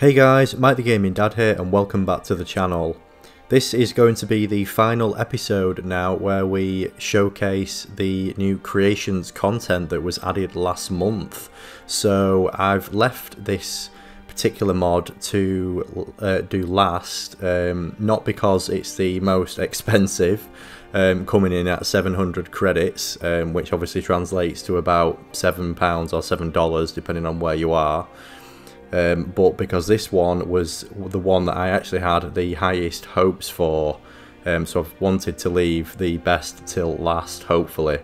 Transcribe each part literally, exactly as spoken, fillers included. Hey guys, Mike the Gaming Dad here and welcome back to the channel. This is going to be the final episode now where we showcase the new creations content that was added last month. So I've left this particular mod to uh, do last, um, not because it's the most expensive, um, coming in at seven hundred credits, um, which obviously translates to about seven pounds or seven dollars depending on where you are. Um, but because this one was the one that I actually had the highest hopes for, um, so I've wanted to leave the best till last, hopefully,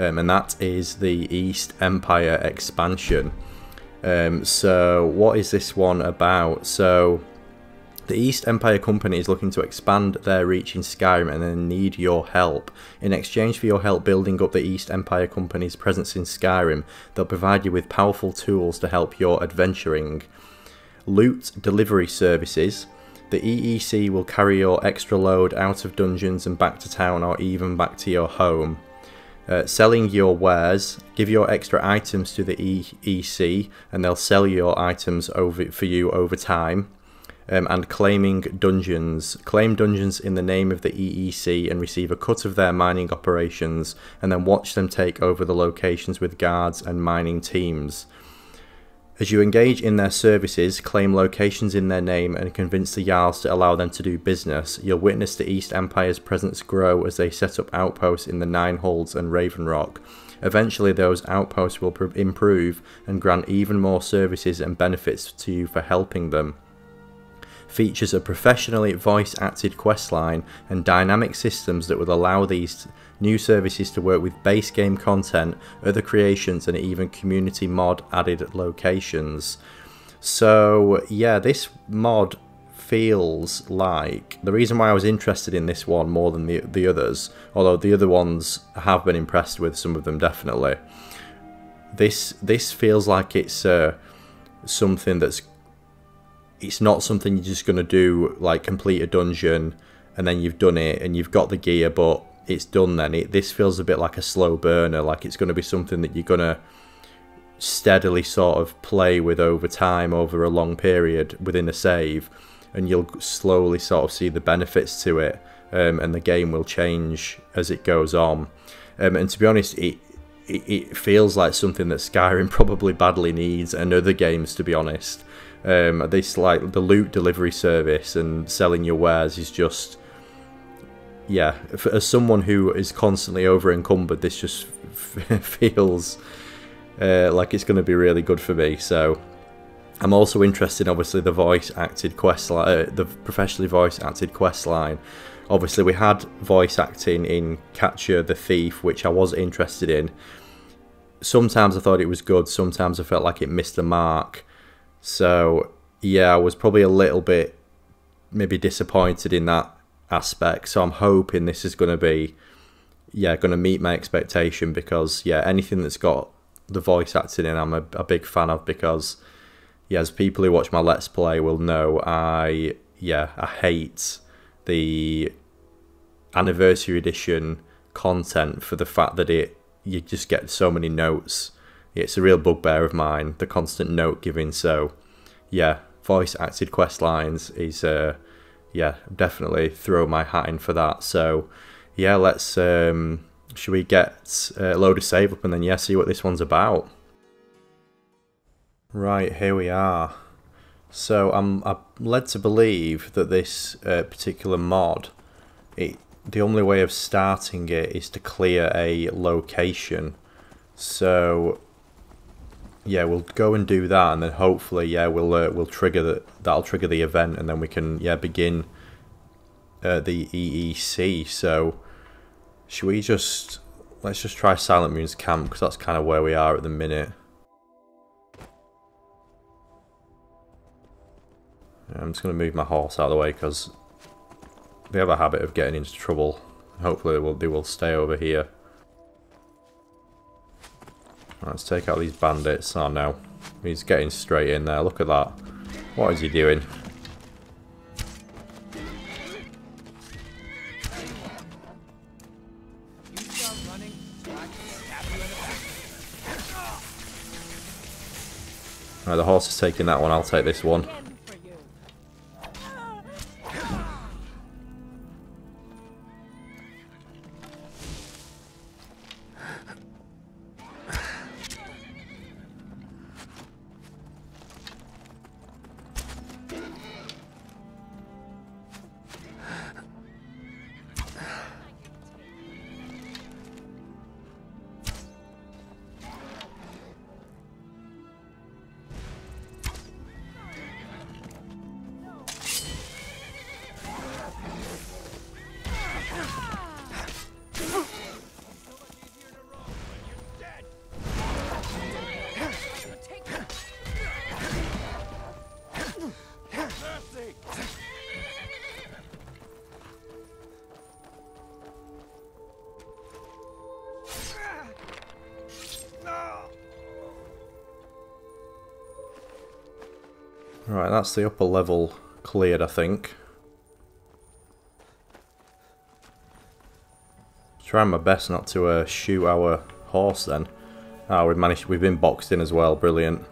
um, and that is the East Empire Expansion. Um, so what is this one about? So the East Empire Company is looking to expand their reach in Skyrim and they need your help. In exchange for your help building up the East Empire Company's presence in Skyrim, they'll provide you with powerful tools to help your adventuring. Loot delivery services. The E E C will carry your extra load out of dungeons and back to town or even back to your home. Uh, selling your wares. Give your extra items to the E E C and they'll sell your items over for you over time. Um, and claiming dungeons. Claim dungeons in the name of the E E C and receive a cut of their mining operations, and then watch them take over the locations with guards and mining teams. As you engage in their services, claim locations in their name and convince the Jarls to allow them to do business. You'll witness the East Empire's presence grow as they set up outposts in the Nine Holds and Ravenrock. Eventually those outposts will improve and grant even more services and benefits to you for helping them. Features a professionally voice-acted questline and dynamic systems that would allow these new services to work with base game content, other creations and even community mod added locations. So yeah, this mod feels like... the reason why I was interested in this one more than the, the others, although the other ones I have been impressed with, some of them definitely. This, this feels like it's uh, something that's... it's not something you're just going to do, like complete a dungeon and then you've done it and you've got the gear but it's done then. It, this feels a bit like a slow burner, like it's going to be something that you're going to steadily sort of play with over time, over a long period within a save, and you'll slowly sort of see the benefits to it, um, and the game will change as it goes on. Um, and to be honest, it, it, it feels like something that Skyrim probably badly needs, and other games, to be honest. Um, this, like the loot delivery service and selling your wares, is just, yeah, for, as someone who is constantly over encumbered, this just feels uh, like it's going to be really good for me. So I'm also interested, obviously, the voice acted quest line, uh, the professionally voice acted quest line. Obviously, we had voice acting in Katja the Thief, which I was interested in. Sometimes I thought it was good. Sometimes I felt like it missed the mark. So yeah, I was probably a little bit maybe disappointed in that aspect. So I'm hoping this is going to be, yeah, going to meet my expectation, because yeah, anything that's got the voice acting in, I'm a, a big fan of, because yeah, as people who watch my Let's Play will know, I yeah I hate the anniversary edition content for the fact that it you just get so many notes. It's a real bugbear of mine, the constant note giving. So yeah, voice acted quest lines is, uh, yeah, definitely throw my hat in for that. So yeah, let's, um, should we get a load of save up and then yeah, see what this one's about. Right, here we are. So I'm, I'm led to believe that this uh, particular mod, it, the only way of starting it is to clear a location. So yeah, we'll go and do that, and then hopefully, yeah, we'll uh, we'll trigger the, that'll trigger the event, and then we can yeah begin uh, the E E C. So, should we just let's just try Silent Moon's camp, because that's kind of where we are at the minute. I'm just gonna move my horse out of the way because they have a habit of getting into trouble. Hopefully, they will they will stay over here. Let's take out these bandits. Oh no, he's getting straight in there. Look at that. What is he doing? Right, the horse is taking that one. I'll take this one. Right, that's the upper level cleared, I think. Trying my best not to uh, shoot our horse then. Ah, we've managed, we've been boxed in as well, brilliant.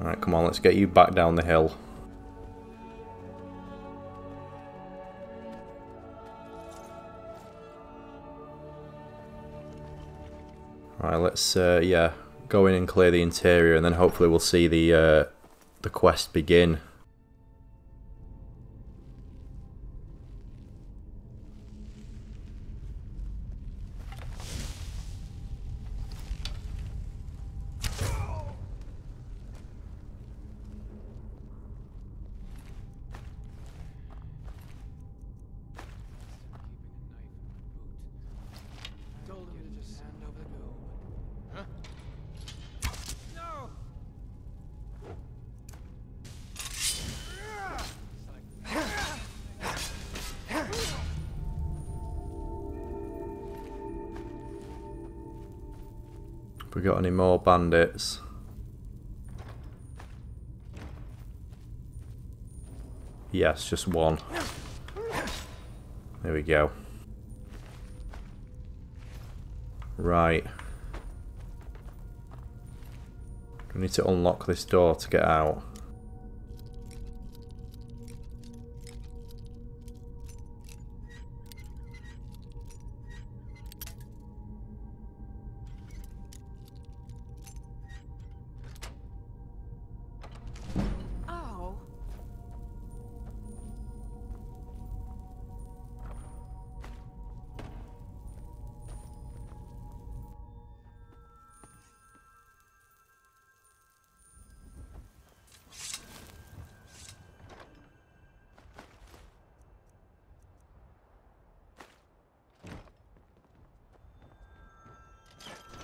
Alright, come on, let's get you back down the hill. Alright, let's, uh, yeah, go in and clear the interior and then hopefully we'll see the, uh, the quest begin. We got any more bandits? Yes, just one. There we go. Right. We need to unlock this door to get out.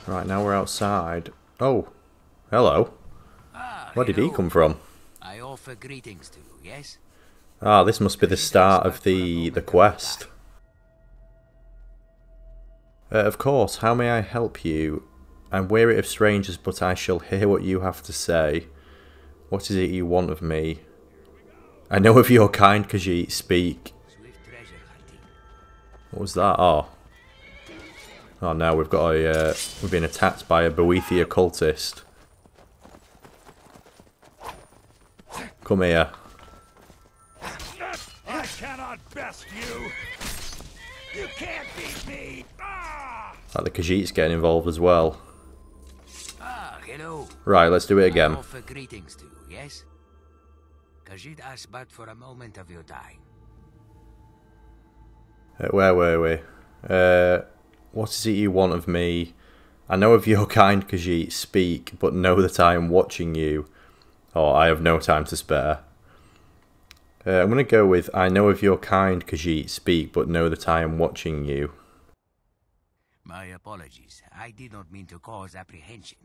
Right, now we're outside. Oh, hello. Ah, Where hello. did he come from? I offer greetings to you, yes? Ah, this must be the start of the, the quest. Uh, of course, how may I help you? I'm weary of strangers, but I shall hear what you have to say. What is it you want of me? I know of your kind, Khajiit, speak. What was that? Oh. Oh no, we've got a, uh, we've been attacked by a Boethia cultist. Come here. I cannot best you. You can't beat me. Ah! Like the Khajiit's getting involved as well. Ah, hello. Right, let's do it again. I offer greetings to you, yes? Khajiit asked but for a moment of your time. Uh, where were we? Uh. What is it you want of me? I know of your kind, Khajiit, speak, but know that I am watching you. Oh, I have no time to spare. Uh, I'm going to go with, I know of your kind, Khajiit, speak, but know that I am watching you. My apologies. I did not mean to cause apprehension.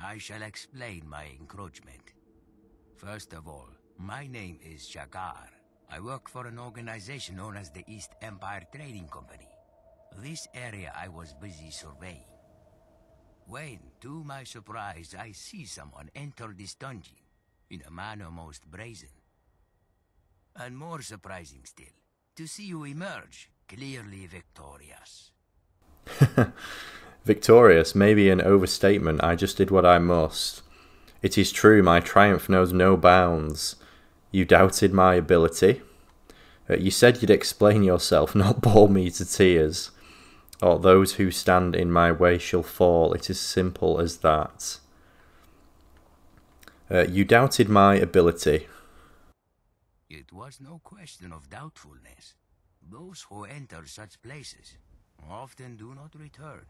I shall explain my encroachment. First of all, my name is Sha'khar. I work for an organization known as the East Empire Trading Company. This area I was busy surveying. When, to my surprise, I see someone enter this dungeon in a manner most brazen. And more surprising still, to see you emerge clearly victorious. Victorious may be an overstatement. I just did what I must. It is true, my triumph knows no bounds. You doubted my ability. Uh, you said you'd explain yourself, not bore me to tears. Or those who stand in my way shall fall. It is simple as that. Uh, you doubted my ability. It was no question of doubtfulness. Those who enter such places often do not return.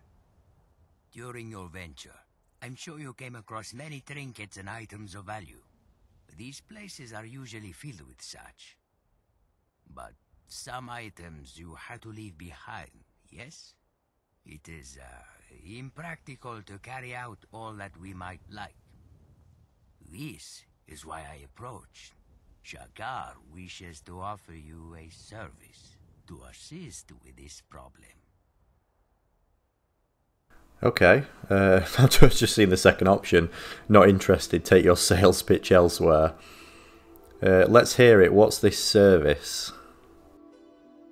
During your venture, I'm sure you came across many trinkets and items of value. These places are usually filled with such. But some items you had to leave behind. Yes? It is uh, impractical to carry out all that we might like. This is why I approached. Sha'khar wishes to offer you a service to assist with this problem. Okay, uh, I've just seen the second option. Not interested, take your sales pitch elsewhere. Uh, let's hear it. What's this service?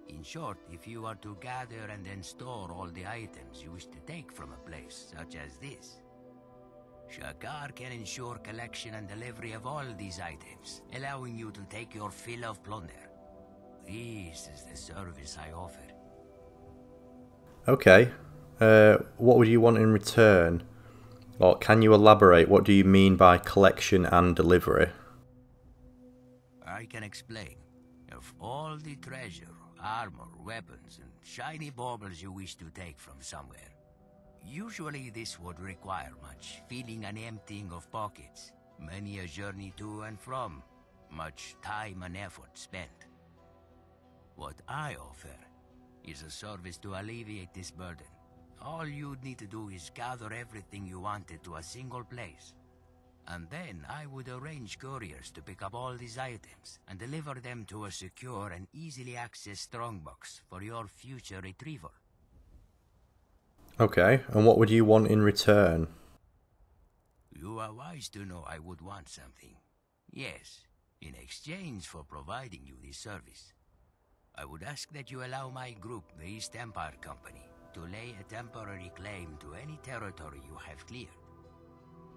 In short, if you are to gather and then store all the items you wish to take from a place, such as this, Sha'khar can ensure collection and delivery of all these items, allowing you to take your fill of plunder. This is the service I offer. Okay. Uh, what would you want in return? Or can you elaborate? What do you mean by collection and delivery? I can explain. Of all the treasure, armor, weapons, and shiny baubles you wish to take from somewhere, usually this would require much filling and emptying of pockets, many a journey to and from, much time and effort spent. What I offer is a service to alleviate this burden. All you'd need to do is gather everything you wanted to a single place, and then I would arrange couriers to pick up all these items and deliver them to a secure and easily accessed strongbox for your future retrieval. Okay, and what would you want in return? You are wise to know I would want something. Yes, in exchange for providing you this service, I would ask that you allow my group, the East Empire Company, to lay a temporary claim to any territory you have cleared.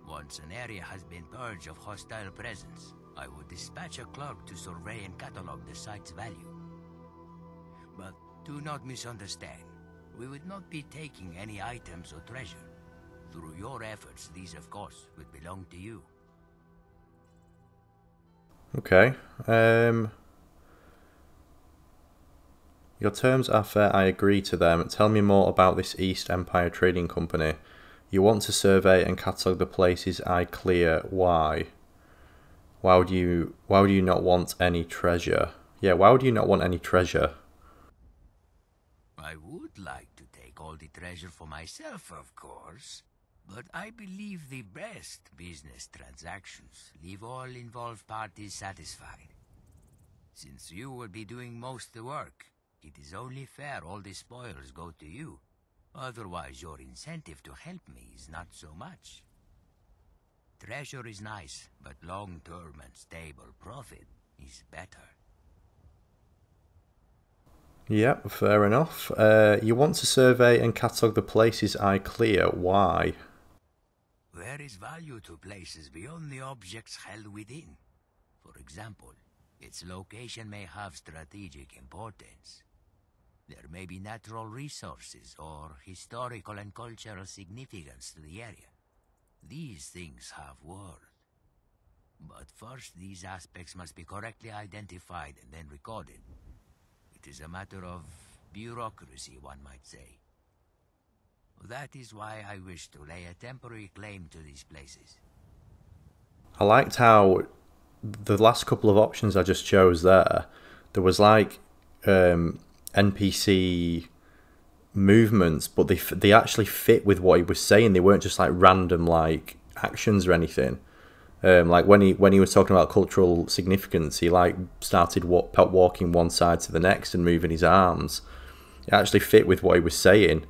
Once an area has been purged of hostile presence, I would dispatch a clerk to survey and catalog the site's value. But do not misunderstand. We would not be taking any items or treasure. Through your efforts, these, of course, would belong to you. Okay. Um... Your terms are fair, I agree to them. Tell me more about this East Empire Trading Company. You want to survey and catalogue the places I clear. Why? Why would you why would you not want any treasure? Yeah, why would you not want any treasure? I would like to take all the treasure for myself, of course, but I believe the best business transactions leave all involved parties satisfied. Since you will be doing most of the work, it is only fair all the spoils go to you. Otherwise, your incentive to help me is not so much. Treasure is nice, but long-term and stable profit is better. Yep, yeah, fair enough. Uh, you want to survey and catalogue the places I clear. Why? There is value to places beyond the objects held within. For example, its location may have strategic importance. There may be natural resources or historical and cultural significance to the area. These things have worth. But first, these aspects must be correctly identified and then recorded. It is a matter of bureaucracy, one might say. That is why I wish to lay a temporary claim to these places. I liked how the last couple of options I just chose there, there was like um, N P C movements, but they f they actually fit with what he was saying. They weren't just like random like actions or anything. Um, like when he when he was talking about cultural significance, he like started walk, walking one side to the next and moving his arms. It actually fit with what he was saying.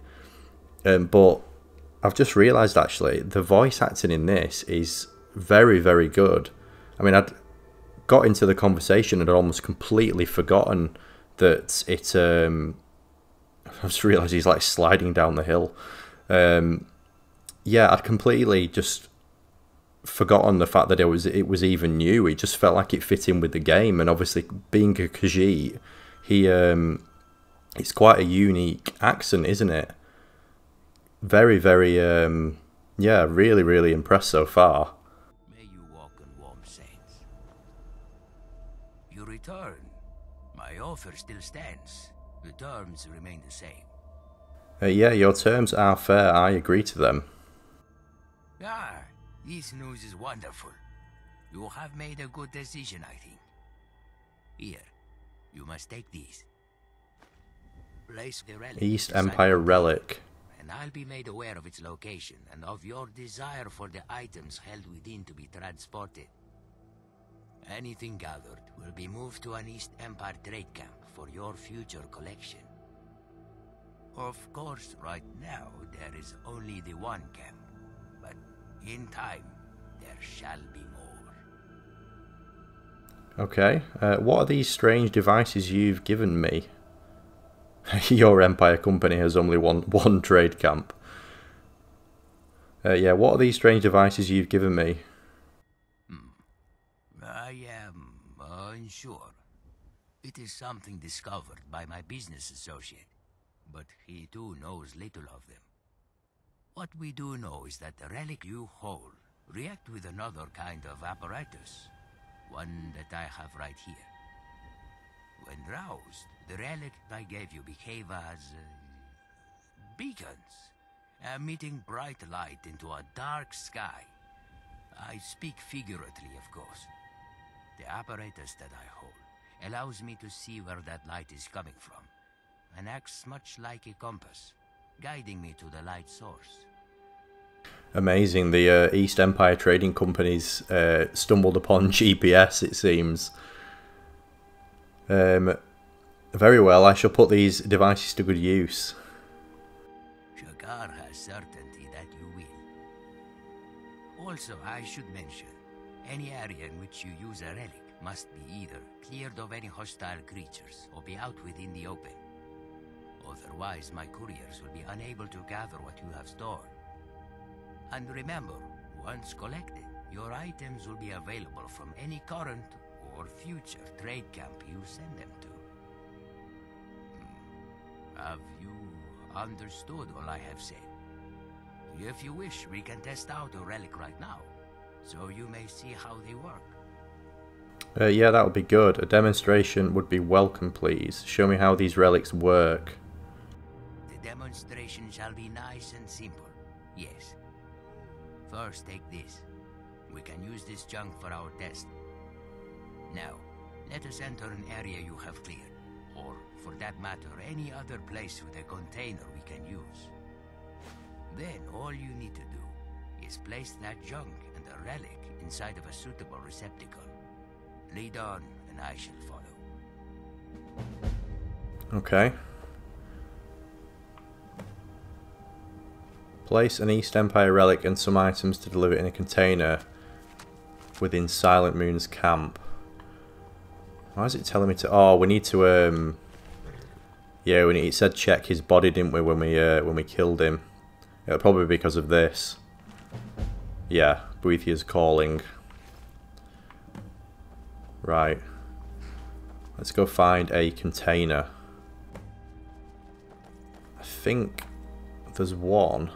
Um, but I've just realised actually the voice acting in this is very very good. I mean, I'd got into the conversation and I'd almost completely forgotten that it, um, I just realised he's like sliding down the hill. Um, yeah, I'd completely just forgotten the fact that it was it was even new. It just felt like it fit in with the game, and obviously being a Khajiit, he, um, it's quite a unique accent, isn't it? Very, very, um, yeah, really, really impressed so far. Return. My offer still stands. The terms remain the same. Uh, yeah, your terms are fair. I agree to them. Ah, this news is wonderful. You have made a good decision, I think. Here, you must take these. Place the relic. East Empire Relic. And I'll be made aware of its location and of your desire for the items held within to be transported. Anything gathered will be moved to an East Empire trade camp for your future collection. Of course, right now, there is only the one camp. But in time, there shall be more. Okay. Uh, what are these strange devices you've given me? Your Empire Company has only one, one trade camp. Uh, yeah, what are these strange devices you've given me? Hmm. I am unsure. It is something discovered by my business associate, but he too knows little of them. What we do know is that the relic you hold react with another kind of apparatus, one that I have right here. When roused, the relic I gave you behave as uh, beacons, emitting bright light into a dark sky. I speak figuratively, of course. The apparatus that I hold allows me to see where that light is coming from, and acts much like a compass, guiding me to the light source. Amazing, the uh, East Empire Trading Company's uh, stumbled upon G P S, it seems. Um, very well, I shall put these devices to good use. Sha'khar has certainty that you will. Also, I should mention, any area in which you use a relic must be either cleared of any hostile creatures or be out within the open. Otherwise, my couriers will be unable to gather what you have stored. And remember, once collected, your items will be available from any current or future trade camp you send them to. Have you understood all I have said? If you wish, we can test out a relic right now, so you may see how they work. Uh, yeah, that would be good. A demonstration would be welcome, please. Show me how these relics work. The demonstration shall be nice and simple. Yes. First, take this. We can use this junk for our test. Now, let us enter an area you have cleared, or, for that matter, any other place with a container we can use. Then, all you need to do is place that junk and the relic inside of a suitable receptacle. Lead on, and I shall follow. Okay. Place an East Empire relic and some items to deliver in a container within Silent Moon's camp. Why is it telling me to? Oh, we need to. Um. Yeah, when it said check his body, didn't we? When we uh, when we killed him, it'll probably be because of this. Yeah, Boethia's calling. Right, let's go find a container. I think there's one.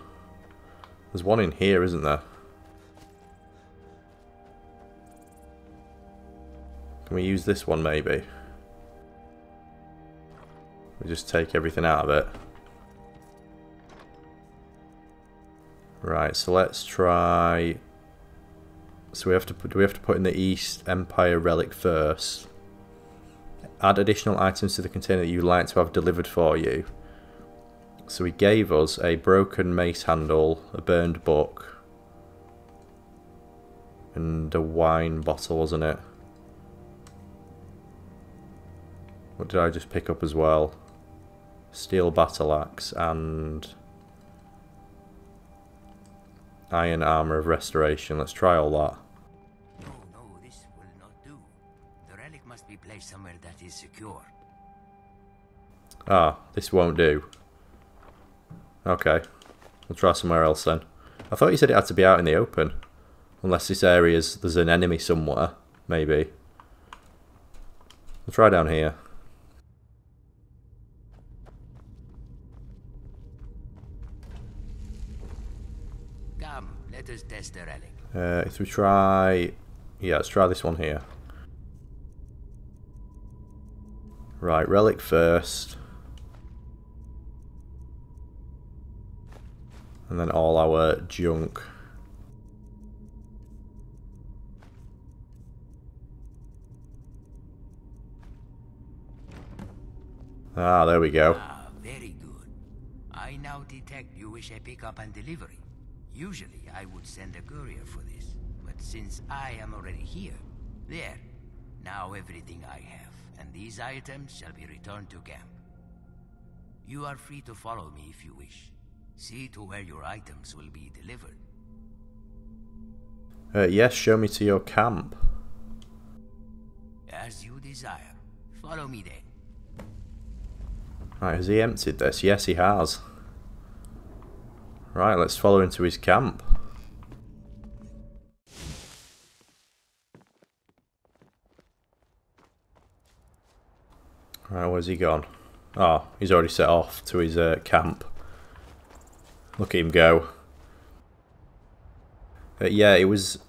There's one in here, isn't there? Can we use this one, maybe? We just take everything out of it. Right, so let's try... So we have to put, do we have to put in the East Empire Relic first? Add additional items to the container that you'd like to have delivered for you. So he gave us a broken mace handle, a burned book, and a wine bottle, wasn't it? What did I just pick up as well? Steel battle axe and... Iron Armour of Restoration. Let's try all that. No, no, this will not do. The relic must be placed somewhere that is secure. Ah, this won't do. Okay. We'll try somewhere else then. I thought you said it had to be out in the open. Unless this area is... There's an enemy somewhere. Maybe. We'll try down here. Uh, if we try... Yeah, let's try this one here. Right, relic first. And then all our junk. Ah, there we go. Ah, very good. I now detect you wish a pickup and delivery. Usually, I would send a courier for this, but since I am already here, there, now everything I have, and these items shall be returned to camp. You are free to follow me if you wish. See to where your items will be delivered. Uh, yes, show me to your camp. As you desire. Follow me then. Right, has he emptied this? Yes, he has. Right, let's follow into his camp. Right, where's he gone? Oh, he's already set off to his uh, camp. Look at him go. Uh, yeah, it was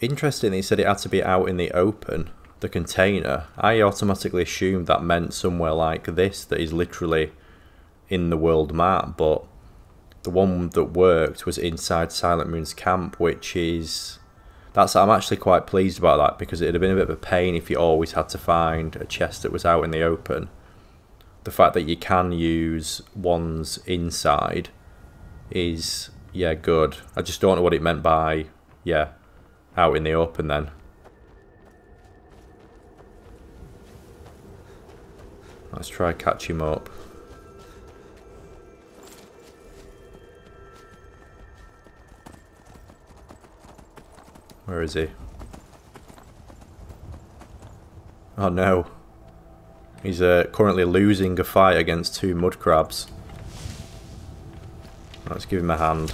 interesting that he said it had to be out in the open, the container. I automatically assumed that meant somewhere like this that is literally in the world map, but the one that worked was inside Silent Moon's camp, which is... That's, I'm actually quite pleased about that, because it would have been a bit of a pain if you always had to find a chest that was out in the open. The fact that you can use ones inside is, yeah, good. I just don't know what it meant by, yeah, out in the open then. Let's try and catch him up. Where is he? Oh no. He's uh, currently losing a fight against two mud crabs. Let's give him a hand.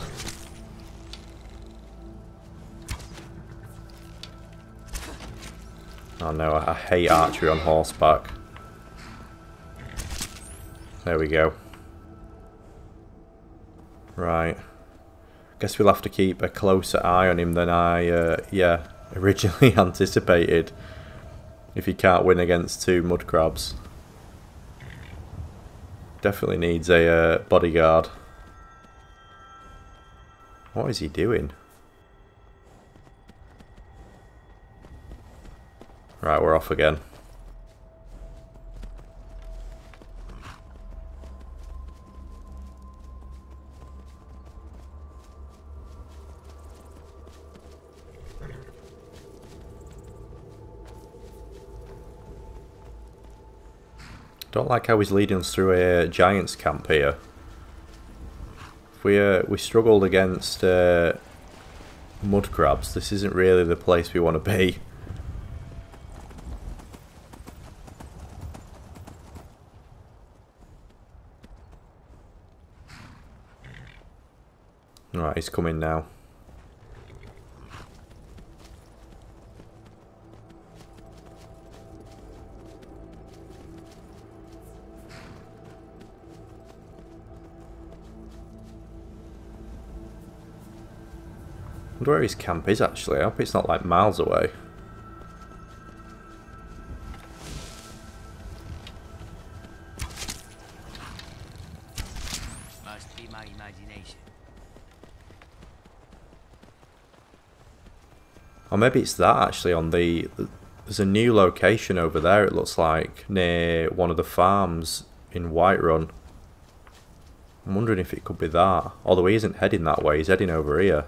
Oh no, I hate archery on horseback. There we go. Right. Guess we'll have to keep a closer eye on him than I, uh, yeah, originally anticipated. If he can't win against two mud crabs. Definitely needs a uh, bodyguard. What is he doing? Right, we're off again. Don't like how he's leading us through a uh, giant's camp here. We uh, we struggled against uh, mud crabs. This isn't really the place we want to be. All right, he's coming now. I wonder where his camp is actually. I hope it's not like miles away. Must be my imagination. Or maybe it's that actually on the, there's a new location over there it looks like, near one of the farms in Whiterun. I'm wondering if it could be that. Although he isn't heading that way, he's heading over here.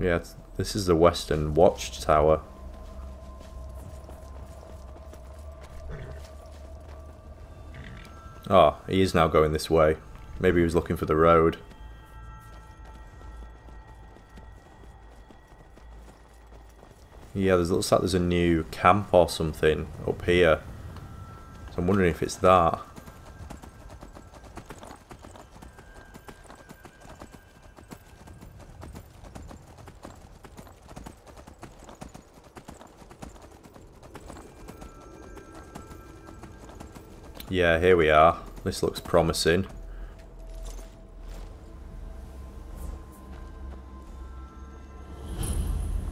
Yeah, this is the Western Watchtower. Oh, he is now going this way. Maybe he was looking for the road. Yeah, there's, looks like there's a new camp or something up here. So I'm wondering if it's that. Yeah, here we are. This looks promising.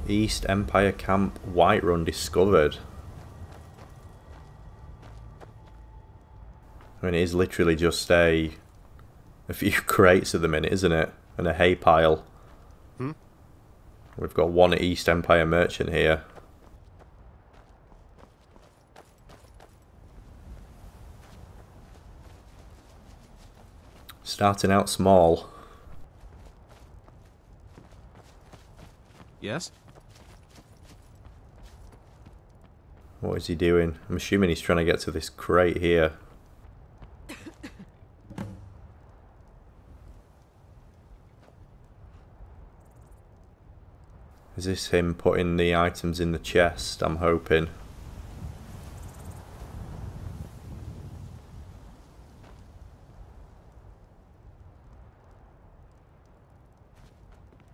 East Empire Camp Whiterun discovered. I mean, it is literally just a a few crates at the minute, isn't it? And a hay pile. Hmm? We've got one East Empire merchant here. Starting out small. Yes? What is he doing? I'm assuming he's trying to get to this crate here. Is this him putting the items in the chest? I'm hoping.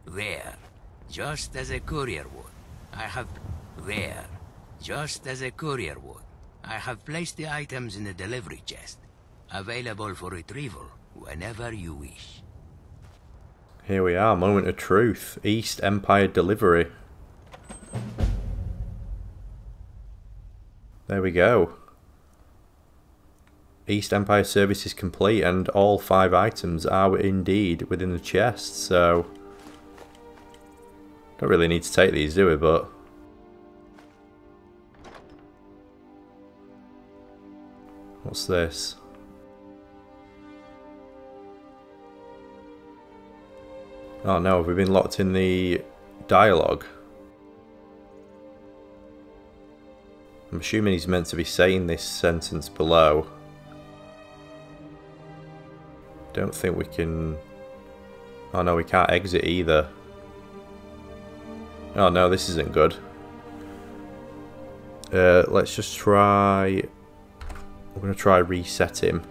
There, just as a courier would, I have... There, just as a courier would, I have placed the items in the delivery chest, available for retrieval whenever you wish. Here we are, moment of truth. East Empire delivery. There we go. East Empire service is complete and all five items are indeed within the chest, so... Don't really need to take these, do we, but... What's this? Oh no, have we been locked in the dialogue? I'm assuming he's meant to be saying this sentence below. Don't think we can... Oh no, we can't exit either. Oh no, this isn't good. Uh, let's just try... We're going to try reset him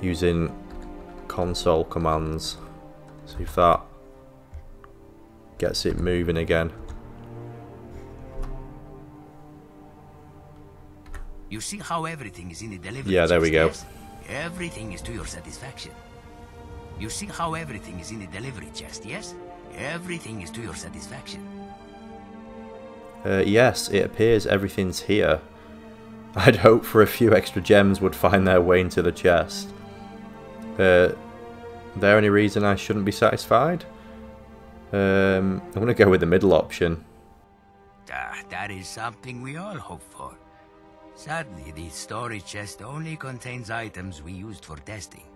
using console commands. See if that gets it moving again. You see how everything is in the delivery chest? Yeah, there we go. Everything is to your satisfaction. You see how everything is in the delivery chest, yes? Everything is to your satisfaction. Uh, yes, it appears everything's here. I'd hoped for a few extra gems would find their way into the chest. Uh, there any reason I shouldn't be satisfied? Um, I'm going to go with the middle option. Ah, that is something we all hope for. Sadly, the storage chest only contains items we used for testing.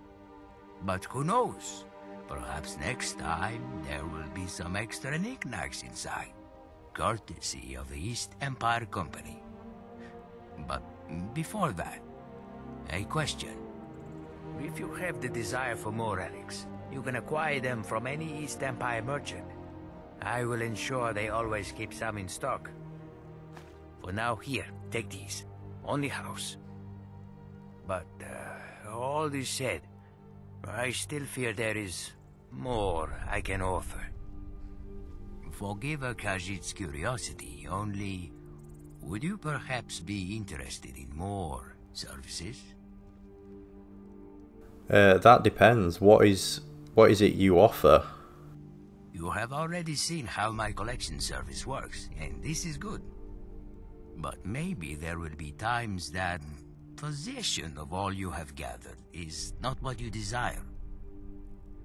But who knows? Perhaps next time there will be some extra knickknacks inside. Courtesy of the East Empire Company. But before that, a question. If you have the desire for more relics, you can acquire them from any East Empire merchant. I will ensure they always keep some in stock. For now, here, take these. On the house. But uh, all this said, I still fear there is more I can offer. Forgive Akajit's curiosity, only... Would you perhaps be interested in more services? Uh, that depends. What is what is it you offer? You have already seen how my collection service works, and this is good. But maybe there will be times that possession of all you have gathered is not what you desire.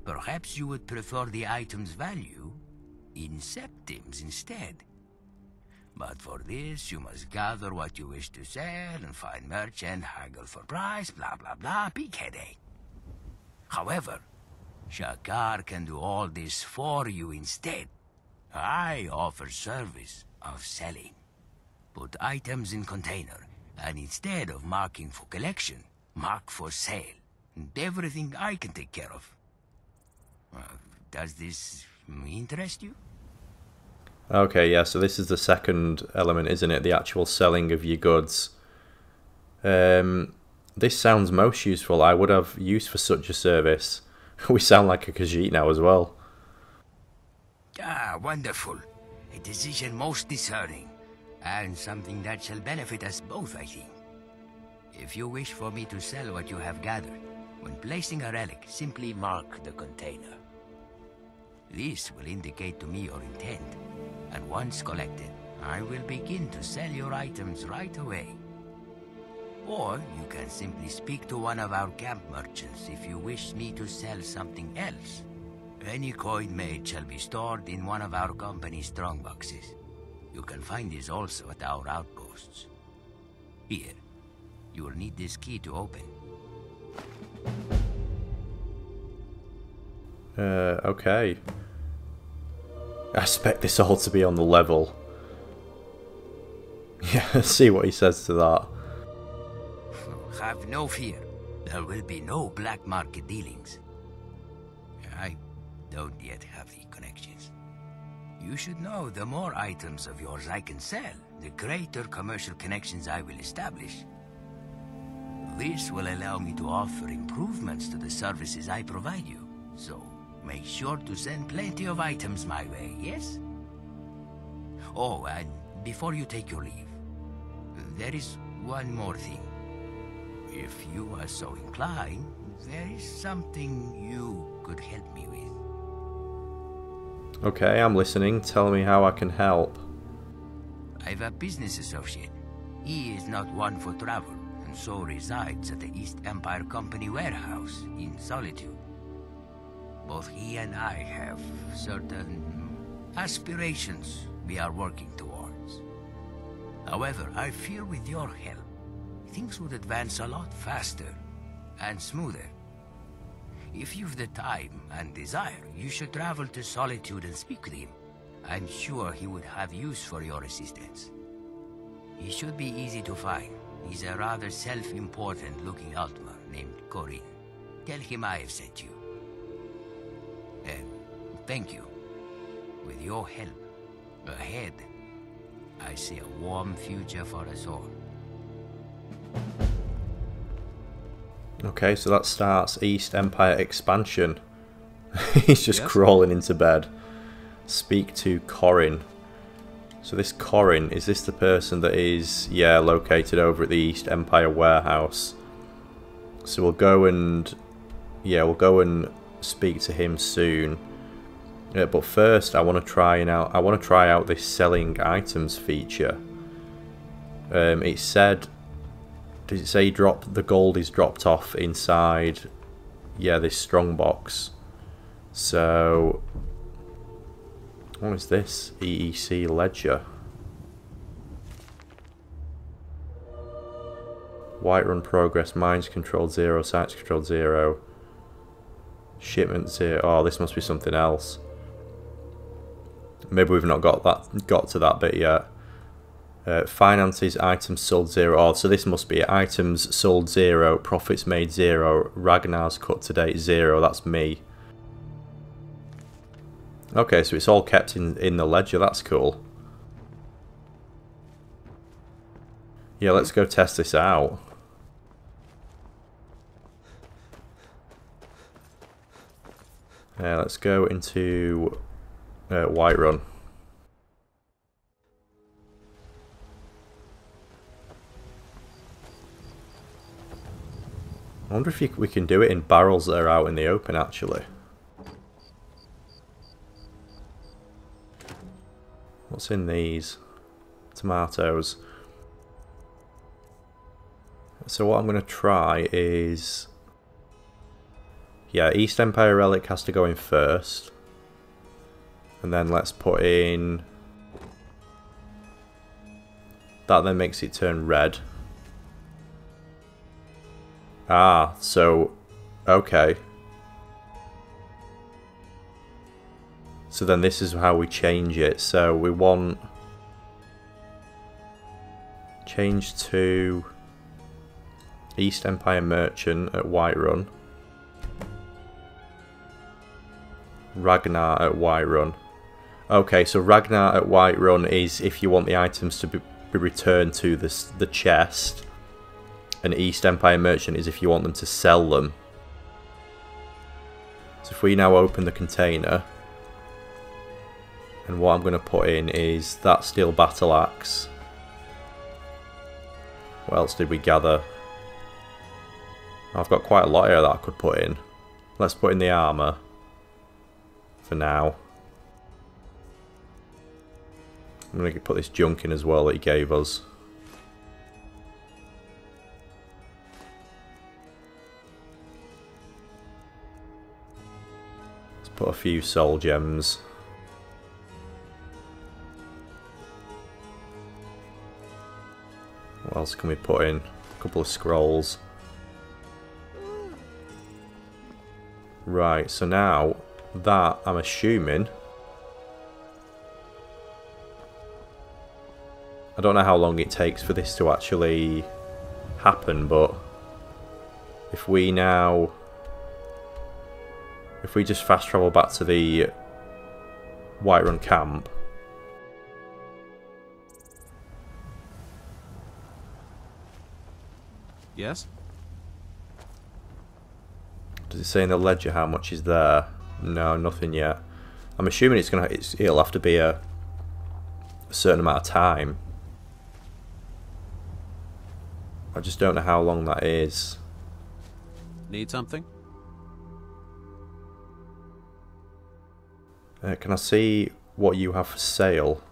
Perhaps you would prefer the item's value in septims instead. But for this, you must gather what you wish to sell and find merchant, haggle for price, blah blah blah, big headache. However, Sha'khar can do all this for you instead. I offer service of selling. Put items in container, and instead of marking for collection, mark for sale. And everything I can take care of. Uh, does this interest you? Okay, yeah, so this is the second element, isn't it? The actual selling of your goods. Um, this sounds most useful. I would have use for such a service. We sound like a Khajiit now as well. Ah, wonderful. A decision most discerning. And something that shall benefit us both, I think. If you wish for me to sell what you have gathered, when placing a relic, simply mark the container. This will indicate to me your intent. And once collected, I will begin to sell your items right away. Or you can simply speak to one of our camp merchants if you wish me to sell something else. Any coin made shall be stored in one of our company's strongboxes. You can find this also at our outposts. Here, you will need this key to open. Uh, okay. I expect this all to be on the level. Yeah, let's see what he says to that. Have no fear. There will be no black market dealings. I don't yet have the connections. You should know the more items of yours I can sell, the greater commercial connections I will establish. This will allow me to offer improvements to the services I provide you. So, make sure to send plenty of items my way, yes? Oh, and before you take your leave, there is one more thing. If you are so inclined, there is something you could help me with. Okay, I'm listening. Tell me how I can help. I have a business associate. He is not one for travel, and so resides at the East Empire Company warehouse in solitude. Both he and I have certain aspirations we are working towards. However, I fear with your help, things would advance a lot faster and smoother. If you've the time and desire, you should travel to Solitude and speak with him. I'm sure he would have use for your assistance. He should be easy to find. He's a rather self-important looking Altmer named Korrin. Tell him I have sent you. And thank you. With your help, ahead, I see a warm future for us all. Okay, so that starts East Empire Expansion. He's just yep. crawling into bed. Speak to Korrin. So this Korrin, is this the person that is, yeah, located over at the East Empire warehouse? So we'll go and, yeah, we'll go and speak to him soon. Yeah, but first, I want to try out. I want to try out this selling items feature. Um, it said. Does it say drop the gold is dropped off inside, yeah, this strongbox? So, what is this? E E C ledger. Whiterun progress, mines controlled zero, sites controlled zero, shipment zero. Oh, this must be something else. Maybe we've not got that got to that bit yet. Uh, finances, items sold zero. Oh, so this must be items sold zero, profits made zero, Ragnar's cut to date zero. That's me. Okay, so it's all kept in, in the ledger. That's cool. Yeah, let's go test this out. Uh, let's go into uh, Whiterun. I wonder if you, we can do it in barrels that are out in the open, actually. What's in these? Tomatoes. So what I'm going to try is... yeah, East Empire Relic has to go in first. And then let's put in... that then makes it turn red. Ah, so, okay. So then this is how we change it. So we want... change to East Empire Merchant at Whiterun. Ragnar at Whiterun. Okay, so Ragnar at Whiterun is if you want the items to be returned to this, the chest. An East Empire Merchant is if you want them to sell them. So if we now open the container, and what I'm going to put in is that steel battle axe. What else did we gather? I've got quite a lot here that I could put in. Let's put in the armour for now. I'm going to put this junk in as well that he gave us. Put a few soul gems. What else can we put in? A couple of scrolls. Right, so now that, I'm assuming... I don't know how long it takes for this to actually happen, but if we now... If we just fast travel back to the Whiterun camp. Yes? Does it say in the ledger how much is there? No, nothing yet. I'm assuming it's gonna it's, it'll have to be a, a certain amount of time. I just don't know how long that is. Need something? Uh, can I see what you have for sale?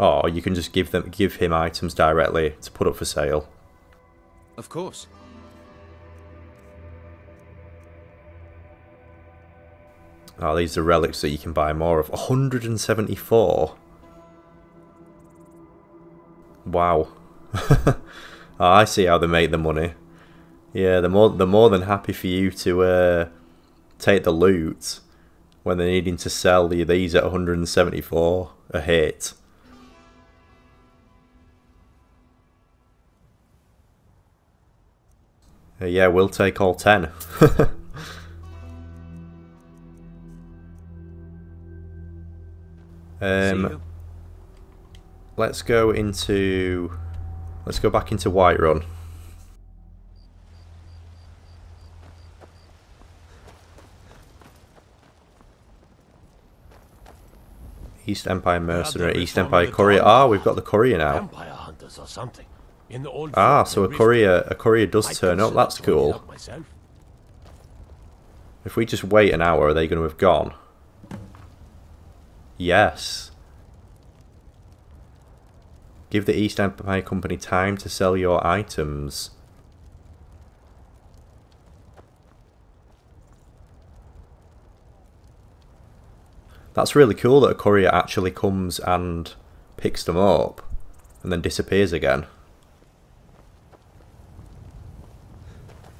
Oh, you can just give them give him items directly to put up for sale. Of course. Oh, these are relics that you can buy more of. one hundred seventy-four. Wow. Oh, I see how they make the money. Yeah, they're more, they're more than happy for you to uh, take the loot when they're needing to sell you these at one hundred seventy-four a hit. Uh, yeah, we'll take all ten. Um, let's go into, let's go back into Whiterun. East Empire mercenary, East Empire courier. Ah, we've got the courier now. Ah, so a courier, a courier does turn up. That's cool. If we just wait an hour, are they going to have gone? Yes. Give the East Empire Company time to sell your items. That's really cool that a courier actually comes and picks them up and then disappears again.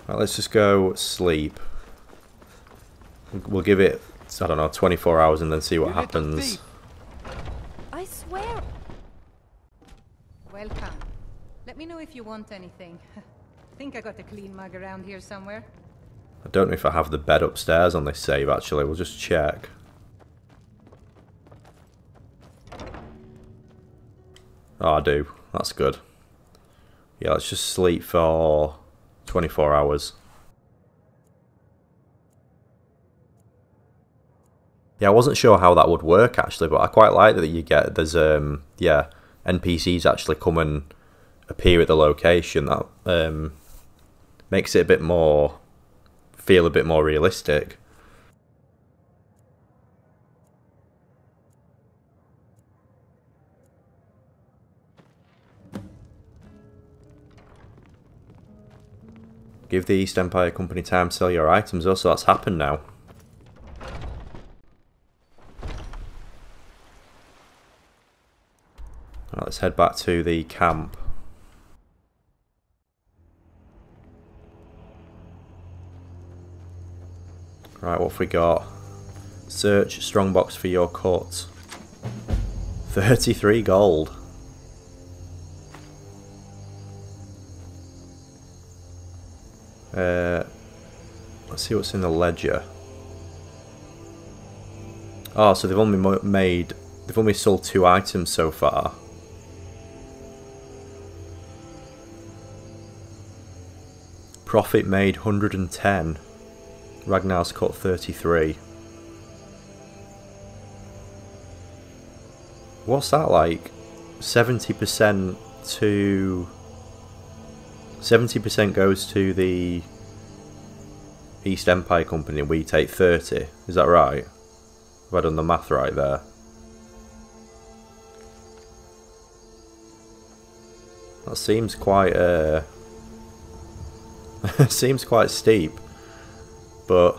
Right, let's just go sleep. We'll give it... I don't know, twenty-four hours and then see what happens. I swear. Welcome. Let me know if you want anything. I think I got a clean mug around here somewhere. I don't know if I have the bed upstairs on this save actually. We'll just check. Oh, I do. That's good. Yeah, let's just sleep for twenty-four hours. Yeah, I wasn't sure how that would work actually, but I quite like that you get there's um yeah N P Cs actually come and appear at the location. That um makes it a bit more feel a bit more realistic. Give the East Empire Company time to sell your items. Also, that's happened now. Let's head back to the camp. Right, what have we got? Search strongbox for your cut. thirty-three gold. Uh, let's see what's in the ledger. Oh, so they've only made, they've only sold two items so far. Profit made one hundred and ten. Ragnar's cut thirty-three. What's that like? seventy percent to... seventy percent goes to the East Empire Company. We take thirty. Is that right? Have I done the math right there? That seems quite... Uh, seems quite steep, but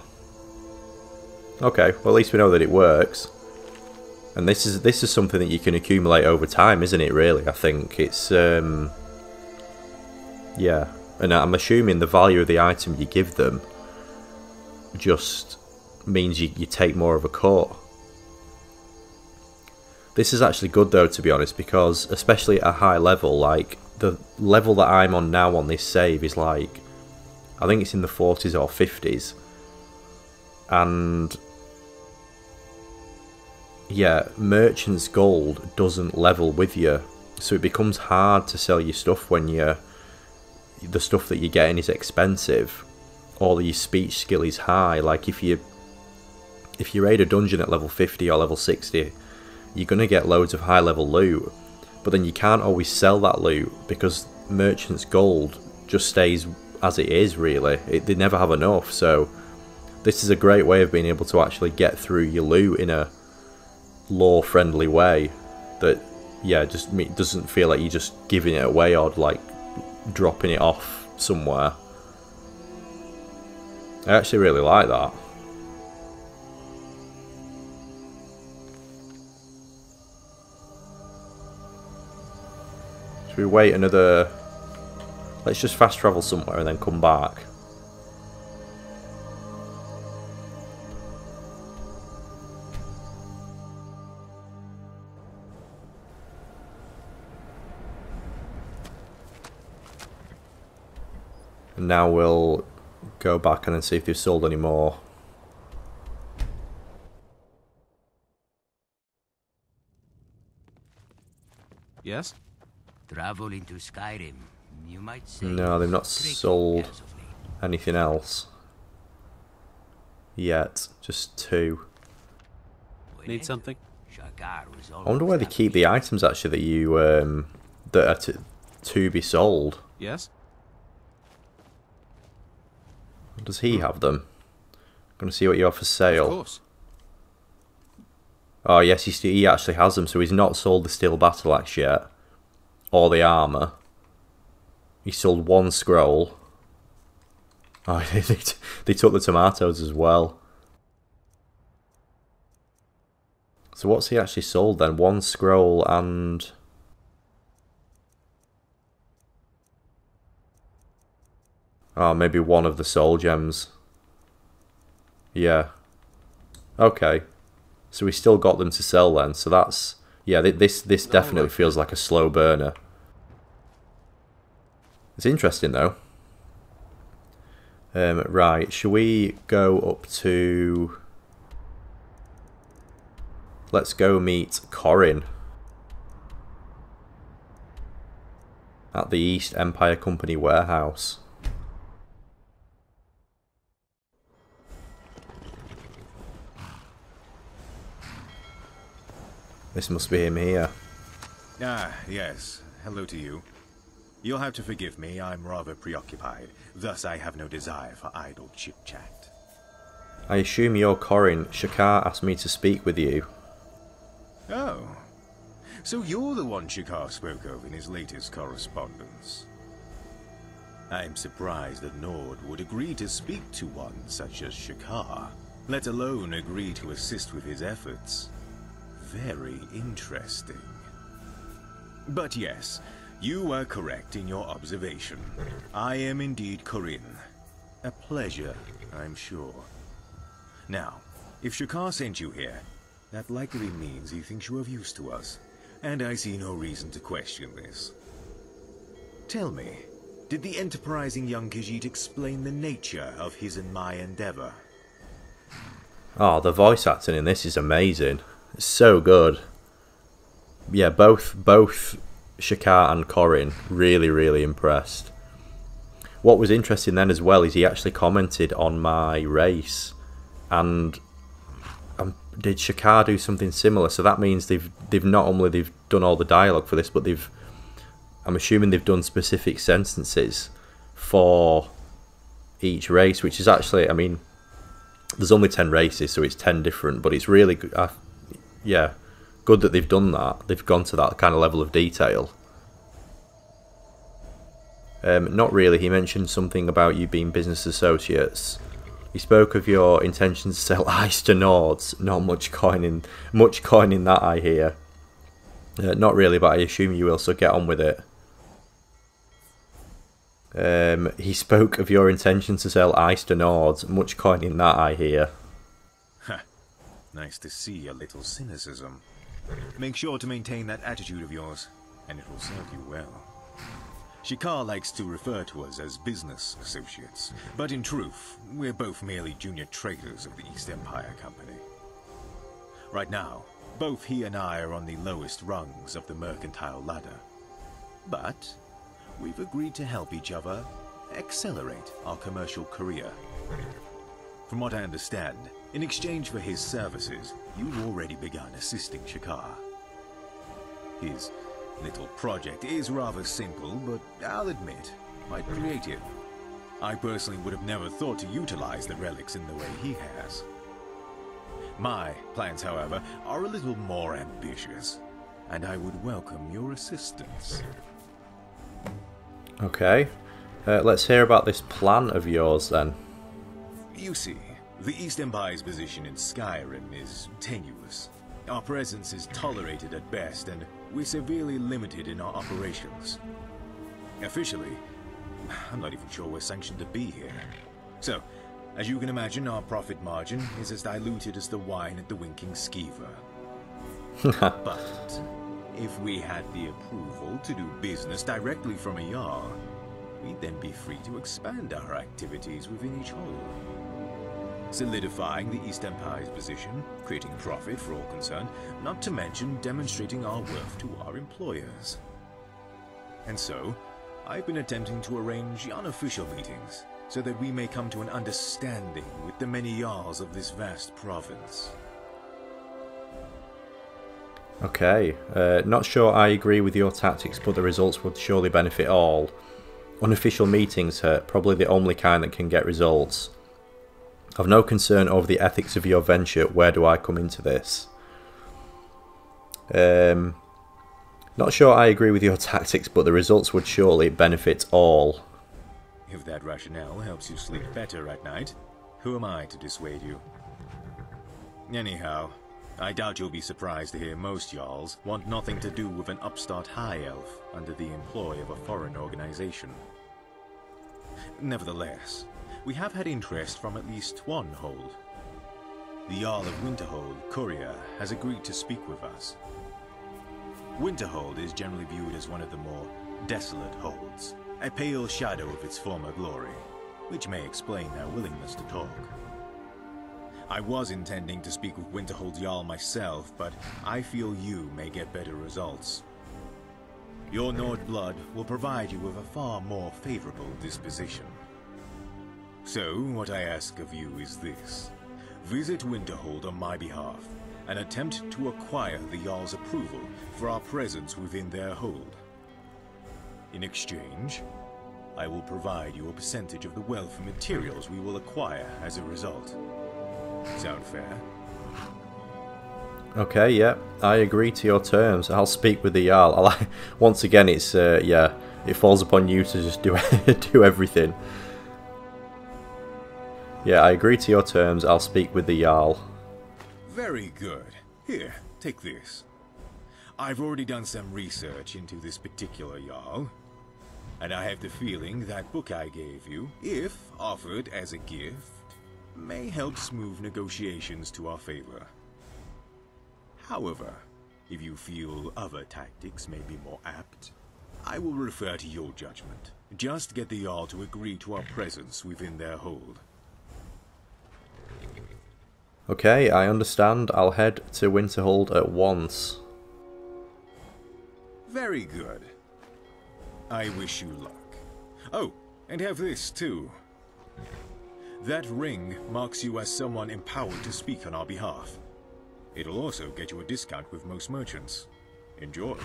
okay, well at least we know that it works. And this is this is something that you can accumulate over time, isn't it really? I think it's um yeah, and I'm assuming the value of the item you give them just means you, you take more of a cut. This is actually good though, to be honest, because especially at a high level, like the level that I'm on now on this save is like, I think it's in the forties or fifties. And yeah, merchant's gold doesn't level with you, so it becomes hard to sell your stuff when you're, the stuff that you're getting is expensive, or your speech skill is high. Like if you if you raid a dungeon at level fifty or level sixty, you're gonna get loads of high level loot, but then you can't always sell that loot because merchant's gold just stays as it is, really. It, they never have enough. So this is a great way of being able to actually get through your loot in a lore friendly way that, yeah, just it doesn't feel like you're just giving it away or like dropping it off somewhere. I actually really like that. Should we wait another... Let's just fast travel somewhere and then come back. And now we'll go back and then see if they've sold any more. Yes? Travel into Skyrim. You might say no, they've not sold anything else yet. Just two. Need something? I wonder where they keep the items actually that you um, that are to, to be sold. Yes. Does he have them? I'm going to see what you have for sale. Of course. Oh, yes, he, he actually has them, so he's not sold the steel battle axe yet. Or the armour. He sold one scroll. Oh, they, they, they took the tomatoes as well. So what's he actually sold then? One scroll and... Oh, maybe one of the soul gems. Yeah. Okay. So we still got them to sell then. So that's... Yeah, this this definitely feels like a slow burner. It's interesting though. Um, right, shall we go up to... Let's go meet Korrin. At the East Empire Company warehouse. This must be him here. Ah, yes. Hello to you. You'll have to forgive me, I'm rather preoccupied. Thus I have no desire for idle chit-chat. I assume you're Korrin. Sha'khar asked me to speak with you. Oh. So you're the one Sha'khar spoke of in his latest correspondence. I'm surprised that Nord would agree to speak to one such as Sha'khar, let alone agree to assist with his efforts. Very interesting. But yes, you are correct in your observation. I am indeed Korrin. A pleasure, I'm sure. Now, if Sha'khar sent you here, that likely means he thinks you of use to us, and I see no reason to question this. Tell me, did the enterprising young Khajiit explain the nature of his and my endeavor? Oh, the voice acting in this is amazing. So good. Yeah, both both Sha'khar and Korrin really, really impressed. What was interesting then as well is he actually commented on my race, and um, did Sha'khar do something similar? So that means they've they've not only they've done all the dialogue for this, but they've I'm assuming they've done specific sentences for each race, which is actually, I mean, there's only ten races, so it's ten different, but it's really good. I, Yeah, good that they've done that. They've gone to that kind of level of detail. Um, not really. He mentioned something about you being business associates. He spoke of your intention to sell ice to Nords. Not much coin in, much coin in that, I hear. Uh, not really, but I assume you will, so get on with it. Um, he spoke of your intention to sell ice to Nords. Much coin in that, I hear. Nice to see a little cynicism. Make sure to maintain that attitude of yours, and it will serve you well. Sha'khar likes to refer to us as business associates, but in truth, we're both merely junior traders of the East Empire Company. Right now, both he and I are on the lowest rungs of the mercantile ladder. But we've agreed to help each other accelerate our commercial career. From what I understand, in exchange for his services, you've already begun assisting Sha'khar. His little project is rather simple, but I'll admit, quite creative. I personally would have never thought to utilize the relics in the way he has. My plans, however, are a little more ambitious, and I would welcome your assistance. Okay, uh, let's hear about this plan of yours then. You see, the East Empire's position in Skyrim is tenuous. Our presence is tolerated at best, and we're severely limited in our operations. Officially, I'm not even sure we're sanctioned to be here. So, as you can imagine, our profit margin is as diluted as the wine at the Winking Skeever. But if we had the approval to do business directly from a yard, we'd then be free to expand our activities within each hold. Solidifying the East Empire's position, creating profit for all concerned, not to mention demonstrating our worth to our employers. And so, I've been attempting to arrange unofficial meetings, so that we may come to an understanding with the many Jarls of this vast province. Okay, uh, not sure I agree with your tactics, but the results would surely benefit all. Unofficial meetings are probably the only kind that can get results. I've no concern over the ethics of your venture, where do I come into this? Um, not sure I agree with your tactics, but the results would surely benefit all. If that rationale helps you sleep better at night, who am I to dissuade you? Anyhow, I doubt you'll be surprised to hear most Jarls want nothing to do with an upstart high elf under the employ of a foreign organization. Nevertheless, we have had interest from at least one hold. The Jarl of Winterhold, Koria, has agreed to speak with us. Winterhold is generally viewed as one of the more desolate holds, a pale shadow of its former glory, which may explain their willingness to talk. I was intending to speak with Winterhold Jarl myself, but I feel you may get better results. Your Nord blood will provide you with a far more favorable disposition. So, what I ask of you is this. Visit Winterhold on my behalf, and attempt to acquire the Jarl's approval for our presence within their hold. In exchange, I will provide you a percentage of the wealth and materials we will acquire as a result. Sound fair? Okay, yeah, I agree to your terms. I'll speak with the Jarl. I'll, once again, it's uh, yeah, it falls upon you to just do do everything. Yeah, I agree to your terms. I'll speak with the Jarl. Very good. Here, take this. I've already done some research into this particular Jarl, and I have the feeling that book I gave you, if offered as a gift, may help smooth negotiations to our favor. However, if you feel other tactics may be more apt, I will refer to your judgment. Just get the Jarl to agree to our presence within their hold. Okay, I understand. I'll head to Winterhold at once. Very good. I wish you luck. Oh, and have this too. That ring marks you as someone empowered to speak on our behalf. It'll also get you a discount with most merchants. Enjoy.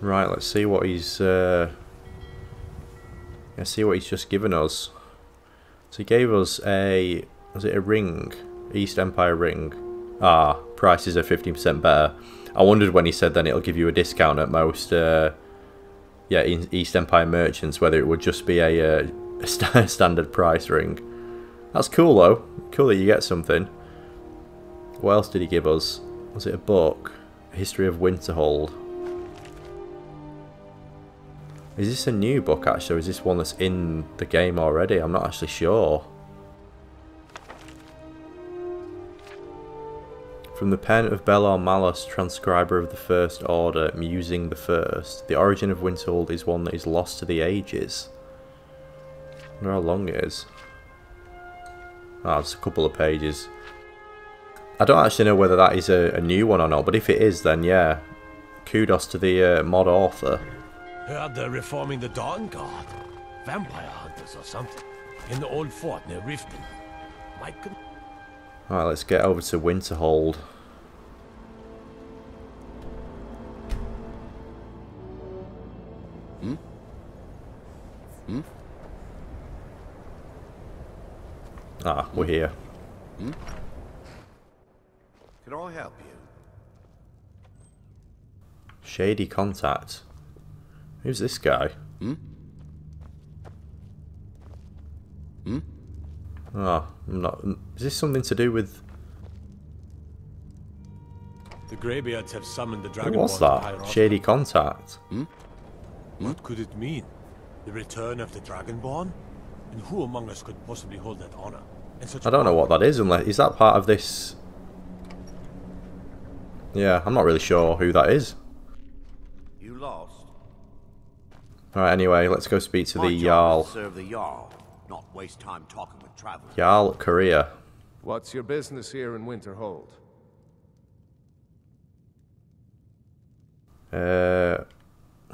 Right, let's see what he's uh let's see what he's just given us. So he gave us a was it a ring? East Empire Ring. Ah, prices are fifteen percent better. I wondered when he said then it'll give you a discount at most uh yeah, East Empire merchants, whether it would just be a uh, standard price ring. That's cool though. Cool that you get something. What else did he give us? Was it a book? A History of Winterhold. Is this a new book actually, or is this one that's in the game already? I'm not actually sure. From the pen of Belor Malos, transcriber of the First Order, musing the first, the origin of Winterhold is one that is lost to the ages. I wonder how long it is. Ah, oh, it's a couple of pages. I don't actually know whether that is a, a new one or not, but if it is, then yeah. Kudos to the uh, mod author. Heard they're reforming the Dawn Guard. Vampire hunters or something. In the old fort near Riften. My goodness. Alright, let's get over to Winterhold. Hmm? Hmm? Ah, we're here. Hmm? Can I help you? Shady contact. Who's this guy? Hmm? Hmm? Ah, oh, I'm not... Is this something to do with... The Greybeards have summoned the Dragonborn. Who was that? Shady contact. Hmm? Hmm? What could it mean? The return of the Dragonborn? And who among us could possibly hold that honor? I don't know what that is, unless... Is that part of this... Yeah, I'm not really sure who that is. You lost. Alright, anyway, let's go speak to the Jarl. Serve the Jarl. Not waste time talking with travelers. Jarl Koria. What's your business here in Winterhold? Uh,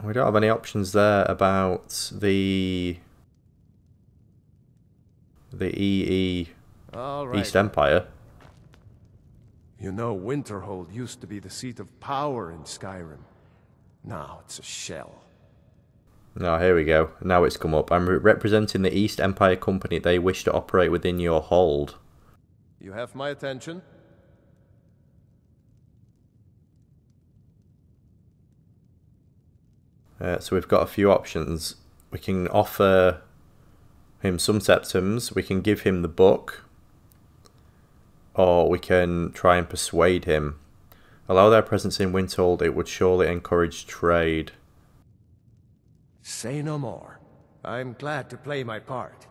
we don't have any options there about the the E E right. East Empire. You know, Winterhold used to be the seat of power in Skyrim. Now it's a shell. Now, oh, here we go. Now it's come up. I'm re representing the East Empire Company. They wish to operate within your hold. You have my attention. Uh, so we've got a few options. We can offer him some septums. We can give him the book. Or we can try and persuade him. Allow their presence in Winterhold. It would surely encourage trade. Say no more. I'm glad to play my part.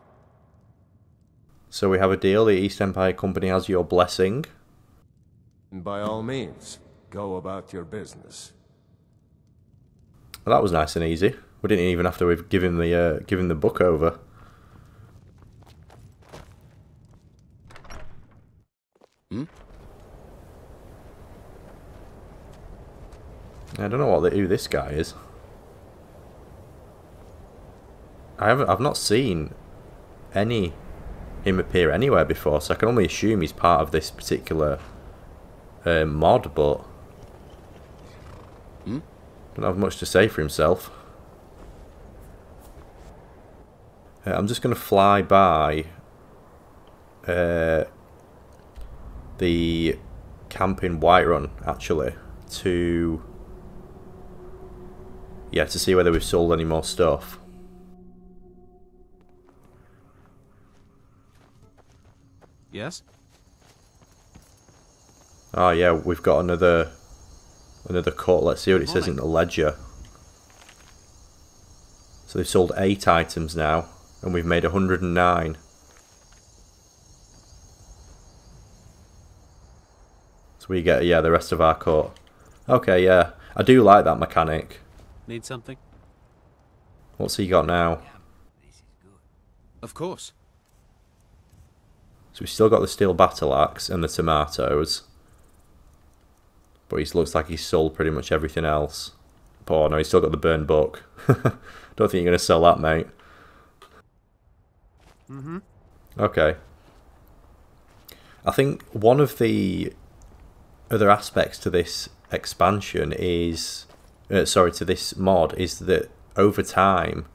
So we have a deal. The East Empire Company has your blessing. By all means, go about your business. Well, that was nice and easy. We didn't even have to give him the uh, give him the book over. Hmm? I don't know what the, who this guy is. I haven't, I've not seen any him appear anywhere before, so I can only assume he's part of this particular uh, mod, but hmm? Don't have much to say for himself. Uh, I'm just going to fly by uh, the camp in Whiterun, actually, to yeah, to see whether we've sold any more stuff. Yes. Oh yeah, we've got another another cut. Let's see what it says in the ledger. So they've sold eight items now, and we've made one hundred and nine. So we get yeah the rest of our cut. Okay, yeah, I do like that mechanic. Need something? What's he got now? Yeah, this is good. Of course. So we've still got the steel battle axe and the tomatoes. But he looks like he's sold pretty much everything else. Oh no, he's still got the burned book. Don't think you're going to sell that, mate. Mm-hmm. Okay. I think one of the other aspects to this expansion is... Uh, sorry, to this mod, is that over time,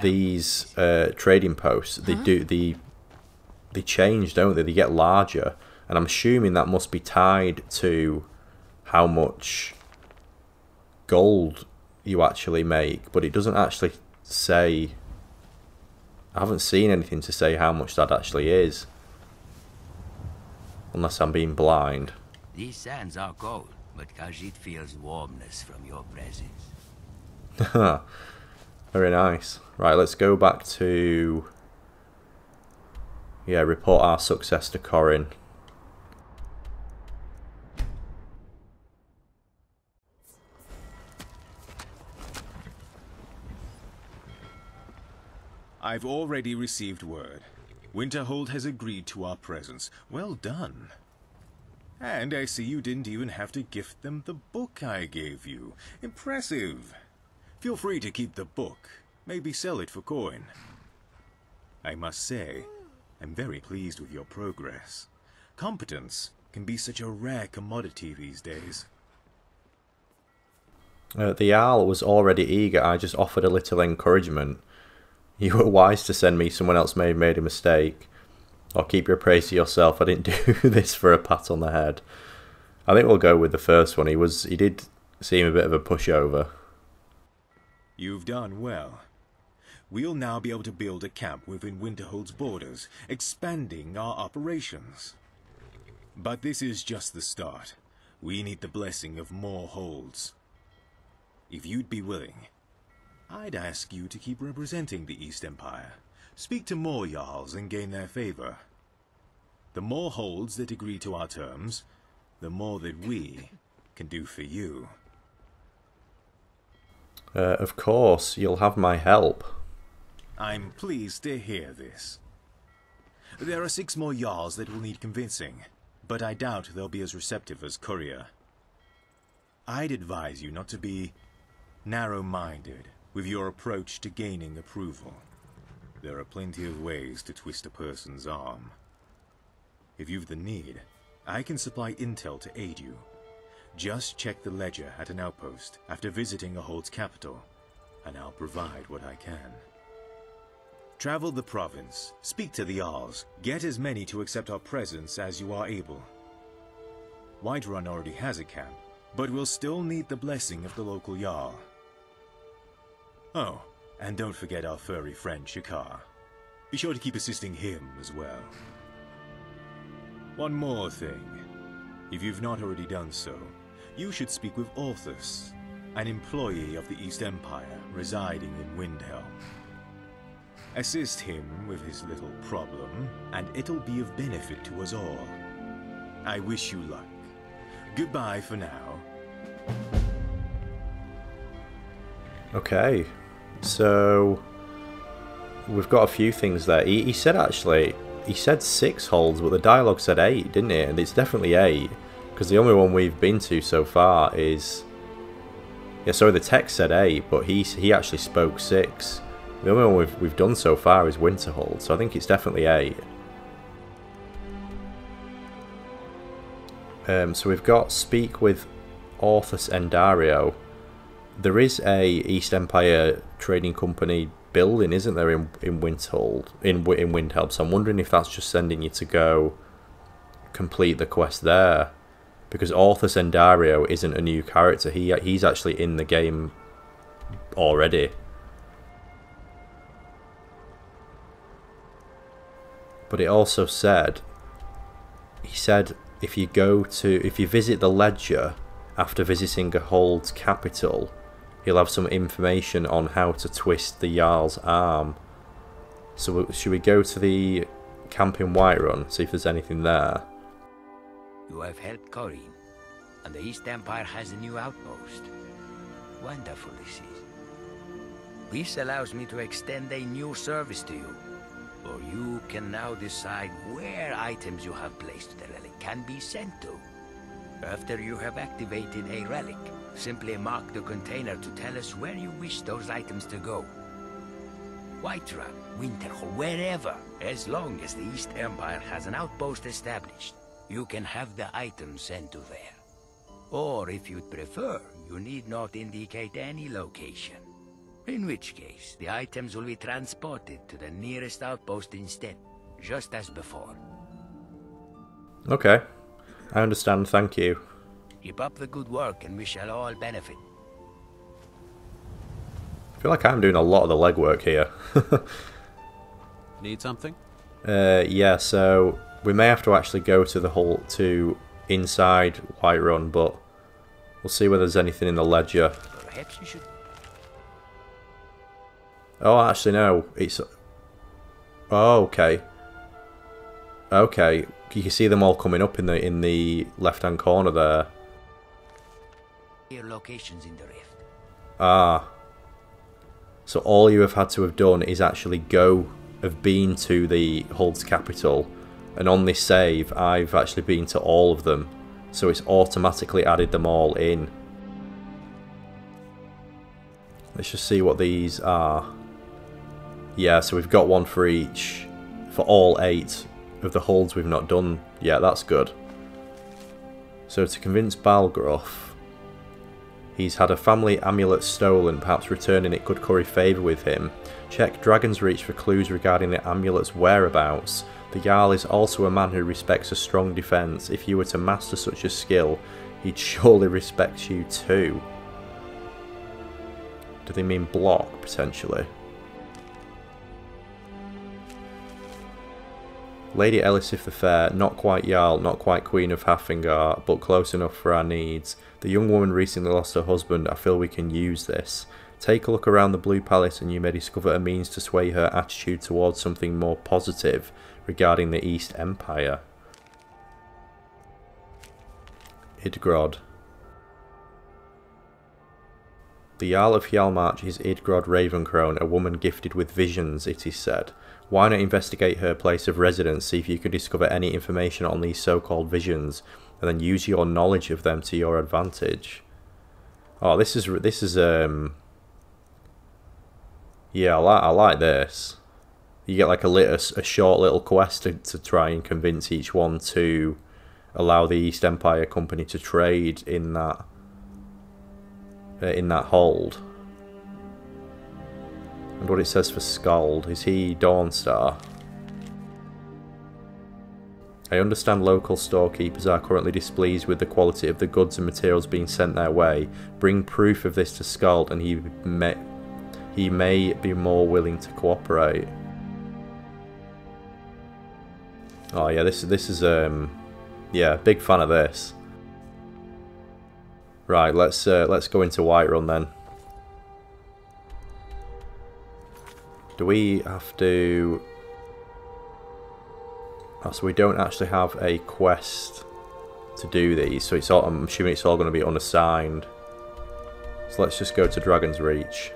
these uh, trading posts, they huh? do... the. They change, don't they? They get larger, and I'm assuming that must be tied to how much gold you actually make, but it doesn't actually say. I haven't seen anything to say how much that actually is, unless I'm being blind. These sands are cold, but Khajiit feels warmness from your presence. Very nice. Right, let's go back to... Yeah, report our success to Korrin. I've already received word. Winterhold has agreed to our presence. Well done. And I see you didn't even have to gift them the book I gave you. Impressive. Feel free to keep the book. Maybe sell it for coin. I must say, I'm very pleased with your progress. Competence can be such a rare commodity these days. Uh, the Jarl was already eager. I just offered a little encouragement. You were wise to send me. Someone else may have made a mistake. Or keep your praise to yourself. I didn't do this for a pat on the head. I think we'll go with the first one. He was, he did seem a bit of a pushover. You've done well. We'll now be able to build a camp within Winterhold's borders, expanding our operations. But this is just the start. We need the blessing of more holds. If you'd be willing, I'd ask you to keep representing the East Empire. Speak to more Jarls and gain their favor. The more holds that agree to our terms, the more that we can do for you. Uh, of course, you'll have my help. I'm pleased to hear this. There are six more Jarls that will need convincing, but I doubt they'll be as receptive as Koria. I'd advise you not to be narrow-minded with your approach to gaining approval. There are plenty of ways to twist a person's arm. If you've the need, I can supply intel to aid you. Just check the ledger at an outpost after visiting a hold's capital, and I'll provide what I can. Travel the province, speak to the Jarls, get as many to accept our presence as you are able. Whiterun already has a camp, but we'll still need the blessing of the local Jarl. Oh. And don't forget our furry friend, Sha'khar. Be sure to keep assisting him as well. One more thing. If you've not already done so, you should speak with Orthus, an employee of the East Empire residing in Windhelm. Assist him with his little problem, and it'll be of benefit to us all. I wish you luck. Goodbye for now. Okay. So, we've got a few things there. He, he said, actually, he said six holds, but the dialogue said eight, didn't it? And it's definitely eight, because the only one we've been to so far is... Yeah, sorry, the text said eight, but he he actually spoke six. The only one we've, we've done so far is Winterhold, so I think it's definitely eight. Um, so we've got Speak with Orthus Endario. There is a East Empire Trading Company building, isn't there, in in Winterhold, in in Windhelm? So I'm wondering if that's just sending you to go complete the quest there, because Orthus Endario isn't a new character. He he's actually in the game already. But it also said, he said, if you go to if you visit the ledger after visiting a hold's capital, he'll have some information on how to twist the Jarl's arm. So should we go to the camp in Whiterun, see if there's anything there? You have helped Korrin, and the East Empire has a new outpost. Wonderful this is. This allows me to extend a new service to you, for you can now decide where items you have placed to the relic can be sent to. After you have activated a relic, simply mark the container to tell us where you wish those items to go. Whiterun, Winterhold, wherever. As long as the East Empire has an outpost established, you can have the items sent to there. Or if you'd prefer, you need not indicate any location. In which case, the items will be transported to the nearest outpost instead, just as before. Okay. I understand, thank you. Keep up the good work and we shall all benefit. I feel like I'm doing a lot of the legwork here. Need something? Uh, yeah, so we may have to actually go to the whole to inside Whiterun, but we'll see whether there's anything in the ledger. Perhaps you should... Oh, actually no, it's... Oh, okay. Okay. You can see them all coming up in the in the left-hand corner there. Your locations in the rift. Ah. So all you have had to have done is actually go, have been to the Huld's capital, and on this save I've actually been to all of them, so it's automatically added them all in. Let's just see what these are. Yeah, so we've got one for each, for all eight of the holds we've not done. Yeah, that's good. So to convince Balgruuf, he's had a family amulet stolen, perhaps returning it could curry favour with him. Check Dragon's Reach for clues regarding the amulet's whereabouts. The Jarl is also a man who respects a strong defence. If you were to master such a skill, he'd surely respect you too. Do they mean block, potentially? Lady Elisif the Fair, not quite Jarl, not quite Queen of Hafengar, but close enough for our needs. The young woman recently lost her husband, I feel we can use this. Take a look around the Blue Palace and you may discover a means to sway her attitude towards something more positive regarding the East Empire. Idgrod. The Jarl of Hjalmarch is Idgrod Ravencrone, a woman gifted with visions, it is said. Why not investigate her place of residence, see if you could discover any information on these so-called visions, and then use your knowledge of them to your advantage. Oh, this is, this is, um... yeah, I like, I like this. You get like a, little, a short little quest to, to try and convince each one to allow the East Empire Company to trade in that in that hold. And what it says for Skald, is he Dawnstar? I understand local storekeepers are currently displeased with the quality of the goods and materials being sent their way. Bring proof of this to Skald and he may, he may be more willing to cooperate. Oh yeah, this, this is, um, yeah, big fan of this. Right, let's uh, let's go into Whiterun then. Do we have to? Oh, so we don't actually have a quest to do these, so it's all, I'm assuming it's all going to be unassigned. So let's just go to Dragon's Reach.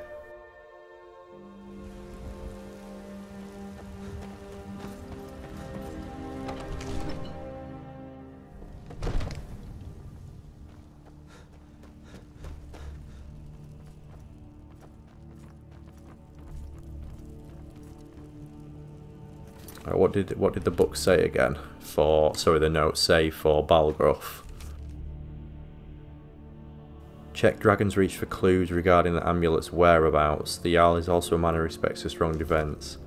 What did what did the book say again? For sorry, the notes say for Balgruuf. Check Dragon's Reach for clues regarding the amulet's whereabouts. The Jarl is also a man who respects a strong defence.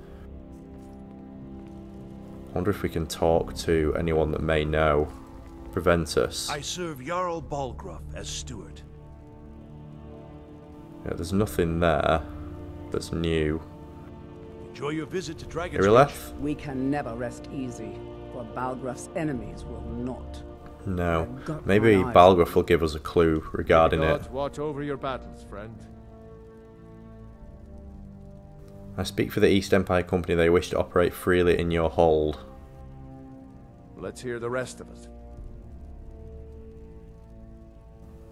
I wonder if we can talk to anyone that may know. Preventus. I serve Jarl Balgruuf as steward. Yeah, there's nothing there that's new. Enjoy your visit to Dragon's Reach. We can never rest easy, for Balgruuf's enemies will not. No. Maybe Balgruuf will give us a clue regarding it. Watch over your battles, friend. I speak for the East Empire Company. They wish to operate freely in your hold. Let's hear the rest of it.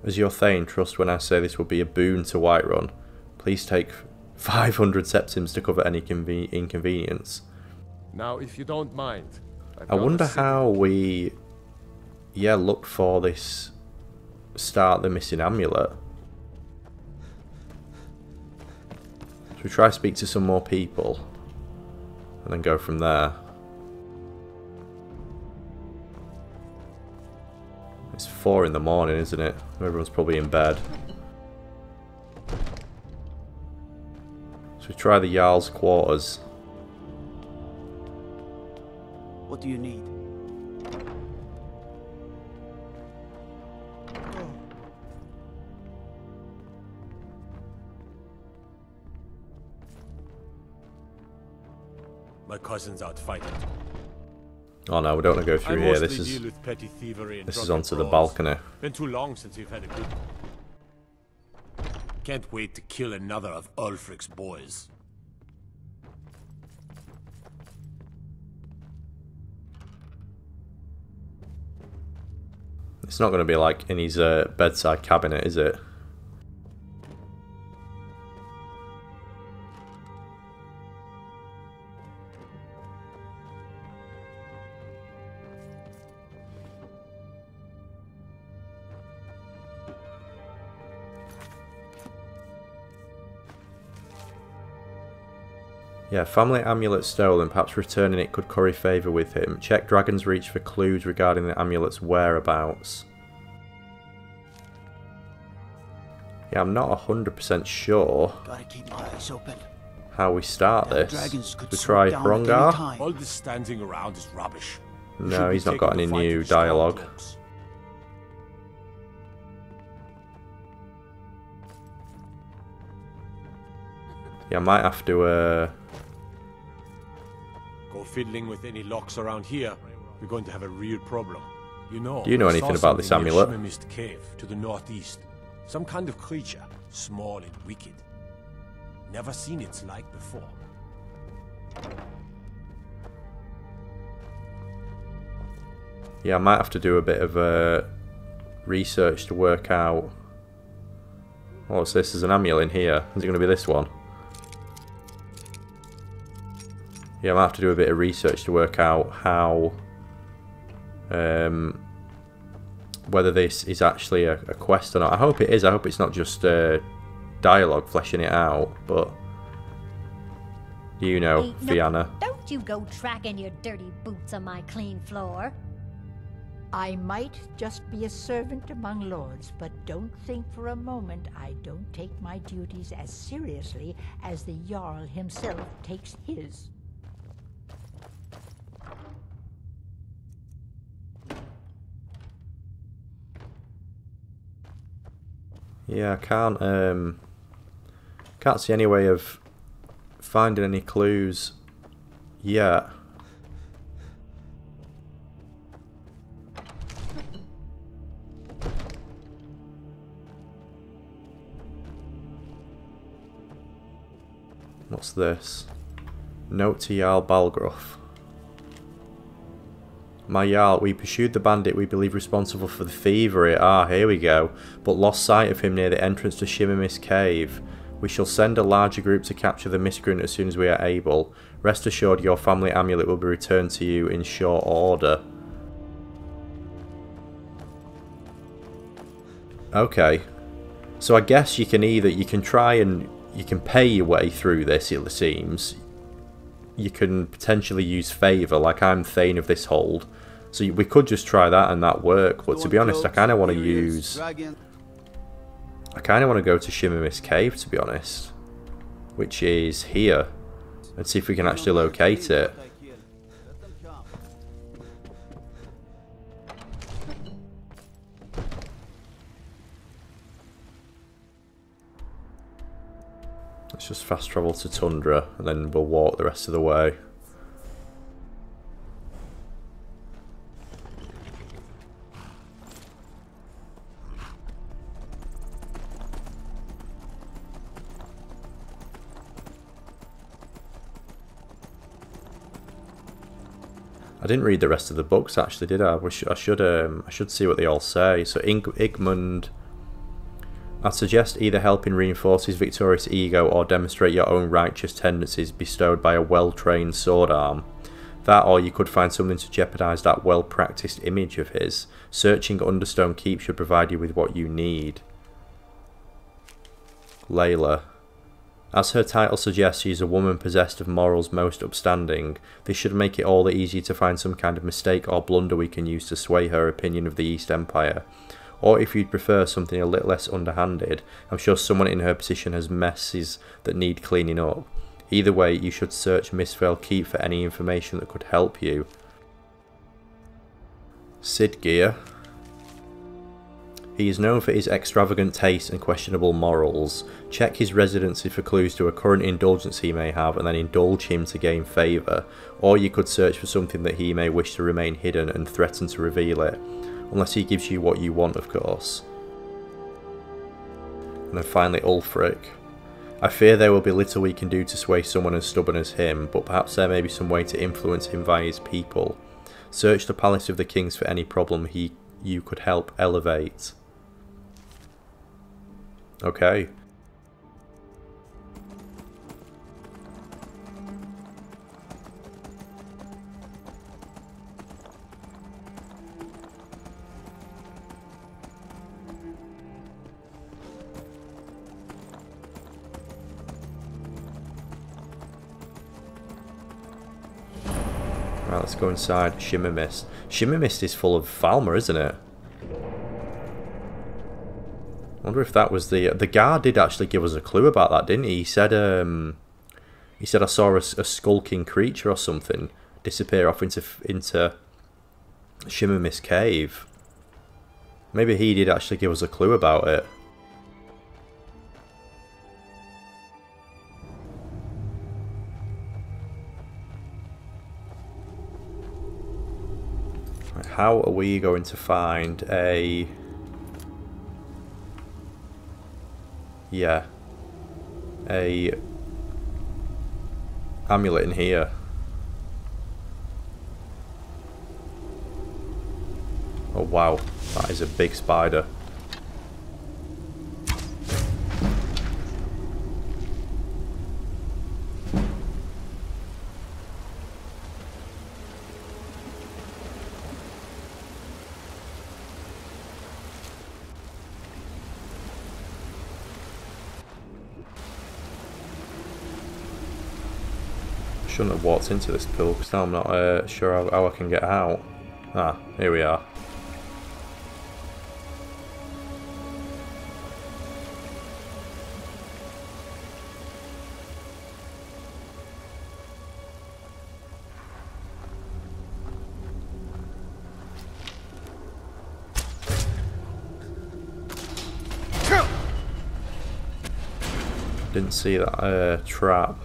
As your Thane, trust when I say this will be a boon to Whiterun. Please take five hundred septims to cover any conven inconvenience. Now, if you don't mind, I've I wonder how we, yeah, look for this. Start the missing amulet. Should we try to speak to some more people, and then go from there? It's four in the morning, isn't it? Everyone's probably in bed. So try the Jarl's quarters. What do you need? Oh. My cousin's out fighting. Oh no, we don't want to go through I here. This is this is onto the balcony. Been too long since you've had a good. Can't wait to kill another of Ulfric's boys. It's not going to be like in his uh, bedside cabinet, is it? Yeah, family amulet stolen, perhaps returning it could curry favour with him. Check Dragon's Reach for clues regarding the amulet's whereabouts. Yeah, I'm not one hundred percent sure Gotta keep my eyes open. how we start Them this. We try Hrongar. All this standing around is rubbish. No, he's not got any new dialogue. Dogs. Yeah, I might have to uh... go fiddling with any locks around here. We're going to have a real problem. You know, do you know anything about this amulet? Shimmermist Cave to the northeast. Some kind of creature, small and wicked. Never seen its like before. Yeah, I might have to do a bit of uh, research to work out. Oh, so this is an amulet in here. Is it going to be this one? Yeah, I might have to do a bit of research to work out how, um, whether this is actually a, a quest or not. I hope it is. I hope it's not just uh, dialogue fleshing it out. But you know, hey, Fianna. No, don't you go tracking your dirty boots on my clean floor. I might just be a servant among lords, but don't think for a moment I don't take my duties as seriously as the Jarl himself takes his. Yeah, I can't, um, can't see any way of finding any clues yet. What's this? Note to Jarl Balgruuf. My Jarl, we pursued the bandit we believe responsible for the thievery, ah here we go, but lost sight of him near the entrance to Shimmermist Cave. We shall send a larger group to capture the miscreant as soon as we are able. Rest assured your family amulet will be returned to you in short order. Okay, so I guess you can either, you can try and you can pay your way through this, it seems. You can potentially use favour, like I'm Thane of this hold. So we could just try that and that work, but to be honest, I kind of want to use... I kind of want to go to Shimmermist Cave, to be honest. Which is here. And see if we can actually locate it. Let's just fast travel to Tundra and then we'll walk the rest of the way. I didn't read the rest of the books actually, did I? I should I should, um, I should see what they all say. So Igmund, I suggest either helping reinforce his victorious ego or demonstrate your own righteous tendencies bestowed by a well-trained sword arm. That or you could find something to jeopardise that well-practised image of his. Searching Understone Keep should provide you with what you need. Laila. As her title suggests, she is a woman possessed of morals most upstanding. This should make it all the easier to find some kind of mistake or blunder we can use to sway her opinion of the East Empire. Or if you'd prefer something a little less underhanded, I'm sure someone in her position has messes that need cleaning up. Either way, you should search Mistfell Keep for any information that could help you. Sidgear. He is known for his extravagant taste and questionable morals. Check his residency for clues to a current indulgence he may have and then indulge him to gain favour. Or you could search for something that he may wish to remain hidden and threaten to reveal it. Unless he gives you what you want, of course. And then finally, Ulfric. I fear there will be little we can do to sway someone as stubborn as him, but perhaps there may be some way to influence him via his people. Search the Palace of the Kings for any problem he you could help elevate. Okay. Right, let's go inside Shimmermist. Shimmermist is full of Falmer, isn't it? I wonder if that was the... The guard did actually give us a clue about that, didn't he? He said, um... He said, I saw a, a skulking creature or something disappear off into into Shimmermist Cave. Maybe he did actually give us a clue about it. Right, how are we going to find a... Yeah. A... amulet in here. Oh wow, that is a big spider. Shouldn't have walked into this pool because now I'm not uh, sure how, how I can get out. Ah, here we are. Didn't see that uh, trap.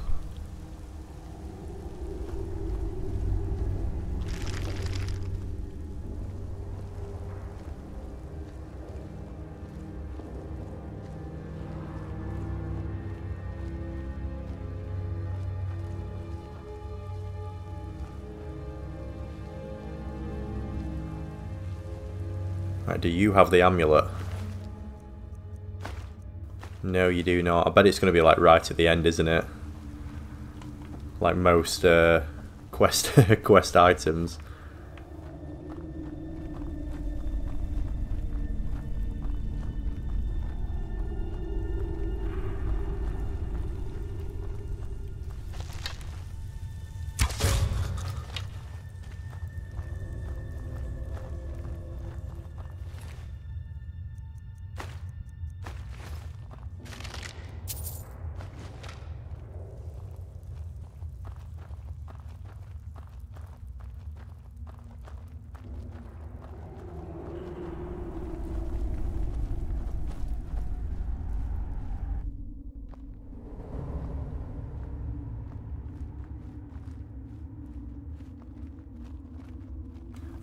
Do you have the amulet? No, you do not. I bet it's going to be like right at the end, isn't it? Like most uh, quest quest items.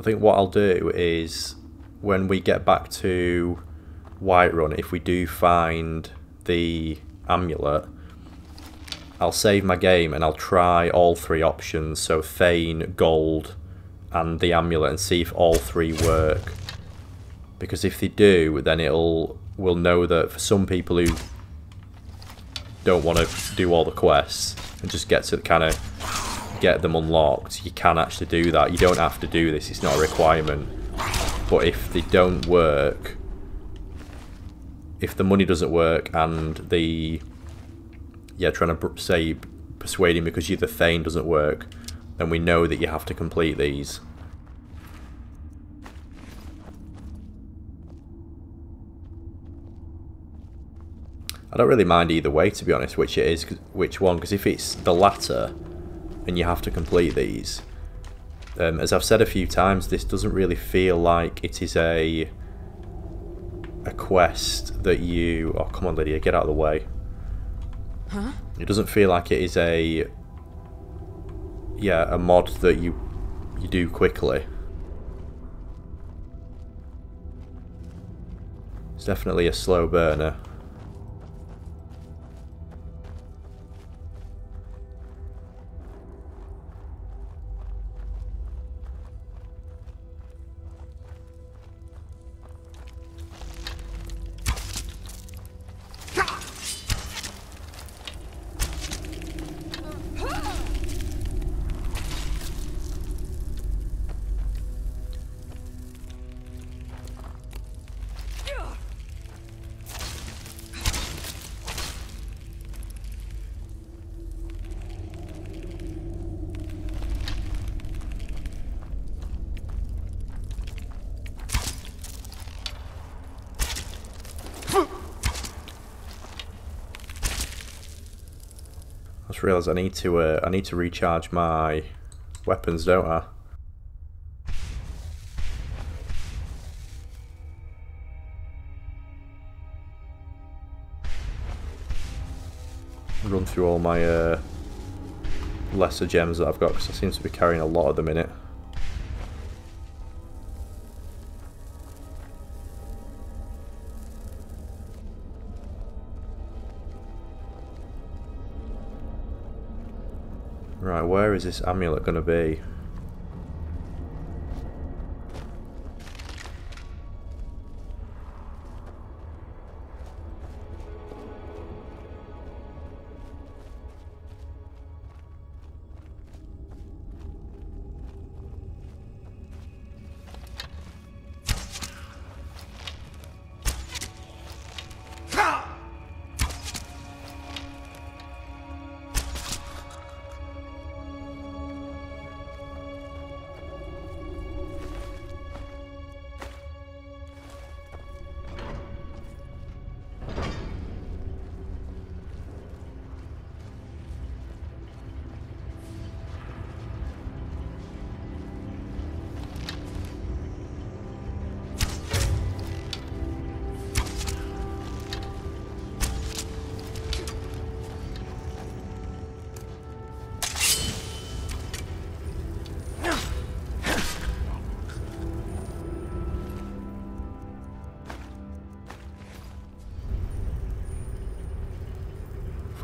I think what I'll do is, when we get back to Whiterun, if we do find the amulet, I'll save my game and I'll try all three options, so Thane, Gold and the amulet, and see if all three work. Because if they do, then it'll we'll know that for some people who don't want to do all the quests and just get to the kind of... get them unlocked, you can actually do that. You don't have to do this, it's not a requirement. But if they don't work, if the money doesn't work and the, yeah, trying to say persuading because you're the Thane doesn't work, then we know that you have to complete these. I don't really mind either way, to be honest, which it is, which one, because if it's the latter and you have to complete these, um, as I've said a few times, this doesn't really feel like it is a a quest that you... Oh, come on, Lydia, get out of the way. Huh? It doesn't feel like it is a... Yeah, a mod that you you do quickly. It's definitely a slow burner. just realised I need to uh, I need to recharge my weapons, don't I? Run through all my uh, lesser gems that I've got, because I seem to be carrying a lot at the minute. Right, where is this amulet going to be?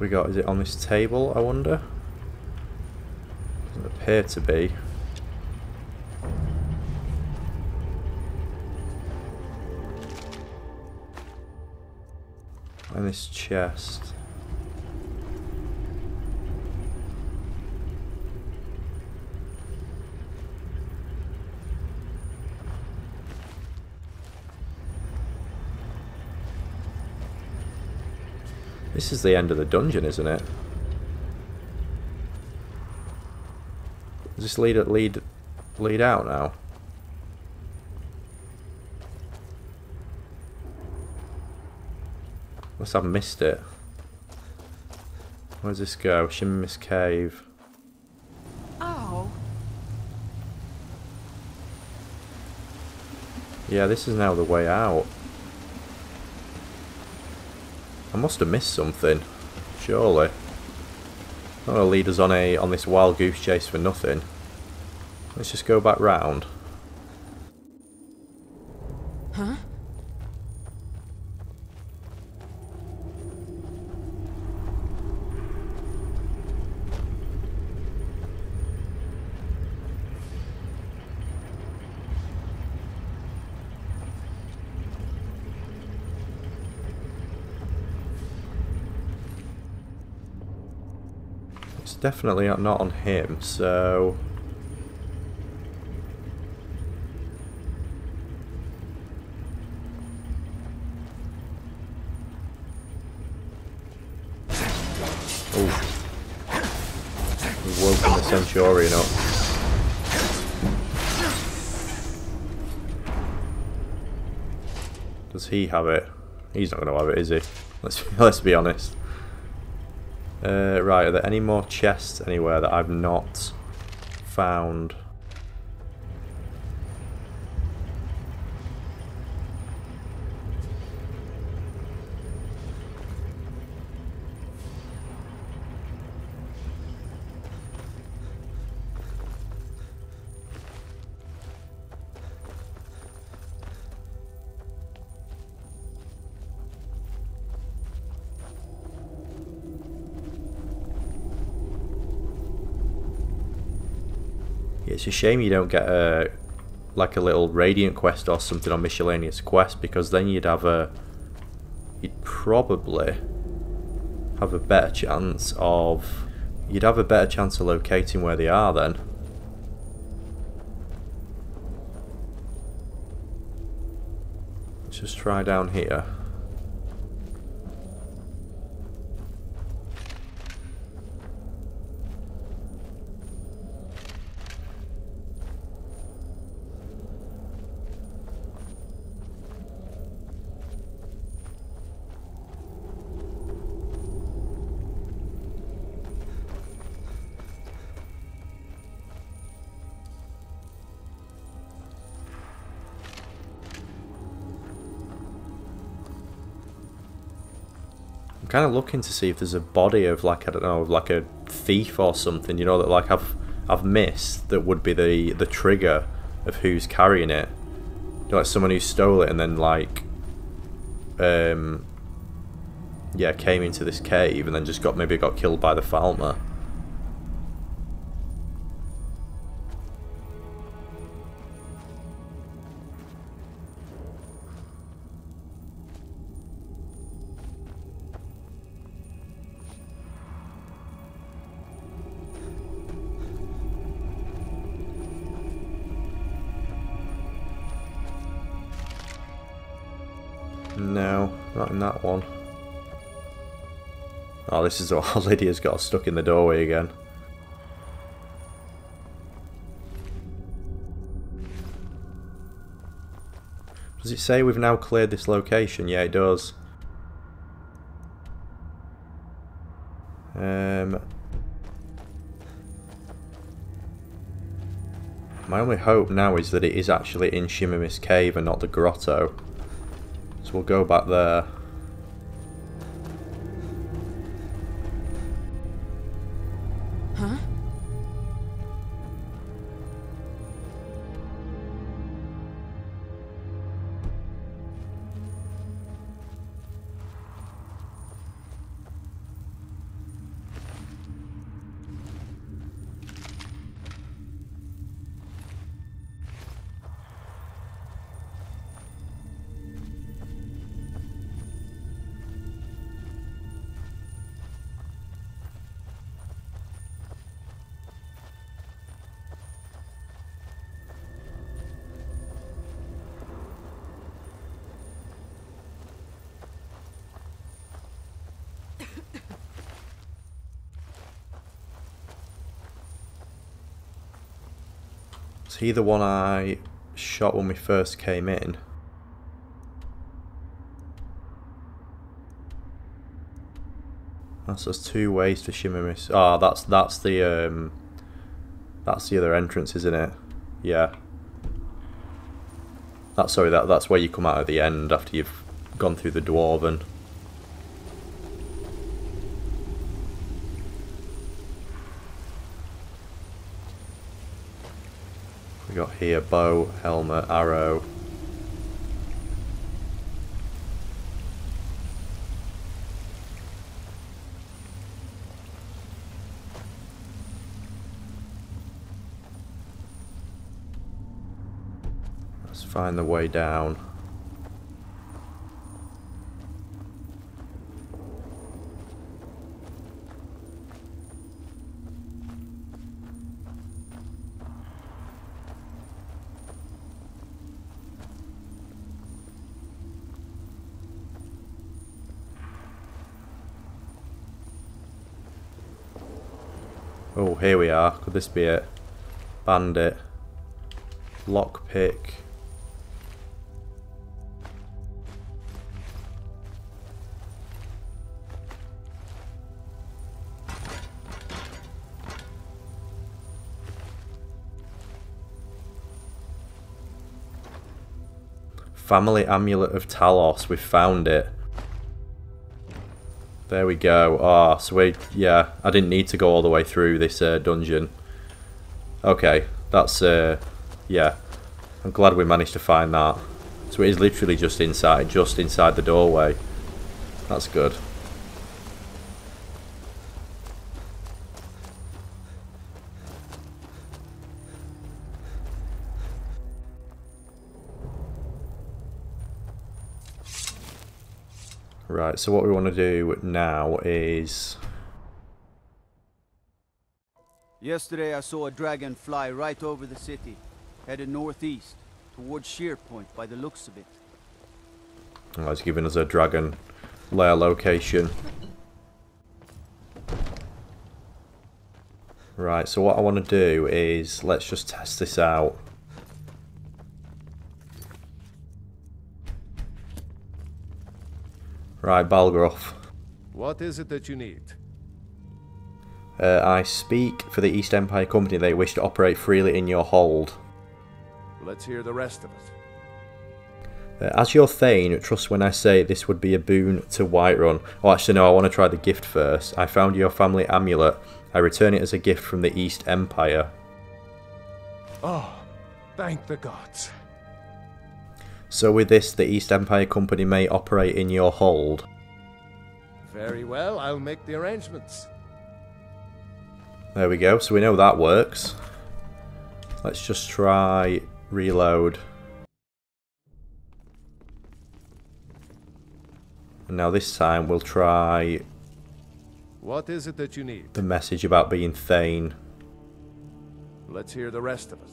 We got, is it on this table, I wonder? Doesn't appear to be. And this chest. This is the end of the dungeon, isn't it? Does this lead lead lead out now? Unless I've missed it. Where does this go? Shimmermist Cave. Oh. Yeah, this is now the way out. I must have missed something, surely. Not gonna lead us on a on this wild goose chase for nothing. Let's just go back round. Huh? Definitely not on him, so... Oh. We've woken the Centurion up. Does he have it? He's not going to have it, is he? Let's, let's be honest. Uh, right, are there any more chests anywhere that I've not found? It's a shame you don't get a like a little Radiant quest or something on miscellaneous quest, because then you'd have a you'd probably have a better chance of you'd have a better chance of locating where they are then. Let's just try down here. kind of looking to see if there's a body of, like, I don't know, like a thief or something, you know, that, like, I've I've missed, that would be the the trigger of who's carrying it. You know, like someone who stole it and then, like, um, yeah, came into this cave and then just got, maybe got killed by the Falmer. No, not in that one. Oh, this is all. Lydia's got stuck in the doorway again. Does it say we've now cleared this location? Yeah, it does. Um, my only hope now is that it is actually in Shimmermist Cave and not the grotto. So we'll go back there. Huh? He the one I shot when we first came in. That's us two ways to Shimmermist. Ah, oh, that's that's the um, that's the other entrance, isn't it? Yeah. That's sorry. That that's where you come out at the end after you've gone through the Dwarven. We got here bow, helmet, arrow. Let's find the way down. Oh, here we are. Could this be it? Bandit. Lockpick. Family Amulet of Talos. We found it. There we go. Ah, oh, so we, yeah, I didn't need to go all the way through this uh, dungeon. Okay, that's, uh, yeah, I'm glad we managed to find that. So it is literally just inside, just inside the doorway. That's good. Right, so what we want to do now is... Yesterday I saw a dragon fly right over the city, headed northeast, towards Sheer Point by the looks of it. Oh, it's giving us a dragon lair location. Right, so what I want to do is, let's just test this out. Right, Balgruuf. What is it that you need? Uh, I speak for the East Empire Company. They wish to operate freely in your hold. Let's hear the rest of it. Uh, as your Thane, trust when I say this would be a boon to Whiterun. Oh, actually, no, I want to try the gift first. I found your family amulet. I return it as a gift from the East Empire. Oh, thank the gods. So with this, the East Empire Company may operate in your hold. Very well, I'll make the arrangements. There we go, so we know that works. Let's just try reload. And now this time we'll try... What is it that you need? The message about being Thane. Let's hear the rest of it.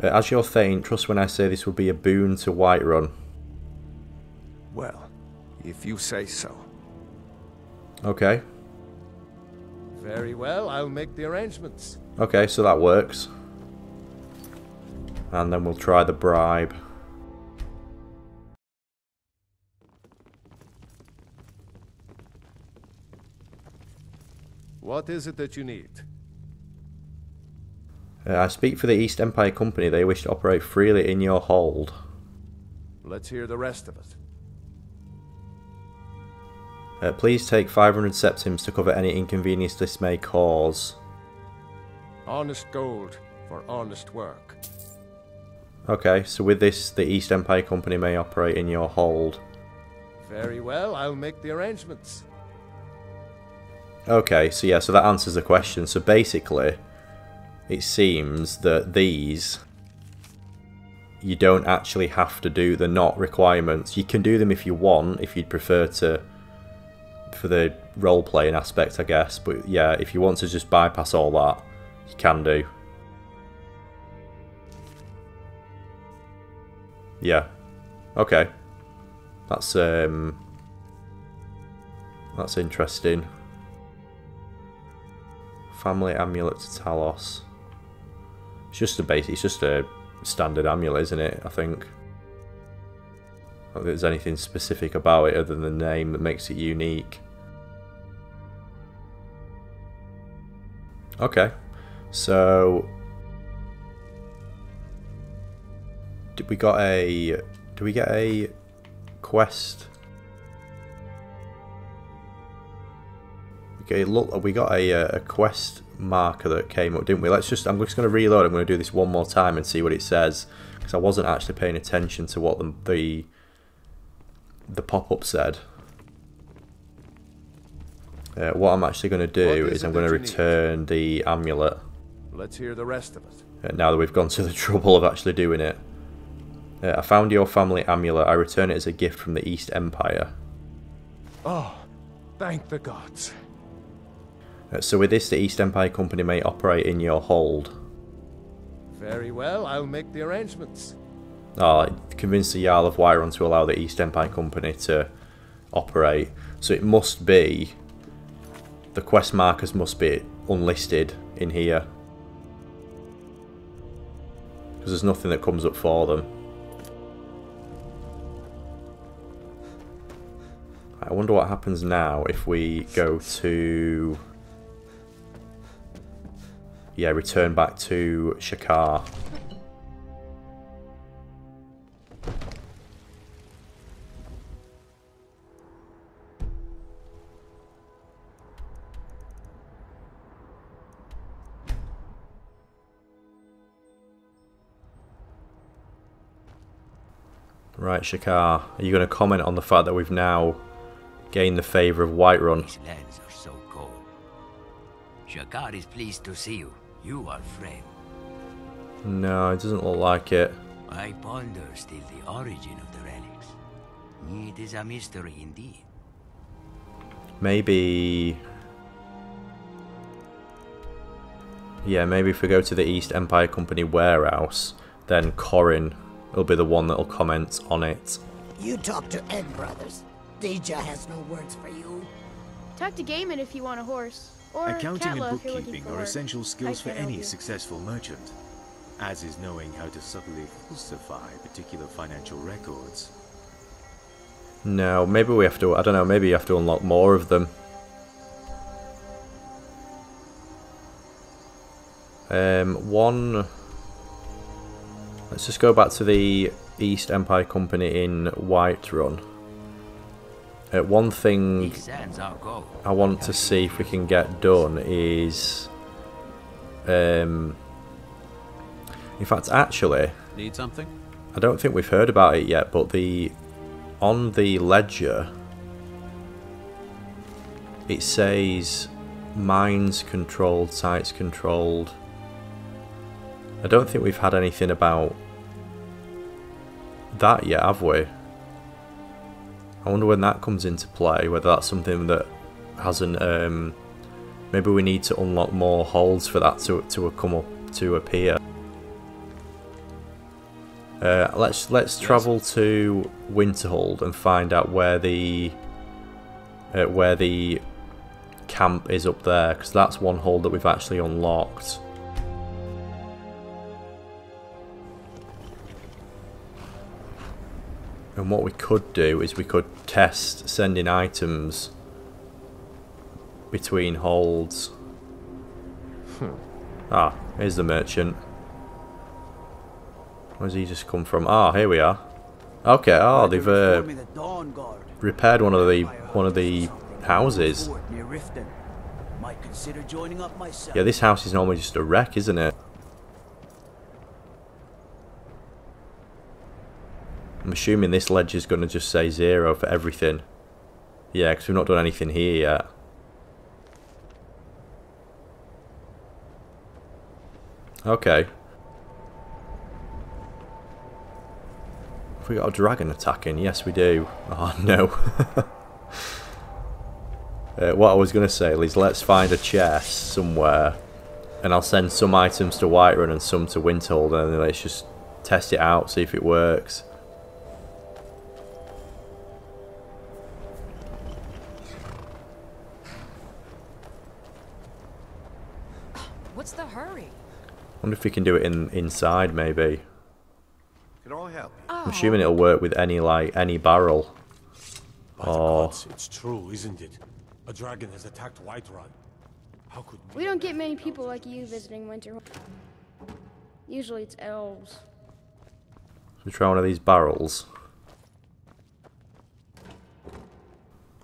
Uh, as your Thane, trust when I say this would be a boon to Whiterun. Well, if you say so. Okay. Very well, I'll make the arrangements. Okay, so that works. And then we'll try the bribe. What is it that you need? Uh, I speak for the East Empire Company. They wish to operate freely in your hold. Let's hear the rest of it. Uh, please take five hundred septims to cover any inconvenience this may cause. Honest gold for honest work. Okay, so with this, the East Empire Company may operate in your hold. Very well, I'll make the arrangements. Okay, so yeah, so that answers the question. So basically, it seems that these, you don't actually have to do the not requirements. You can do them if you want, if you'd prefer to, for the role-playing aspect, I guess. But yeah, if you want to just bypass all that, you can do. Yeah. Okay. That's, um... that's interesting. Family amulet to Talos. It's just a basic, it's just a standard amulet, isn't it? I think. I don't think there's anything specific about it other than the name that makes it unique. Okay, so did we got a? Do we get a quest? Okay, look, we got a, a quest marker that came up, didn't we? Let's just, I'm just going to reload, I'm going to do this one more time and see what it says, because I wasn't actually paying attention to what the, the, the pop-up said. Uh, what I'm actually going to do is I'm going to return the amulet. Let's hear the rest of it. Uh, now that we've gone to the trouble of actually doing it. Uh, I found your family amulet, I return it as a gift from the East Empire. Oh, thank the gods. So with this, the East Empire Company may operate in your hold. Very well, I'll make the arrangements. Oh, it convinced the Jarl of Whiterun to allow the East Empire Company to operate. So it must be... the quest markers must be unlisted in here. Because there's nothing that comes up for them. I wonder what happens now if we go to... yeah, return back to Sha'khar. Right, Sha'khar, are you going to comment on the fact that we've now gained the favour of Whiterun? These lands are so cold. Sha'khar is pleased to see you. You are friend. No, it doesn't look like it. I ponder still the origin of the relics. It is a mystery indeed. Maybe... yeah, maybe if we go to the East Empire Company warehouse, then Korrin will be the one that'll comment on it. You talk to Ed Brothers. Deja has no words for you. Talk to Gaiman if you want a horse. Or accounting and bookkeeping are essential skills for any successful merchant, as is knowing how to subtly falsify particular financial records. No, maybe we have to, I don't know, maybe you have to unlock more of them. Um, one... Let's just go back to the East Empire Company in Whiterun. Uh, one thing I want to see if we can get done is... Um, in fact, actually... Need something? I don't think we've heard about it yet, but the... On the ledger... It says... Mines controlled, sites controlled... I don't think we've had anything about... that yet, have we? I wonder when that comes into play, whether that's something that hasn't, um, maybe we need to unlock more holds for that to, to come up, to appear. Uh, let's let's yes. travel to Winterhold and find out where the, uh, where the camp is up there, because that's one hold that we've actually unlocked. And what we could do is we could test sending items between holds. Hmm. Ah, here's the merchant. Where's he just come from? Ah, here we are. Okay. Oh, they've uh, repaired one of the one of the houses. Yeah, this house is normally just a wreck, isn't it? I'm assuming this ledger's going to just say zero for everything. Yeah, because we've not done anything here yet. Okay. Have we got a dragon attacking? Yes, we do. Oh, no. uh, what I was going to say is let's find a chest somewhere. And I'll send some items to Whiterun and some to Winterhold. And then let's just test it out, see if it works. I wonder if we can do it in inside, maybe. Can all help? I'm assuming it'll work with any like any barrel. Oh, it's true, isn't it? A dragon has attacked Whiterun. How could we? We don't get many people like you visiting Winterhold. Usually it's elves. We try one of these barrels,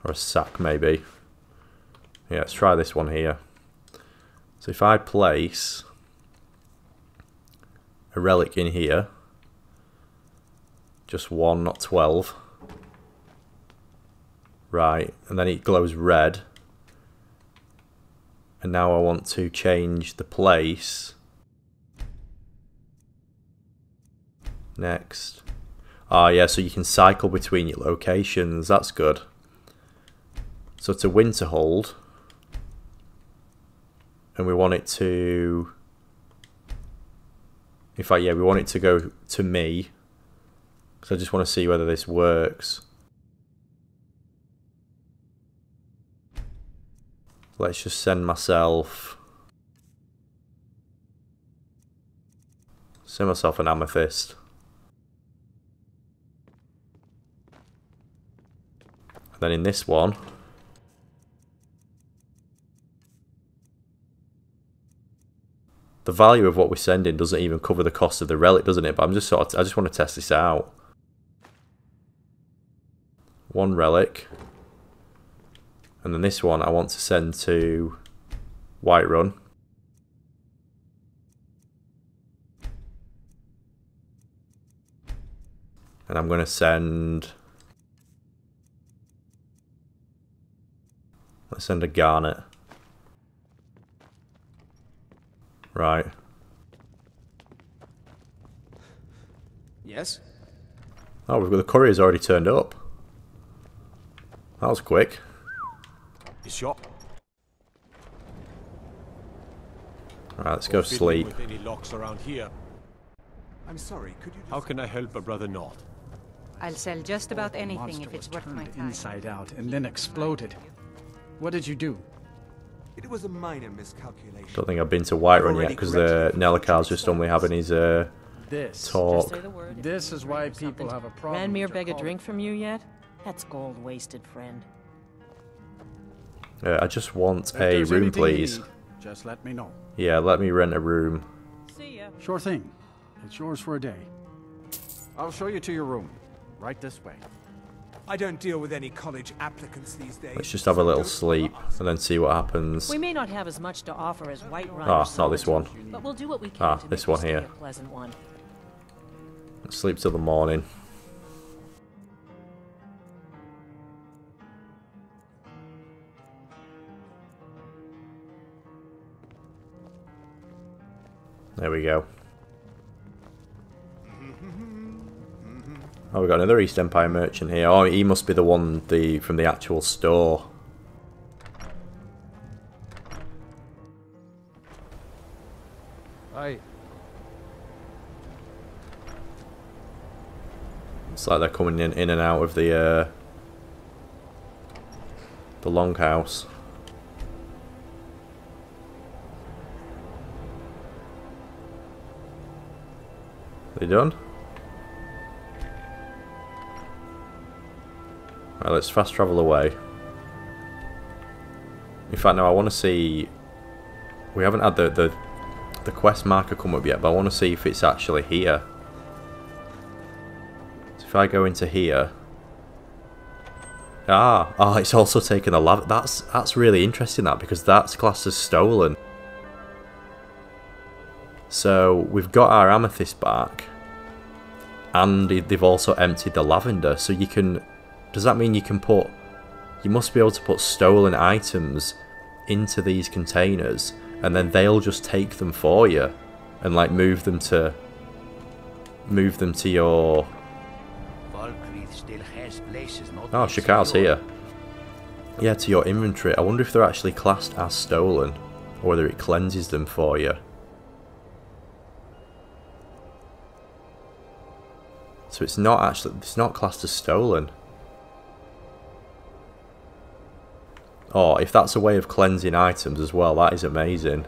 or a sack, maybe. Yeah, let's try this one here. So if I place a relic in here. Just one, not twelve. Right, and then it glows red. And now I want to change the place. Next. Ah, yeah, so you can cycle between your locations. That's good. So to Winterhold. And we want it to... In fact, yeah, we want it to go to me, because I just want to see whether this works. Let's just send myself... Send myself an amethyst. And then in this one... The value of what we're sending doesn't even cover the cost of the relic, doesn't it? But I'm just sort of, I just want to test this out. One relic. And then this one I want to send to Whiterun. And I'm going to send... Let's send a garnet. Right. Yes? Oh, we've got the courier's already turned up. That was quick. It's your... Right, let's go sleep. With any locks around here. I'm sorry, could you just... How can I help a brother not? I'll sell just about anything if it's worth my time. Inside out and then exploded. What did you do? It was a minor miscalculation. Don't think I've been to Whiterun yet because the uh, Nelikar's just only having his uh, this. talk. Just say the word. This is why people have a problem. Ranmir beg a drink from you yet? That's gold wasted, friend. Uh, I just want a room, please. Need, just let me know. Yeah, let me rent a room. See ya. Sure thing. It's yours for a day. I'll show you to your room. Right this way. I don't deal with any college applicants these days. Let's just have a little sleep and then see what happens. We may not have as much to offer as Whiterun. Ah, not this one. But we'll do what we can. Ah, this one here. Pleasant one. Let's sleep till the morning. There we go. Oh, we got another East Empire merchant here. Oh, he must be the one the from the actual store. Hi. It's like they're coming in in and out of the uh, the longhouse. They done? Right, let's fast travel away. In fact, no, I want to see... We haven't had the, the, the quest marker come up yet, but I want to see if it's actually here. So if I go into here... Ah! Oh, it's also taken a lava... That's, that's really interesting, that, because that's classed as stolen. So we've got our amethyst back, and they've also emptied the lavender. So you can, does that mean you can put, you must be able to put stolen items into these containers, and then they'll just take them for you, and like move them to, move them to your. Oh, Sha'khar's here. Yeah, to your inventory. I wonder if they're actually classed as stolen, or whether it cleanses them for you. So it's not actually, it's not classed as stolen. Oh, if that's a way of cleansing items as well, that is amazing.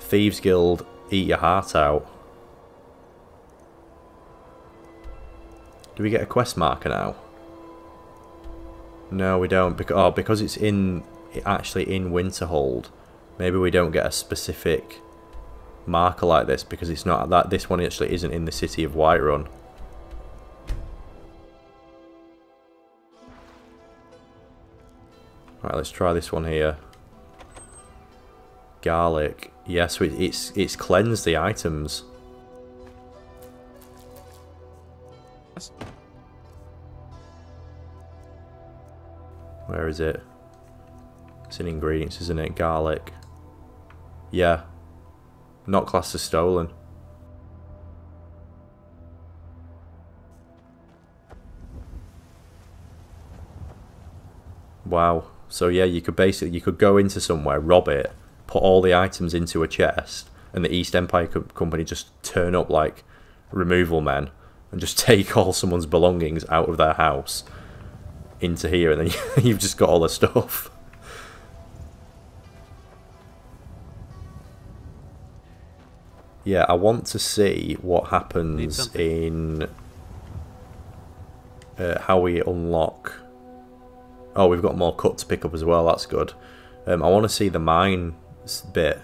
Thieves Guild, eat your heart out. Do we get a quest marker now? No, we don't. Because, oh, because it's in, actually in Winterhold. Maybe we don't get a specific marker like this, because it's not that this one actually isn't in the city of Whiterun. Right, let's try this one here. Garlic. Yeah, so it, it's it's cleansed the items. Where is it? It's in ingredients, isn't it? Garlic. Yeah. Not classed as stolen. Wow. So yeah, you could basically, you could go into somewhere, rob it, put all the items into a chest, and the East Empire co Company just turn up like removal men and just take all someone's belongings out of their house into here, and then you've just got all their stuff. Yeah, I want to see what happens in uh, how we unlock. Oh, we've got more cut to pick up as well. That's good. Um, I want to see the mine bit.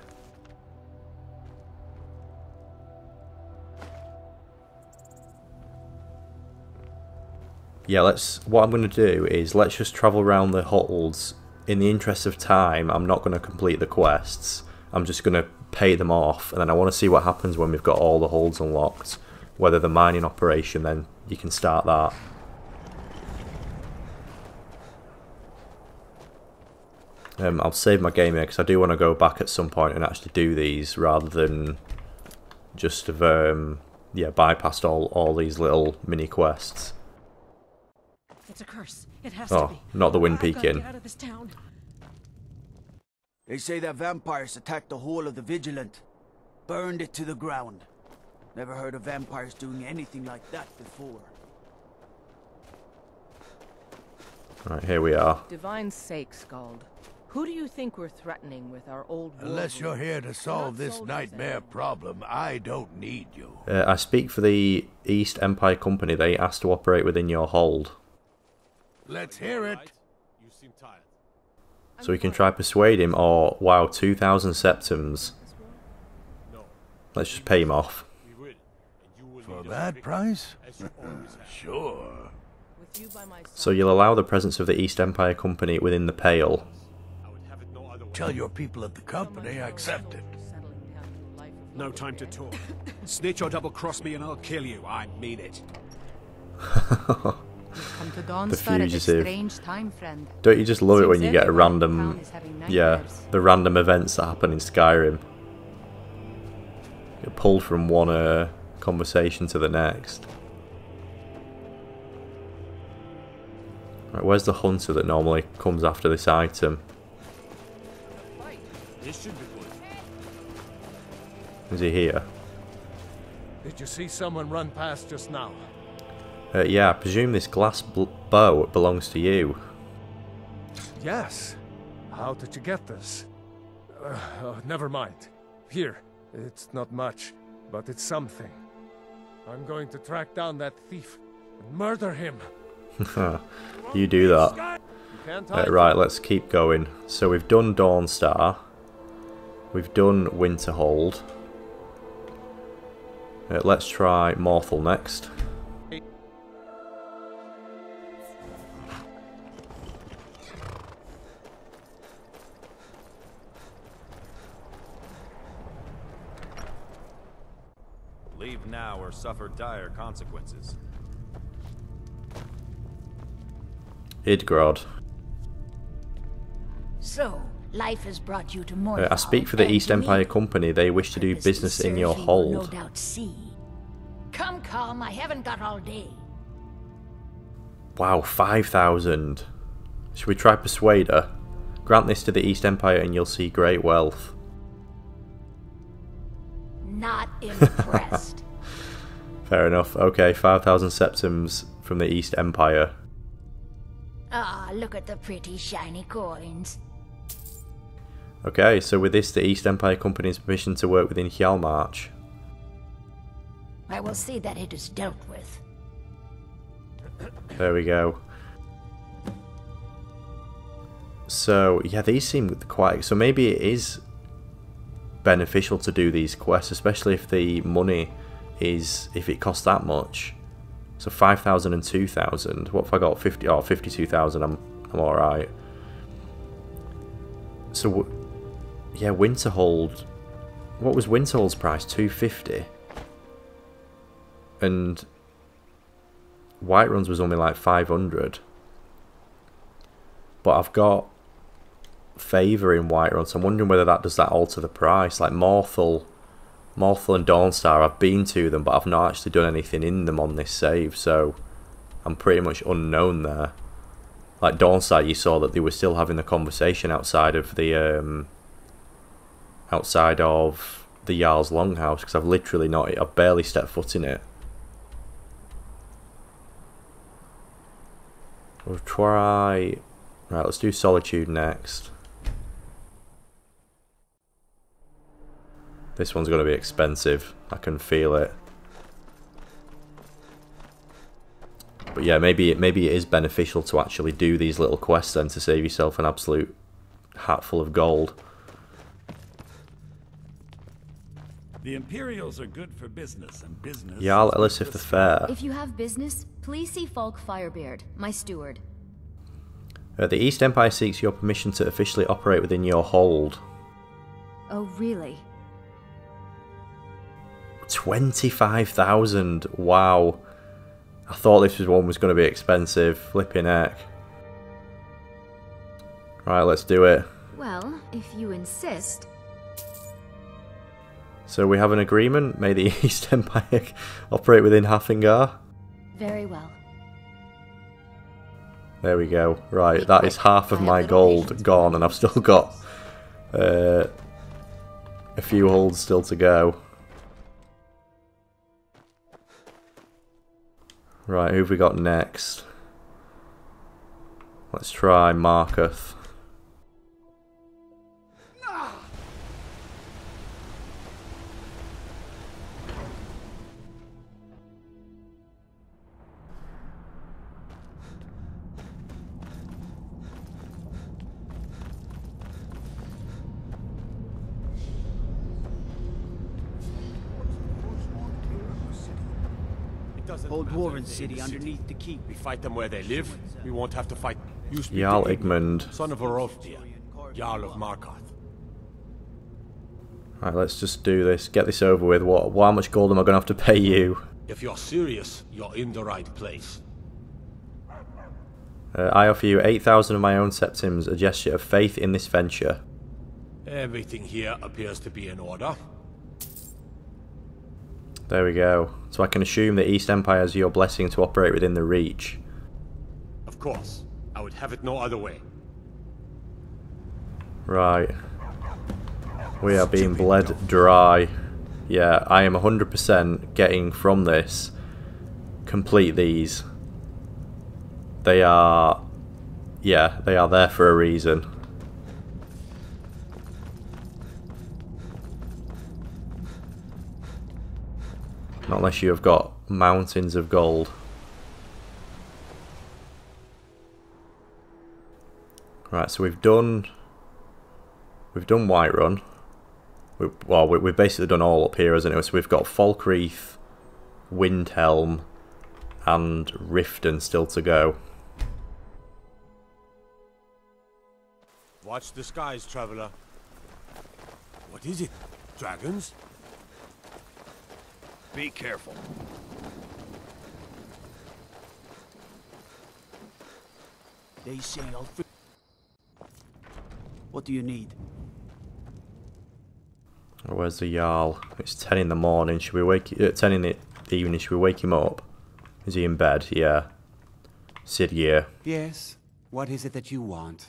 Yeah, let's. What I'm going to do is let's just travel around the holds. In the interest of time, I'm not going to complete the quests. I'm just going to pay them off, and then I want to see what happens when we've got all the holds unlocked, whether the mining operation, then you can start that. Um, I'll save my game here because I do want to go back at some point and actually do these rather than just have, um, yeah, bypassed all, all these little mini quests. It's a curse. It has oh, to be. Not the wind peaking. They say that vampires attacked the Hall of the Vigilant, burned it to the ground. Never heard of vampires doing anything like that before. Right, here we are. Divine sake, Skald. Who do you think we're threatening with our old... Unless you're here to solve this nightmare problem, I don't need you. Uh, I speak for the East Empire Company. They asked to operate within your hold. Let's hear it. You seem tired. So we can try persuade him, or wow, two thousand septums. Let's just pay him off. For that price? Sure. So you'll allow the presence of the East Empire Company within the Pale. Tell your people at the company I accept it. No time to talk. Snitch or double-cross me and I'll kill you. I mean it. The fugitive. Don't you just love it when you get a random... Yeah, the random events that happen in Skyrim. You're pulled from one uh, conversation to the next. Right, where's the hunter that normally comes after this item? Is he here? Did you see someone run past just now? Uh, yeah, I presume this glass bow belongs to you. Yes. How did you get this? Uh, uh, never mind. Here. It's not much, but it's something. I'm going to track down that thief and murder him. You do that. Uh, right, let's keep going. So we've done Dawnstar. We've done Winterhold. Uh, let's try Morthal next. Leave now or suffer dire consequences. Idgrod. So, life has brought you to Morthal. Uh, I speak for the East Empire Company. They wish to do business in your hold. No doubt see. Come, come, I haven't got all day. Wow, five thousand. Should we try persuade her? Grant this to the East Empire and you'll see great wealth. Not impressed. Fair enough. Okay, five thousand septims from the East Empire. Ah, oh, look at the pretty shiny coins. Okay, so with this, the East Empire Company's permission to work within Hjalmarch. I will see that it is dealt with. There we go. So, yeah, these seem quite... So maybe it is beneficial to do these quests, especially if the money is... if it costs that much. So five thousand and two thousand. What if I got fifty or oh, fifty-two thousand? I'm I'm all right. So yeah, Winterhold. What was Winterhold's price? two fifty. And Whiterun's was only like five hundred. But I've got favor in Whiterun, so I'm wondering whether that does that alter the price. Like Morthal. Morthal and Dawnstar, I've been to them, but I've not actually done anything in them on this save, so I'm pretty much unknown there. Like Dawnstar, you saw that they were still having the conversation outside of the um, outside of the Jarl's Longhouse, because I've literally not, I've barely stepped foot in it. We'll try. Right, let's do Solitude next. This one's going to be expensive. I can feel it. But yeah, maybe it, maybe it is beneficial to actually do these little quests then to save yourself an absolute hatful of gold. The Imperials are good for business and business. Jarl Elisif the Fair. If you have business, please see Falk Firebeard, my steward. Uh, the East Empire seeks your permission to officially operate within your hold. Oh, really? twenty-five thousand. Wow. I thought this was one was going to be expensive. Flipping heck. Right, let's do it. Well, if you insist. So we have an agreement. May the East Empire operate within Hafingar. Very well. There we go. Right, that is half of my gold gone, and I've still got uh, a few holds still to go. Right, who've we got next? Let's try Marketh. No. Old Dwarven city underneath the keep. We fight them where they live. We won't have to fight. You speak Jarl Igmund, son of Orofdia, Jarl of Markarth. Alright, let's just do this. Get this over with. What? How much gold am I going to have to pay you? If you're serious, you're in the right place. Uh, I offer you eight thousand of my own septims, a gesture of faith in this venture. Everything here appears to be in order. There we go. So I can assume that East Empire is your blessing to operate within the Reach. Of course. I would have it no other way. Right. We are being bled dry. Yeah, I am one hundred percent getting from this. Complete these. They are... yeah, they are there for a reason. Not unless you have got mountains of gold. Right, so we've done... We've done Whiterun. We, well, we, we've basically done all up here, hasn't it? So we've got Falkreath, Windhelm, and Riften still to go. Watch the skies, traveller. What is it? Dragons? Be careful. They say Ulfric. What do you need? Oh, where's the Jarl? It's ten in the morning. Should we wake him up? Uh, ten in the evening. Should we wake him up? Is he in bed? Yeah. Sid Gear. Yes. What is it that you want?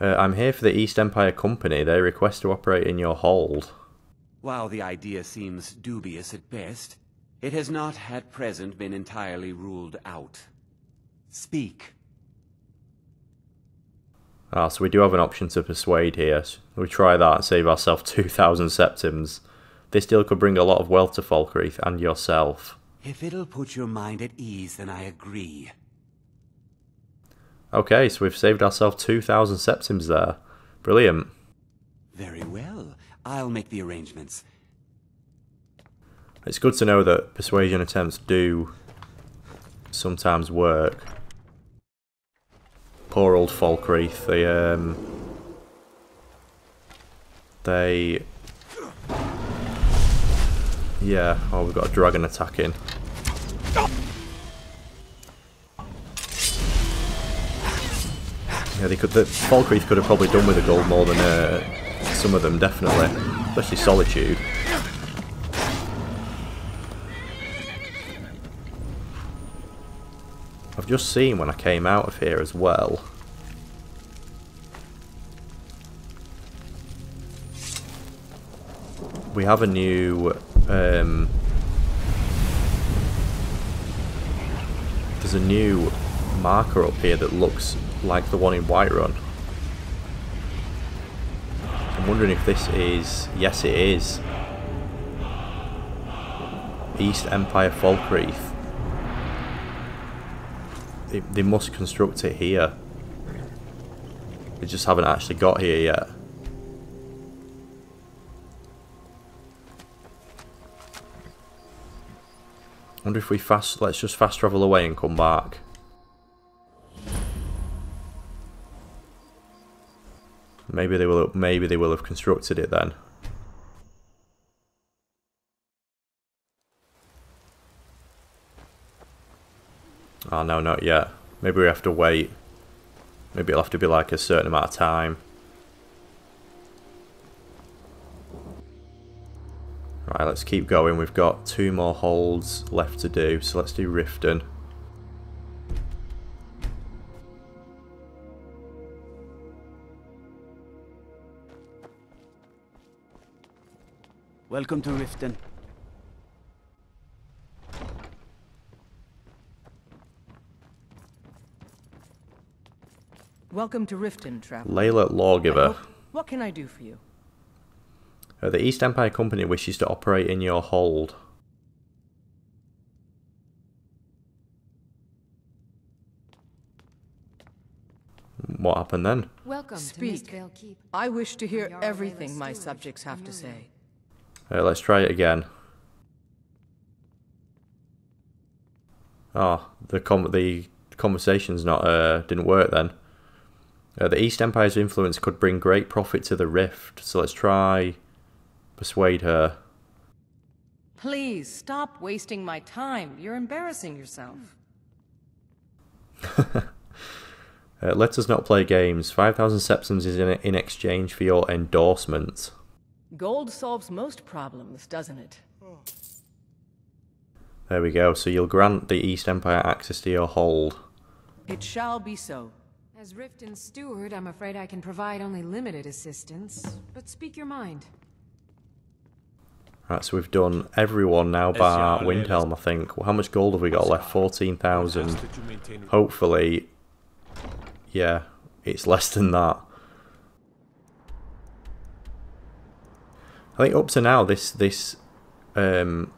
Uh, I'm here for the East Empire Company. They request to operate in your hold. While the idea seems dubious at best, it has not at present been entirely ruled out. Speak. Ah, so we do have an option to persuade here. We try that and save ourselves two thousand septims. This deal could bring a lot of wealth to Falkreath and yourself. If it'll put your mind at ease, then I agree. Okay, so we've saved ourselves two thousand septims there. Brilliant. Very well. I'll make the arrangements. It's good to know that persuasion attempts do sometimes work. Poor old Falkreath, they, um... They... Yeah, oh, we've got a dragon attacking. Yeah, they could... The, Falkreath could have probably done with a gold more than... Uh, some of them, definitely. Especially Solitude. I've just seen when I came out of here as well. We have a new... Um, there's a new marker up here that looks like the one in Whiterun. I'm wondering if this is... yes, it is. East Empire Falkreath. They, they must construct it here. They just haven't actually got here yet. I wonder if we fast... let's just fast travel away and come back. Maybe they will. Maybe they will have constructed it then. Oh no, not yet. Maybe we have to wait. Maybe it'll have to be like a certain amount of time. Right, let's keep going. We've got two more holds left to do, so let's do Riften. Welcome to Riften. Welcome to Riften, traveler. Laila Law-Giver. What can I do for you? Uh, the East Empire Company wishes to operate in your hold. What happened then? Welcome. Speak. To Keep. I wish to hear everything my subjects have to say. Uh, let's try it again. Oh, the com the conversation's not uh didn't work then. Uh, the East Empire's influence could bring great profit to the Rift, so let's try persuade her. Please stop wasting my time. You're embarrassing yourself. uh, let us not play games. five thousand septims is in, in exchange for your endorsement. Gold solves most problems, doesn't it? There we go. So you'll grant the East Empire access to your hold. It shall be so. As Rift and Steward, I'm afraid I can provide only limited assistance, but speak your mind. Right, so we've done everyone now bar Windhelm, I think. Well, how much gold have we got left? fourteen thousand. Hopefully, yeah, it's less than that. I think up to now, this this um,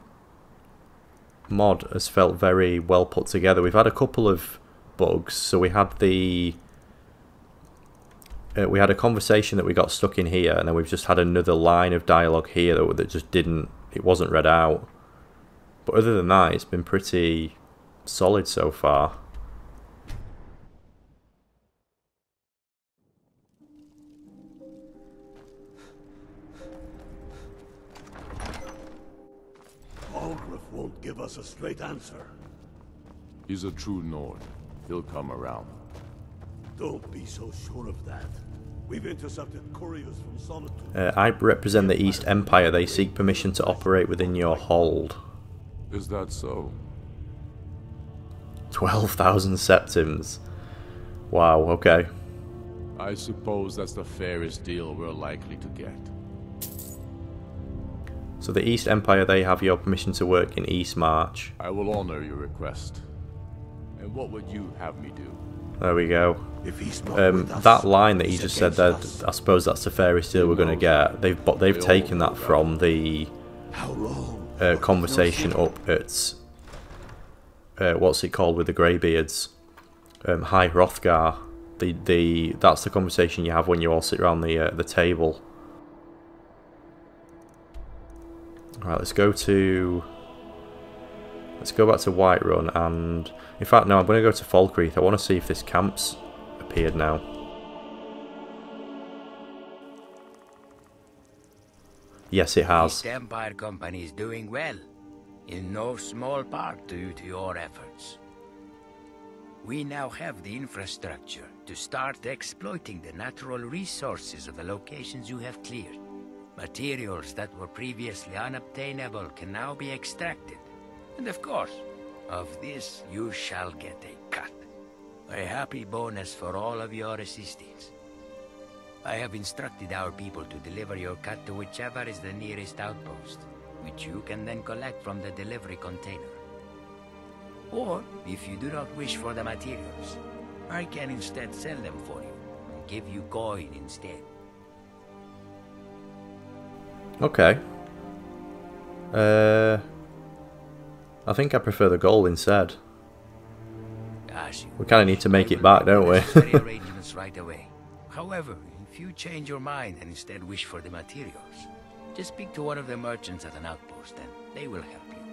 mod has felt very well put together. We've had a couple of bugs, so we had the uh, we had a conversation that we got stuck in here, and then we've just had another line of dialogue here that, that just didn't, it wasn't read out. But other than that, it's been pretty solid so far. Give us a straight answer. He's a true Nord. He'll come around. Don't be so sure of that. We've intercepted couriers from Solitude. Uh, I represent the East Empire. They seek permission to operate within your hold. Is that so? twelve thousand septims. Wow, okay. I suppose that's the fairest deal we're likely to get. So the East Empire, they have your permission to work in Eastmarch. I will honor your request. And what would you have me do? There we go. If he's not um, with us, that line that he just said there, us. I suppose that's the fairest deal we're going to get. They've but they've taken that from the uh, conversation up at uh, what's it called with the greybeards, um, High Hrothgar. The the that's the conversation you have when you all sit around the uh, the table. Alright, let's go to... Let's go back to Whiterun and... In fact, no, I'm going to go to Falkreath. I want to see if this camp's appeared now. Yes, it has. East Empire Company is doing well, in no small part due to your efforts. We now have the infrastructure to start exploiting the natural resources of the locations you have cleared. Materials that were previously unobtainable can now be extracted. And of course, of this you shall get a cut. A happy bonus for all of your assistance. I have instructed our people to deliver your cut to whichever is the nearest outpost, which you can then collect from the delivery container. Or, if you do not wish for the materials, I can instead sell them for you and give you coin instead. Okay. Uh, I think I prefer the gold instead. We kind of need to make it back, don't we? Arrangements right away. However, if you change your mind and instead wish for the materials, just speak to one of the merchants at an outpost and they will help you.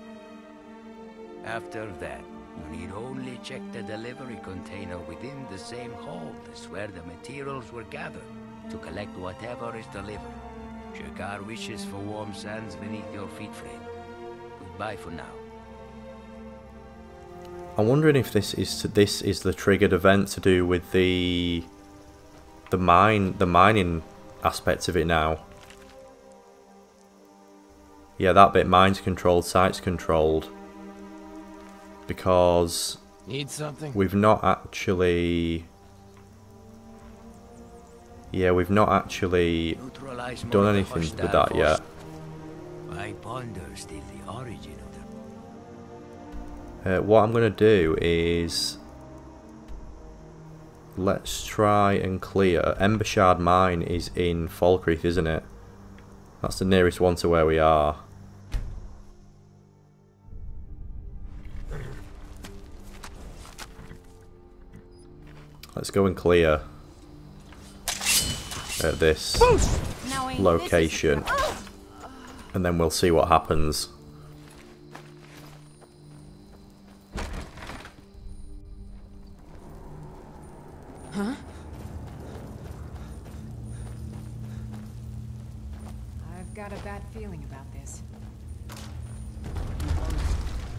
After that, you need only check the delivery container within the same hold as where the materials were gathered to collect whatever is delivered. Sha'khar wishes for warm sands beneath your feet, friend. Goodbye for now. I'm wondering if this is to, this is the triggered event to do with the the mine the mining aspects of it now. Yeah, that bit, mines controlled, sites controlled. Because need something. We've not actually. Yeah, we've not actually done anything with that yet. I ponder still the origin of them. Uh, what I'm going to do is... Let's try and clear... Embershard Mine is in Falkreath, isn't it? That's the nearest one to where we are. Let's go and clear... at this location, and then we'll see what happens. about this.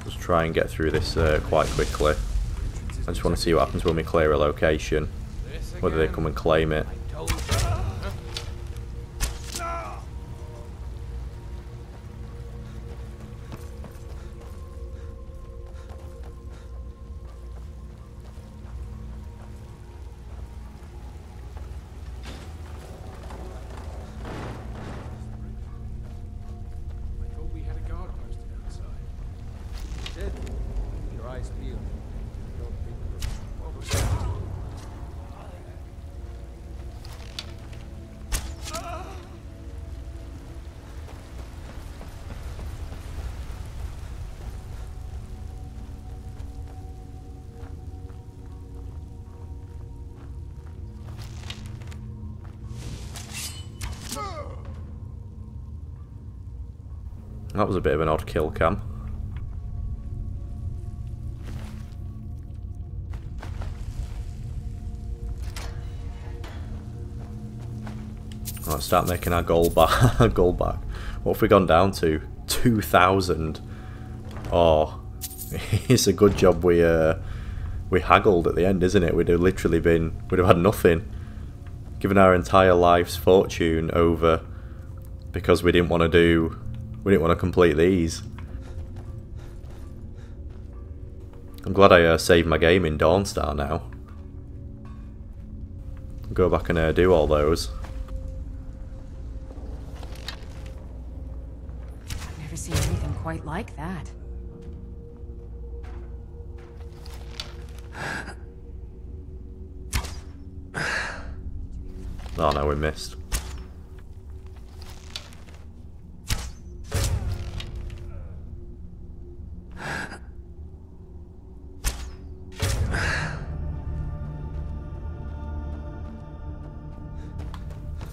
Let's try and get through this uh, quite quickly. I just want to see what happens when we clear a location. Whether they come and claim it. That was a bit of an odd kill cam. Let's start making our gold back. Our gold back. What have we gone down to? Two thousand. Oh, it's a good job we uh, we haggled at the end, isn't it? We'd have literally been, we'd have had nothing, given our entire life's fortune over because we didn't want to do. We didn't want to complete these. I'm glad I uh, saved my game in Dawnstar now. Go back and uh, do all those. I've never seen anything quite like that. Oh no, we missed.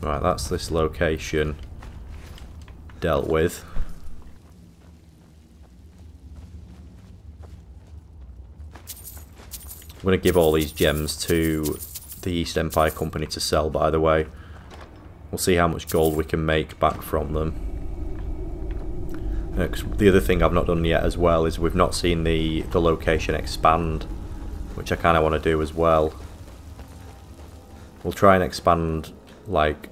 Right, that's this location dealt with. I'm going to give all these gems to the East Empire Company to sell, by the way. We'll see how much gold we can make back from them. Uh, 'cause the other thing I've not done yet as well is we've not seen the, the location expand, which I kind of want to do as well. We'll try and expand, like,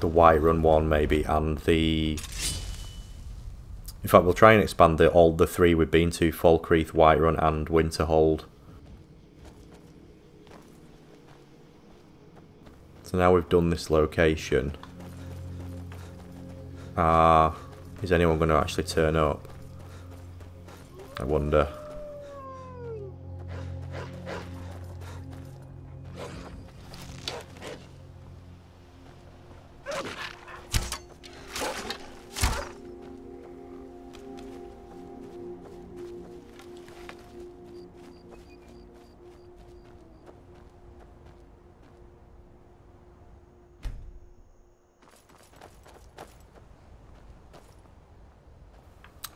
the Whiterun one maybe, and the... In fact, we'll try and expand the, all the three we've been to, Falkreath, Whiterun and Winterhold. So now we've done this location. Ah, uh, is anyone going to actually turn up? I wonder.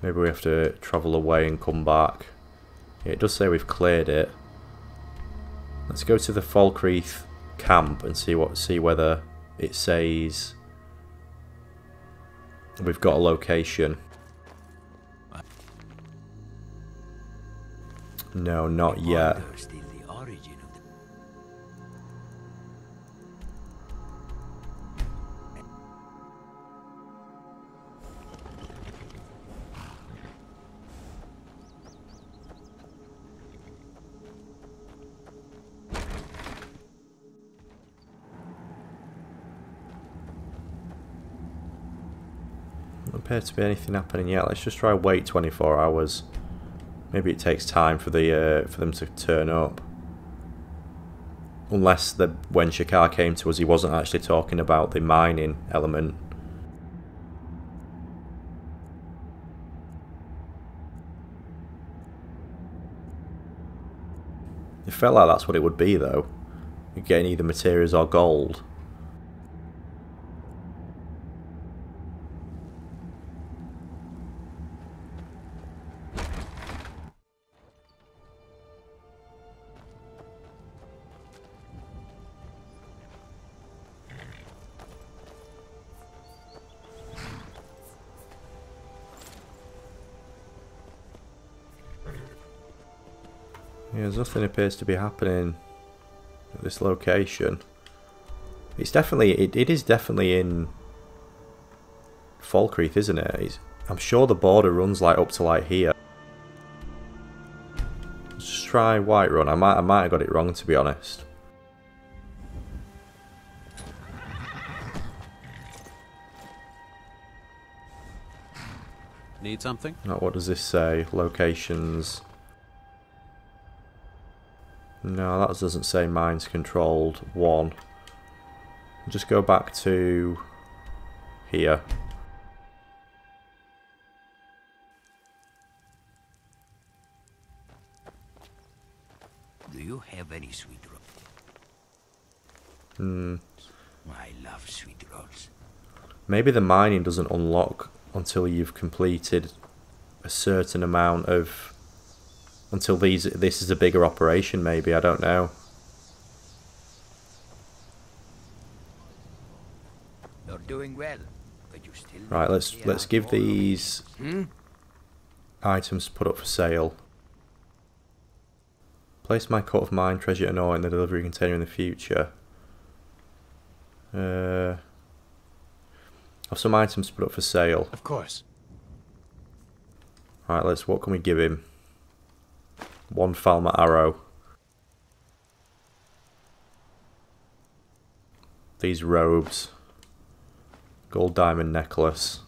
Maybe we have to travel away and come back. Yeah, it does say we've cleared it. Let's go to the Falkreath camp and see what see whether it says we've got a location. No, not yet. Appear to be anything happening yet. Let's just try wait twenty-four hours. Maybe it takes time for the uh, for them to turn up. Unless the when Sha'khar came to us, he wasn't actually talking about the mining element. It felt like that's what it would be though. You're getting either materials or gold. Yeah, there's nothing appears to be happening at this location. It's definitely, it, it is definitely in Falkreath, isn't it? It's, I'm sure the border runs like up to like here. Let's just try Whiterun. I might, I might have got it wrong, to be honest. Need something? Now, what does this say? Locations. No, that doesn't say mines controlled. One. Just go back to here. Do you have any sweet rolls? Hmm. I love sweet rolls. Maybe the mining doesn't unlock until you've completed a certain amount of... Until these, this is a bigger operation, maybe. I don't know. You're doing well, but you still right. Let's let's give these hmm? items put up for sale. Place my cut of mine treasure and ore in the delivery container in the future. Uh, I've some items put up for sale. Of course. Right. Let's. What can we give him? One Falmer arrow. These robes. Gold diamond necklace.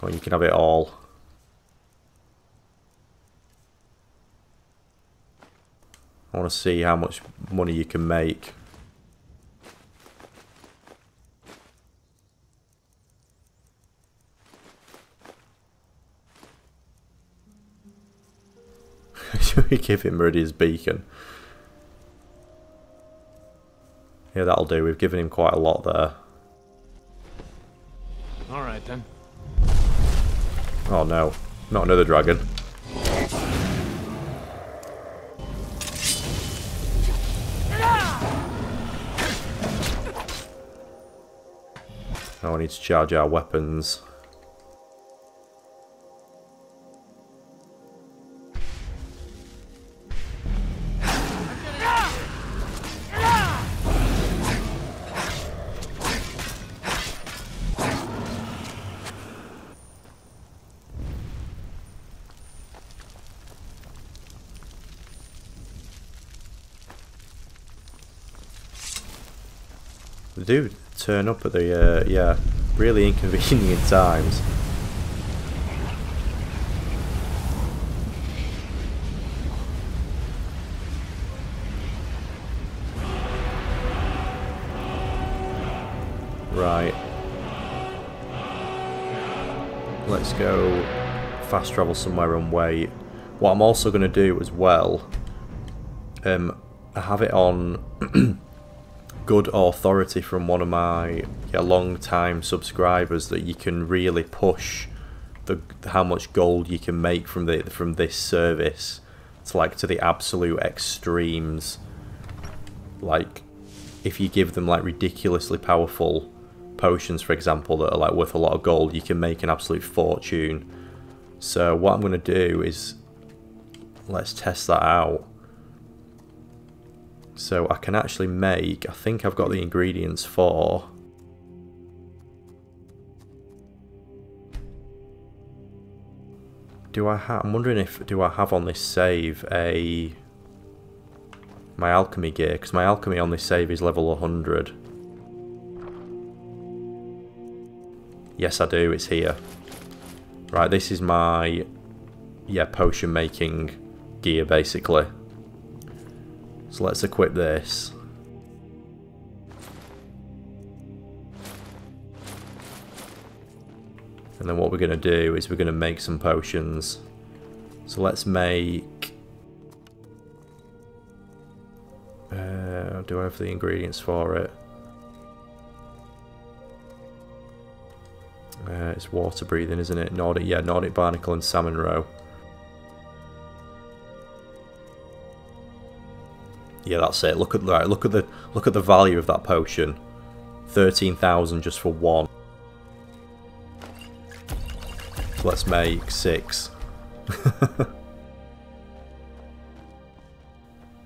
Well, you can have it all. I want to see how much money you can make. We give him Meridia's beacon. Yeah, that'll do. We've given him quite a lot there. All right then. Oh no, not another dragon. Now I need to charge our weapons. Do turn up at the uh, yeah really inconvenient times. Right, let's go fast travel somewhere and wait. What I'm also going to do as well, um, I have it on. Good authority from one of my yeah, long-time subscribers that you can really push the how much gold you can make from the from this service. It's like to the absolute extremes. Like if you give them like ridiculously powerful potions, for example, that are like worth a lot of gold, you can make an absolute fortune. So what I'm gonna do is let's test that out. So I can actually make, I think I've got the ingredients for do I have, I'm wondering if, do I have on this save a, my alchemy gear, because my alchemy on this save is level one hundred. Yes I do, it's here. Right, this is my, yeah, potion making gear basically. So let's equip this. And then what we're going to do is we're going to make some potions. So let's make... Uh, do I have the ingredients for it? Uh, it's water breathing, isn't it? Nordic, yeah, Nordic Barnacle and Salmon Roe. Yeah, that's it. Look at right, look at the look at the value of that potion. Thirteen thousand just for one. So let's make six.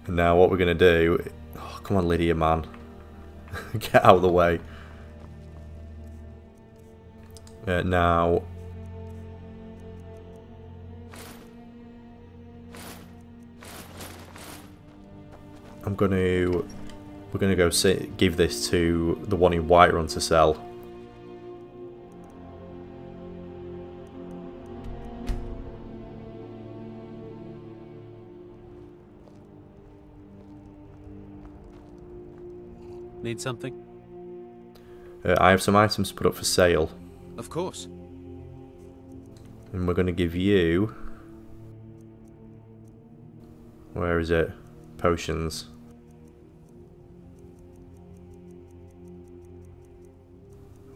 And now what we're going to do... Oh, come on, Lydia, man. Get out of the way. Uh, now... I'm going to... We're going to go sit, give this to the one in Whiterun to sell. Need something? Uh, I have some items put up for sale. Of course. And we're going to give you... Where is it? Potions.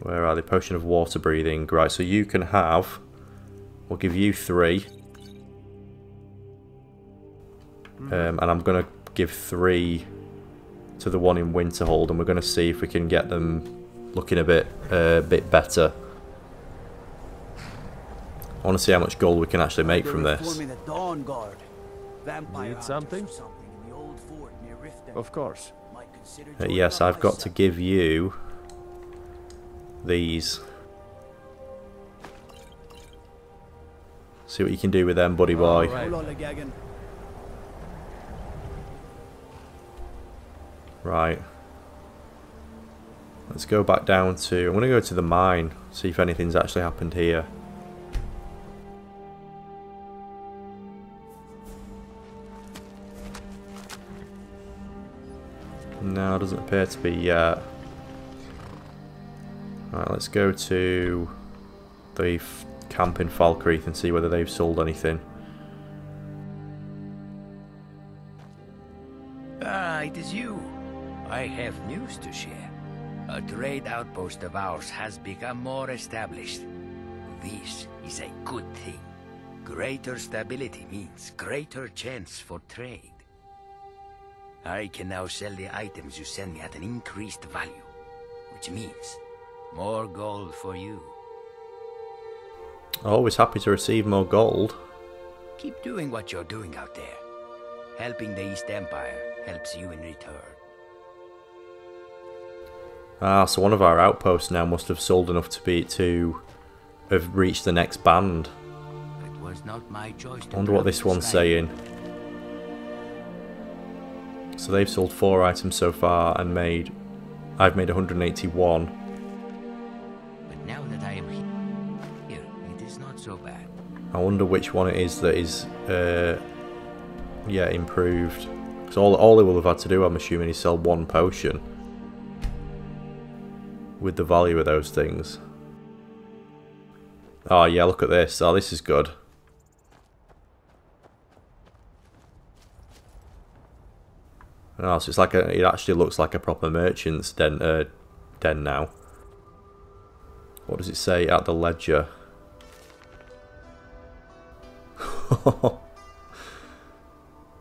Where are they? Potion of water breathing. Right, so you can have... We'll give you three. Mm. Um, and I'm going to give three... to the one in Winterhold, and we're going to see if we can get them looking a bit uh, bit better. I want to see how much gold we can actually make from this. Need something? Of course. Uh, yes, I've got to give you these. See what you can do with them, buddy boy. Right, let's go back down to, I'm going to go to the mine, see if anything's actually happened here. No, doesn't appear to be yet. Right, let's go to the camp in Falkreath and see whether they've sold anything. Ah, it is you. I have news to share. A trade outpost of ours has become more established. This is a good thing. Greater stability means greater chance for trade. I can now sell the items you send me at an increased value, which means more gold for you. Always happy to receive more gold. Keep doing what you're doing out there. Helping the East Empire helps you in return. Ah, so one of our outposts now must have sold enough to be to have reached the next band. It was not my choice to I wonder what this one's saying. So they've sold four items so far and made... I've made one hundred eighty-one. But now that I am here, it is not so bad. I wonder which one it is that is, uh, yeah, improved. Because all, all they will have had to do, I'm assuming, is sell one potion. With the value of those things. Oh yeah, look at this. Oh, this is good. Oh, so it's like a, it actually looks like a proper merchant's den, uh, den now. What does it say at the ledger?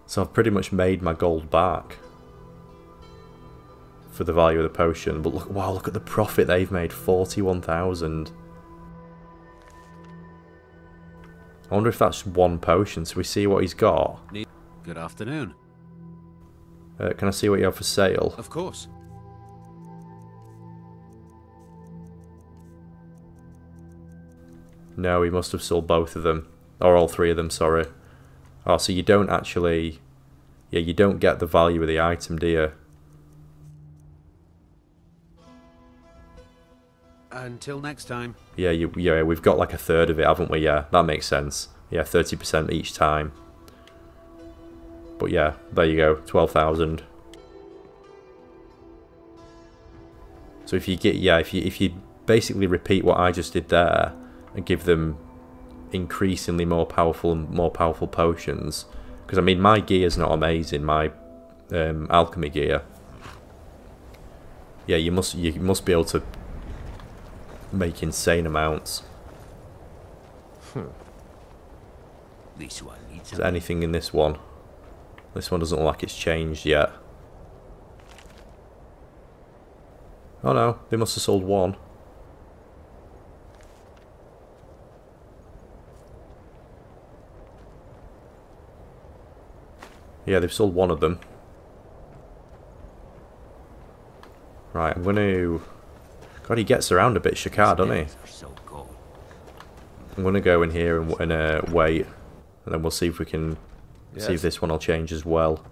So I've pretty much made my gold back. For the value of the potion, but look, wow, look at the profit they've made, forty-one thousand. I wonder if that's one potion, so we see what he's got. Good afternoon. Uh, can I see what you have for sale? Of course. No, he must have sold both of them, or all three of them, sorry. Oh, so you don't actually, yeah, you don't get the value of the item, do you? Until next time. Yeah, you, yeah, we've got like a third of it, haven't we? Yeah, that makes sense. Yeah, thirty percent each time. But yeah, there you go, twelve thousand. So if you get, yeah, if you if you basically repeat what I just did there and give them increasingly more powerful and more powerful potions, because I mean my gear's not amazing, my um, alchemy gear. Yeah, you must you must be able to make insane amounts. Hmm. This one needs Is there anything in this one? This one doesn't look like it's changed yet. Oh no, they must have sold one. Yeah, they've sold one of them. Right, I'm going to... God, he gets around a bit, Sha'khar, doesn't he? I'm going to go in here and, and uh, wait. And then we'll see if we can... Yes. See if this one will change as well.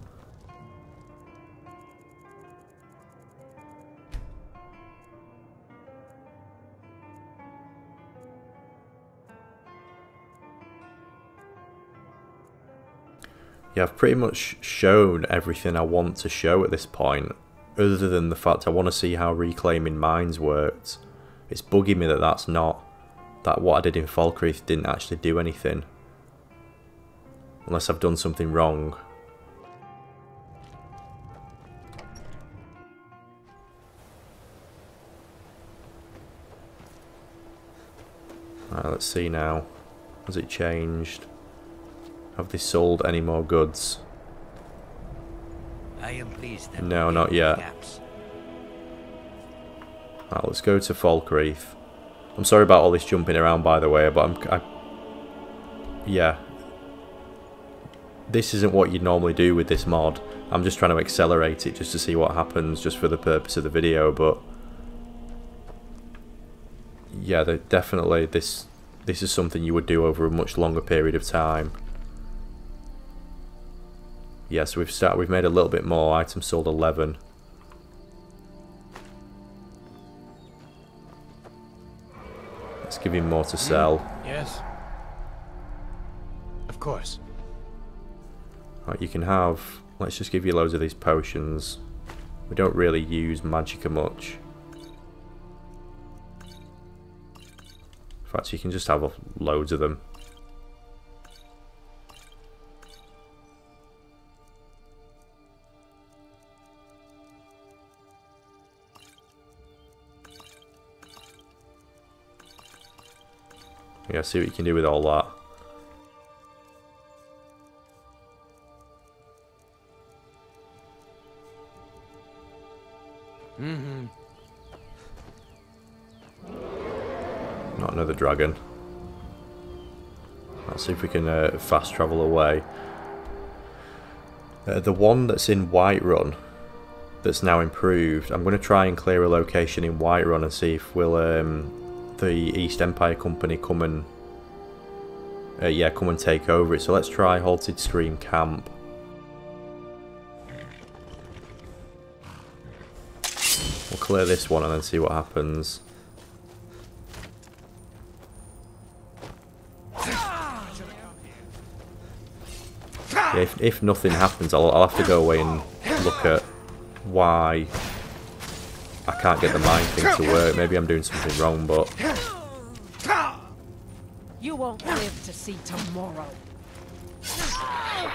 Yeah, I've pretty much shown everything I want to show at this point, other than the fact I want to see how reclaiming mines worked. It's bugging me that that's not, that what I did in Falkreath didn't actually do anything. Unless I've done something wrong. Alright, let's see now. Has it changed? Have they sold any more goods? I am pleased that no, not yet. Right, let's go to Falkreath. I'm sorry about all this jumping around, by the way, but I'm... I, yeah. This isn't what you'd normally do with this mod. I'm just trying to accelerate it just to see what happens, just for the purpose of the video, but... Yeah, definitely, this, this is something you would do over a much longer period of time. Yeah, so we've start, we've made a little bit more. Items sold eleven. Let's give him more to sell. Yes. Of course. Right, you can have... Let's just give you loads of these potions. We don't really use magicka much. In fact, you can just have loads of them. Yeah, see what you can do with all that. Mm-hmm. Not another dragon. Let's see if we can uh, fast travel away. Uh, the one that's in Whiterun, that's now improved. I'm going to try and clear a location in Whiterun and see if we'll... Um, the East Empire Company come and uh, yeah, come and take over it. So let's try Halted Stream Camp. We'll clear this one and then see what happens. Yeah, if, if nothing happens, I'll, I'll have to go away and look at why I can't get the mine thing to work. Maybe I'm doing something wrong, but you won't live to see tomorrow. I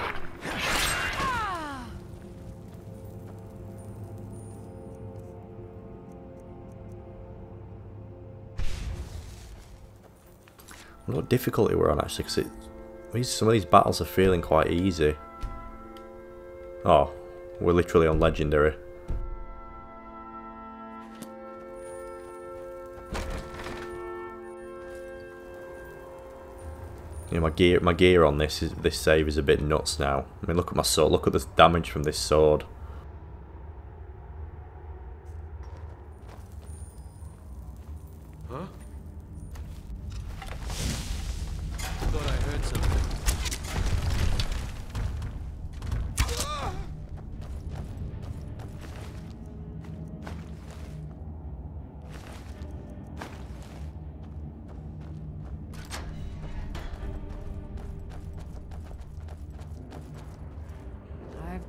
wonder what difficulty we're on actually, because it some of these battles are feeling quite easy. Oh, we're literally on legendary. You know, my gear, my gear on this is this save is a bit nuts now. I mean, look at my sword. Look at the damage from this sword. Huh? Thought I heard something.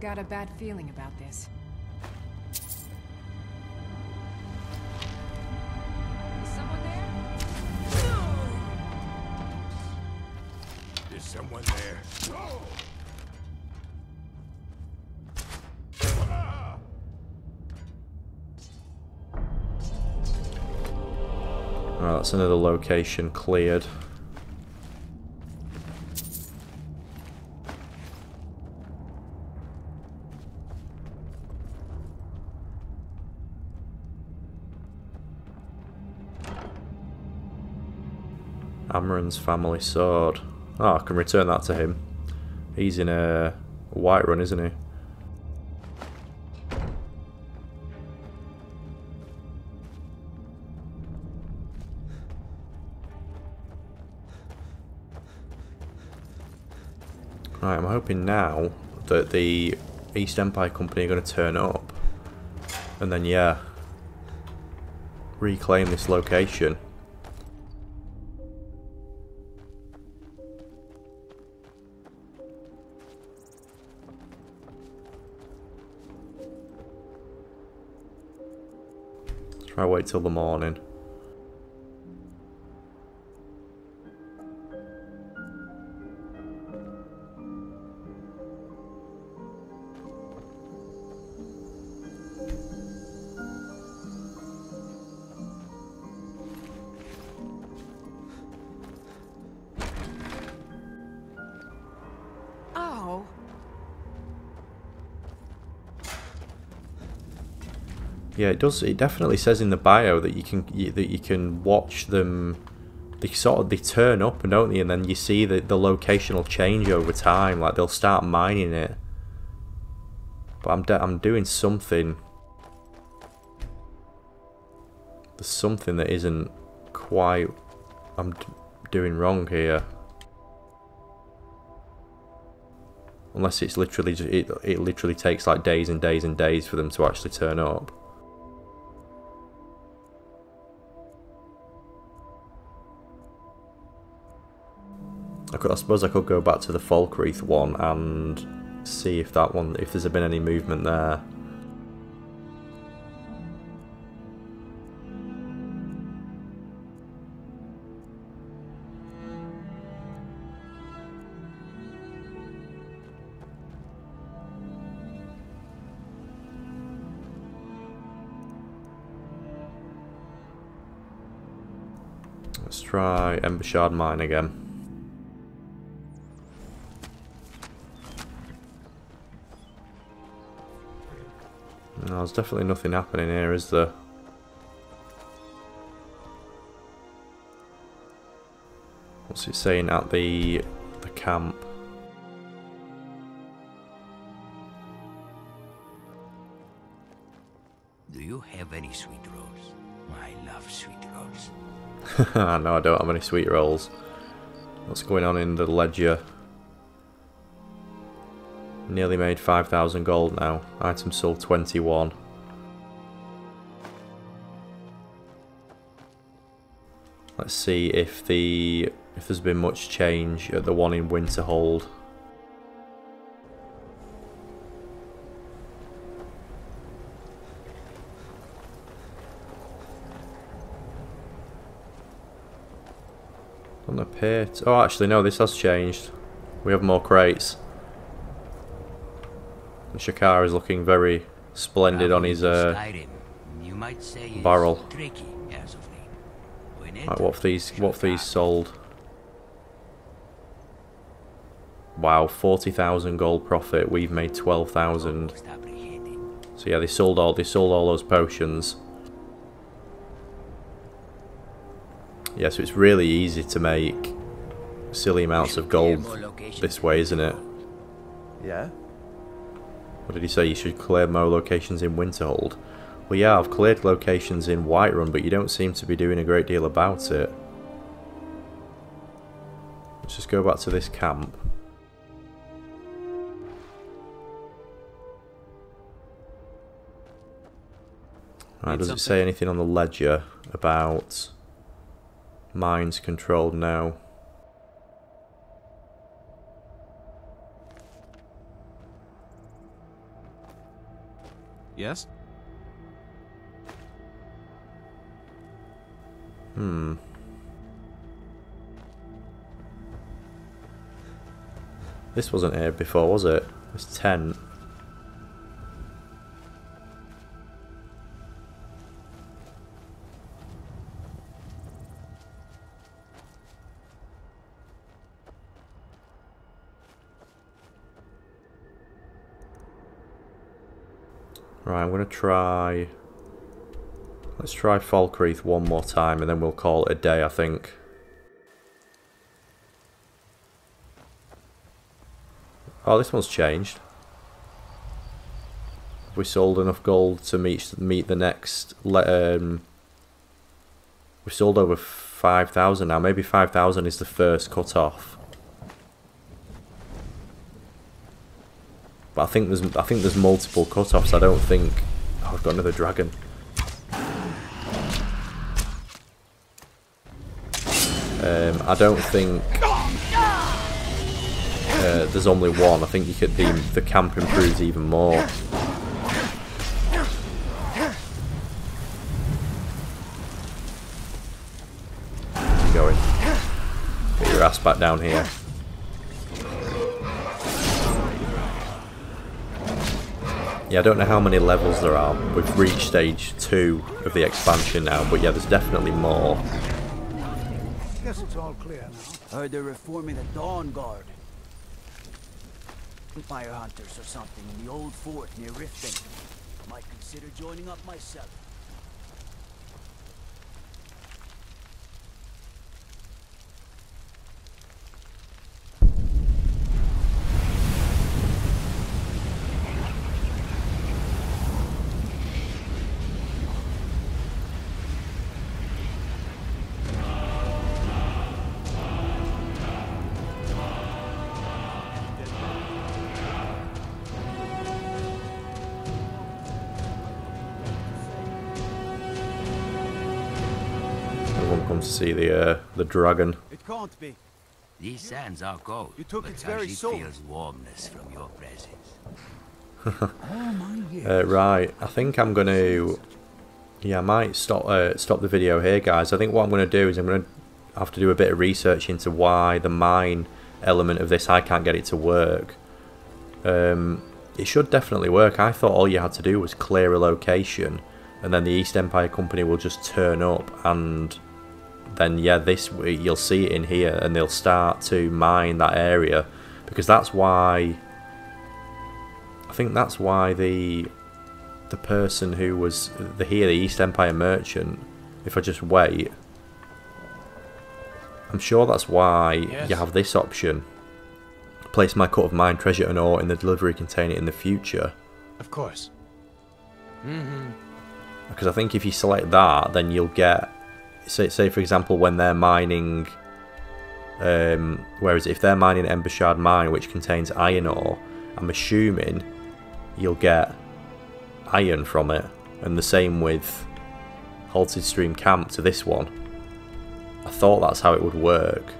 Got a bad feeling about this. Is someone there? Is someone there? Alright, that's another location cleared. Amaran's family sword. Oh, I can return that to him. He's in a Whiterun, isn't he? Right, I'm hoping now that the East Empire Company are going to turn up. And then, yeah, reclaim this location. Let's try wait till the morning. Yeah, it does. It definitely says in the bio that you can you, that you can watch them. They sort of they turn up, don't they? And then you see that the location will change over time. Like they'll start mining it. But I'm I'm doing something. There's something that isn't quite. I'm doing wrong here. Unless it's literally just, it it literally takes like days and days and days for them to actually turn up. I, could, I suppose I could go back to the Falkreath one and see if that one, if there's been any movement there. Let's try Embershard Mine again. No, there's definitely nothing happening here, is there? What's it saying at the the camp? Do you have any sweet rolls? I love sweet rolls. No, I don't have any sweet rolls. What's going on in the ledger? Nearly made five thousand gold now. Item sold twenty-one. Let's see if the if there's been much change at the one in Winterhold. Doesn't appear to, oh, actually no, this has changed. We have more crates. Sha'khar is looking very splendid on his uh, you might say barrel. As of late. Right, what if these? What if these sold? Wow, forty thousand gold profit. We've made twelve thousand. So yeah, they sold all. They sold all those potions. Yeah, so it's really easy to make silly amounts of gold this way, isn't it? Yeah. What did he say? You should clear more locations in Winterhold. Well, yeah, I've cleared locations in Whiterun, but you don't seem to be doing a great deal about it. Let's just go back to this camp. Alright, does it say anything on the ledger about mines controlled now? Yes? Hmm. This wasn't here before, was it? This tent. Right, I'm going to try, let's try Falkreath one more time and then we'll call it a day, I think. Oh, this one's changed. Have we sold enough gold to meet, meet the next, um, we've sold over five thousand now, maybe five thousand is the first cut off. But I think there's I think there's multiple cutoffs. I don't think. Oh, I've got another dragon. Um, I don't think uh, there's only one. I think you could the the camp improves even more. Going. Get your ass back down here. Yeah, I don't know how many levels there are. We've reached stage two of the expansion now, but yeah, there's definitely more. I guess it's all clear now. Heard they're reforming the Dawn Guard. Fire hunters or something in the old fort near Riften. Might consider joining up myself. See the uh, the dragon. It can't be. These sands are gold. You took its very soul. Feels warmness from your presence. uh, right, I think I'm going to. Yeah, I might stop uh, stop the video here, guys. I think what I'm going to do is I'm going to have to do a bit of research into why the mine element of this, I can't get it to work. Um, it should definitely work. I thought all you had to do was clear a location, and then the East Empire Company will just turn up and. Then yeah, this you'll see it in here, and they'll start to mine that area, because that's why I think that's why the the person who was the here the East Empire merchant. If I just wait, I'm sure that's why yes. You have this option: place my cut of mine treasure and ore in the delivery container in the future. Of course. Mm-hmm. Because I think if you select that, then you'll get. Say, say for example, when they're mining, um, whereas if they're mining Embershard Mine, which contains iron ore, I'm assuming you'll get iron from it, and the same with Halted Stream Camp to this one. I thought that's how it would work,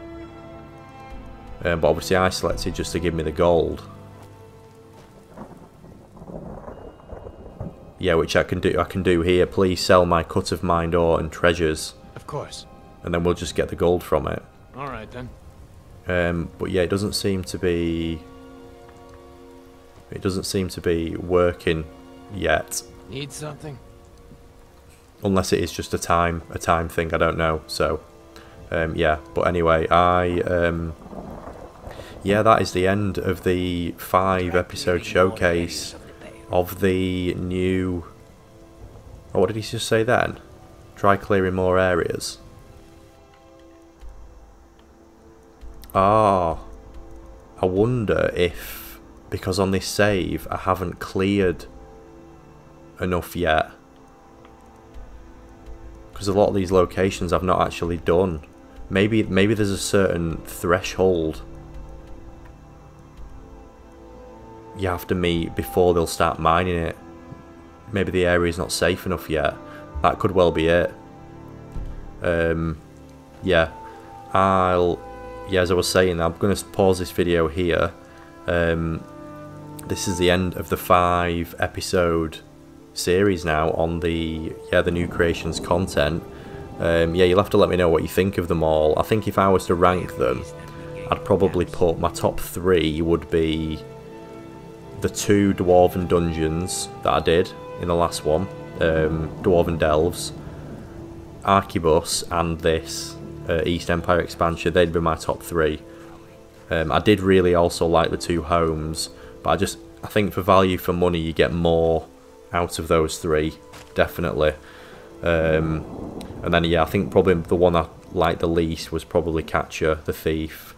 um, but obviously I selected just to give me the gold. Yeah, which I can do. I can do here. Please sell my cut of mine ore and treasures. Of course. And then we'll just get the gold from it. All right then. Um, but yeah, it doesn't seem to be. It doesn't seem to be working yet. Need something? Unless it is just a time, a time thing. I don't know. So, um, yeah. But anyway, I. Um, yeah, that is the end of the five-episode showcase of the new. Oh, what did he just say then? Try clearing more areas. Ah, oh, I wonder if, because on this save I haven't cleared enough yet, because a lot of these locations I've not actually done. Maybe maybe there's a certain threshold you have to meet before they'll start mining it. Maybe the area's not safe enough yet. That could well be it. Um, yeah, I'll. Yeah, as I was saying, I'm going to pause this video here. Um, this is the end of the five-episode series now on the yeah the new creations content. Um, yeah, you'll have to let me know what you think of them all. I think if I was to rank them, I'd probably put my top three would be the two Dwarven dungeons that I did in the last one. Um, Dwarven Delves, Arquebus, and this uh, East Empire Expansion, they'd be my top three. Um, I did really also like the two homes, but I just I think for value for money you get more out of those three, definitely. Um, and then yeah, I think probably the one I liked the least was probably Katja the Thief.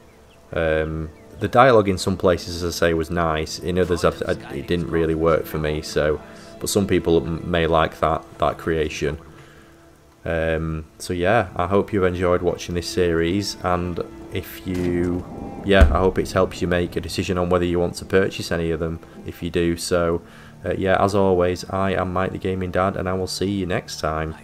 Um, the dialogue in some places, as I say, was nice. In others, I, I, it didn't really work for me. So. But some people may like that that creation. Um, so yeah, I hope you've enjoyed watching this series, and if you yeah, I hope it helps you make a decision on whether you want to purchase any of them if you do. So uh, yeah, as always, I am Mike the Gaming Dad, and I will see you next time.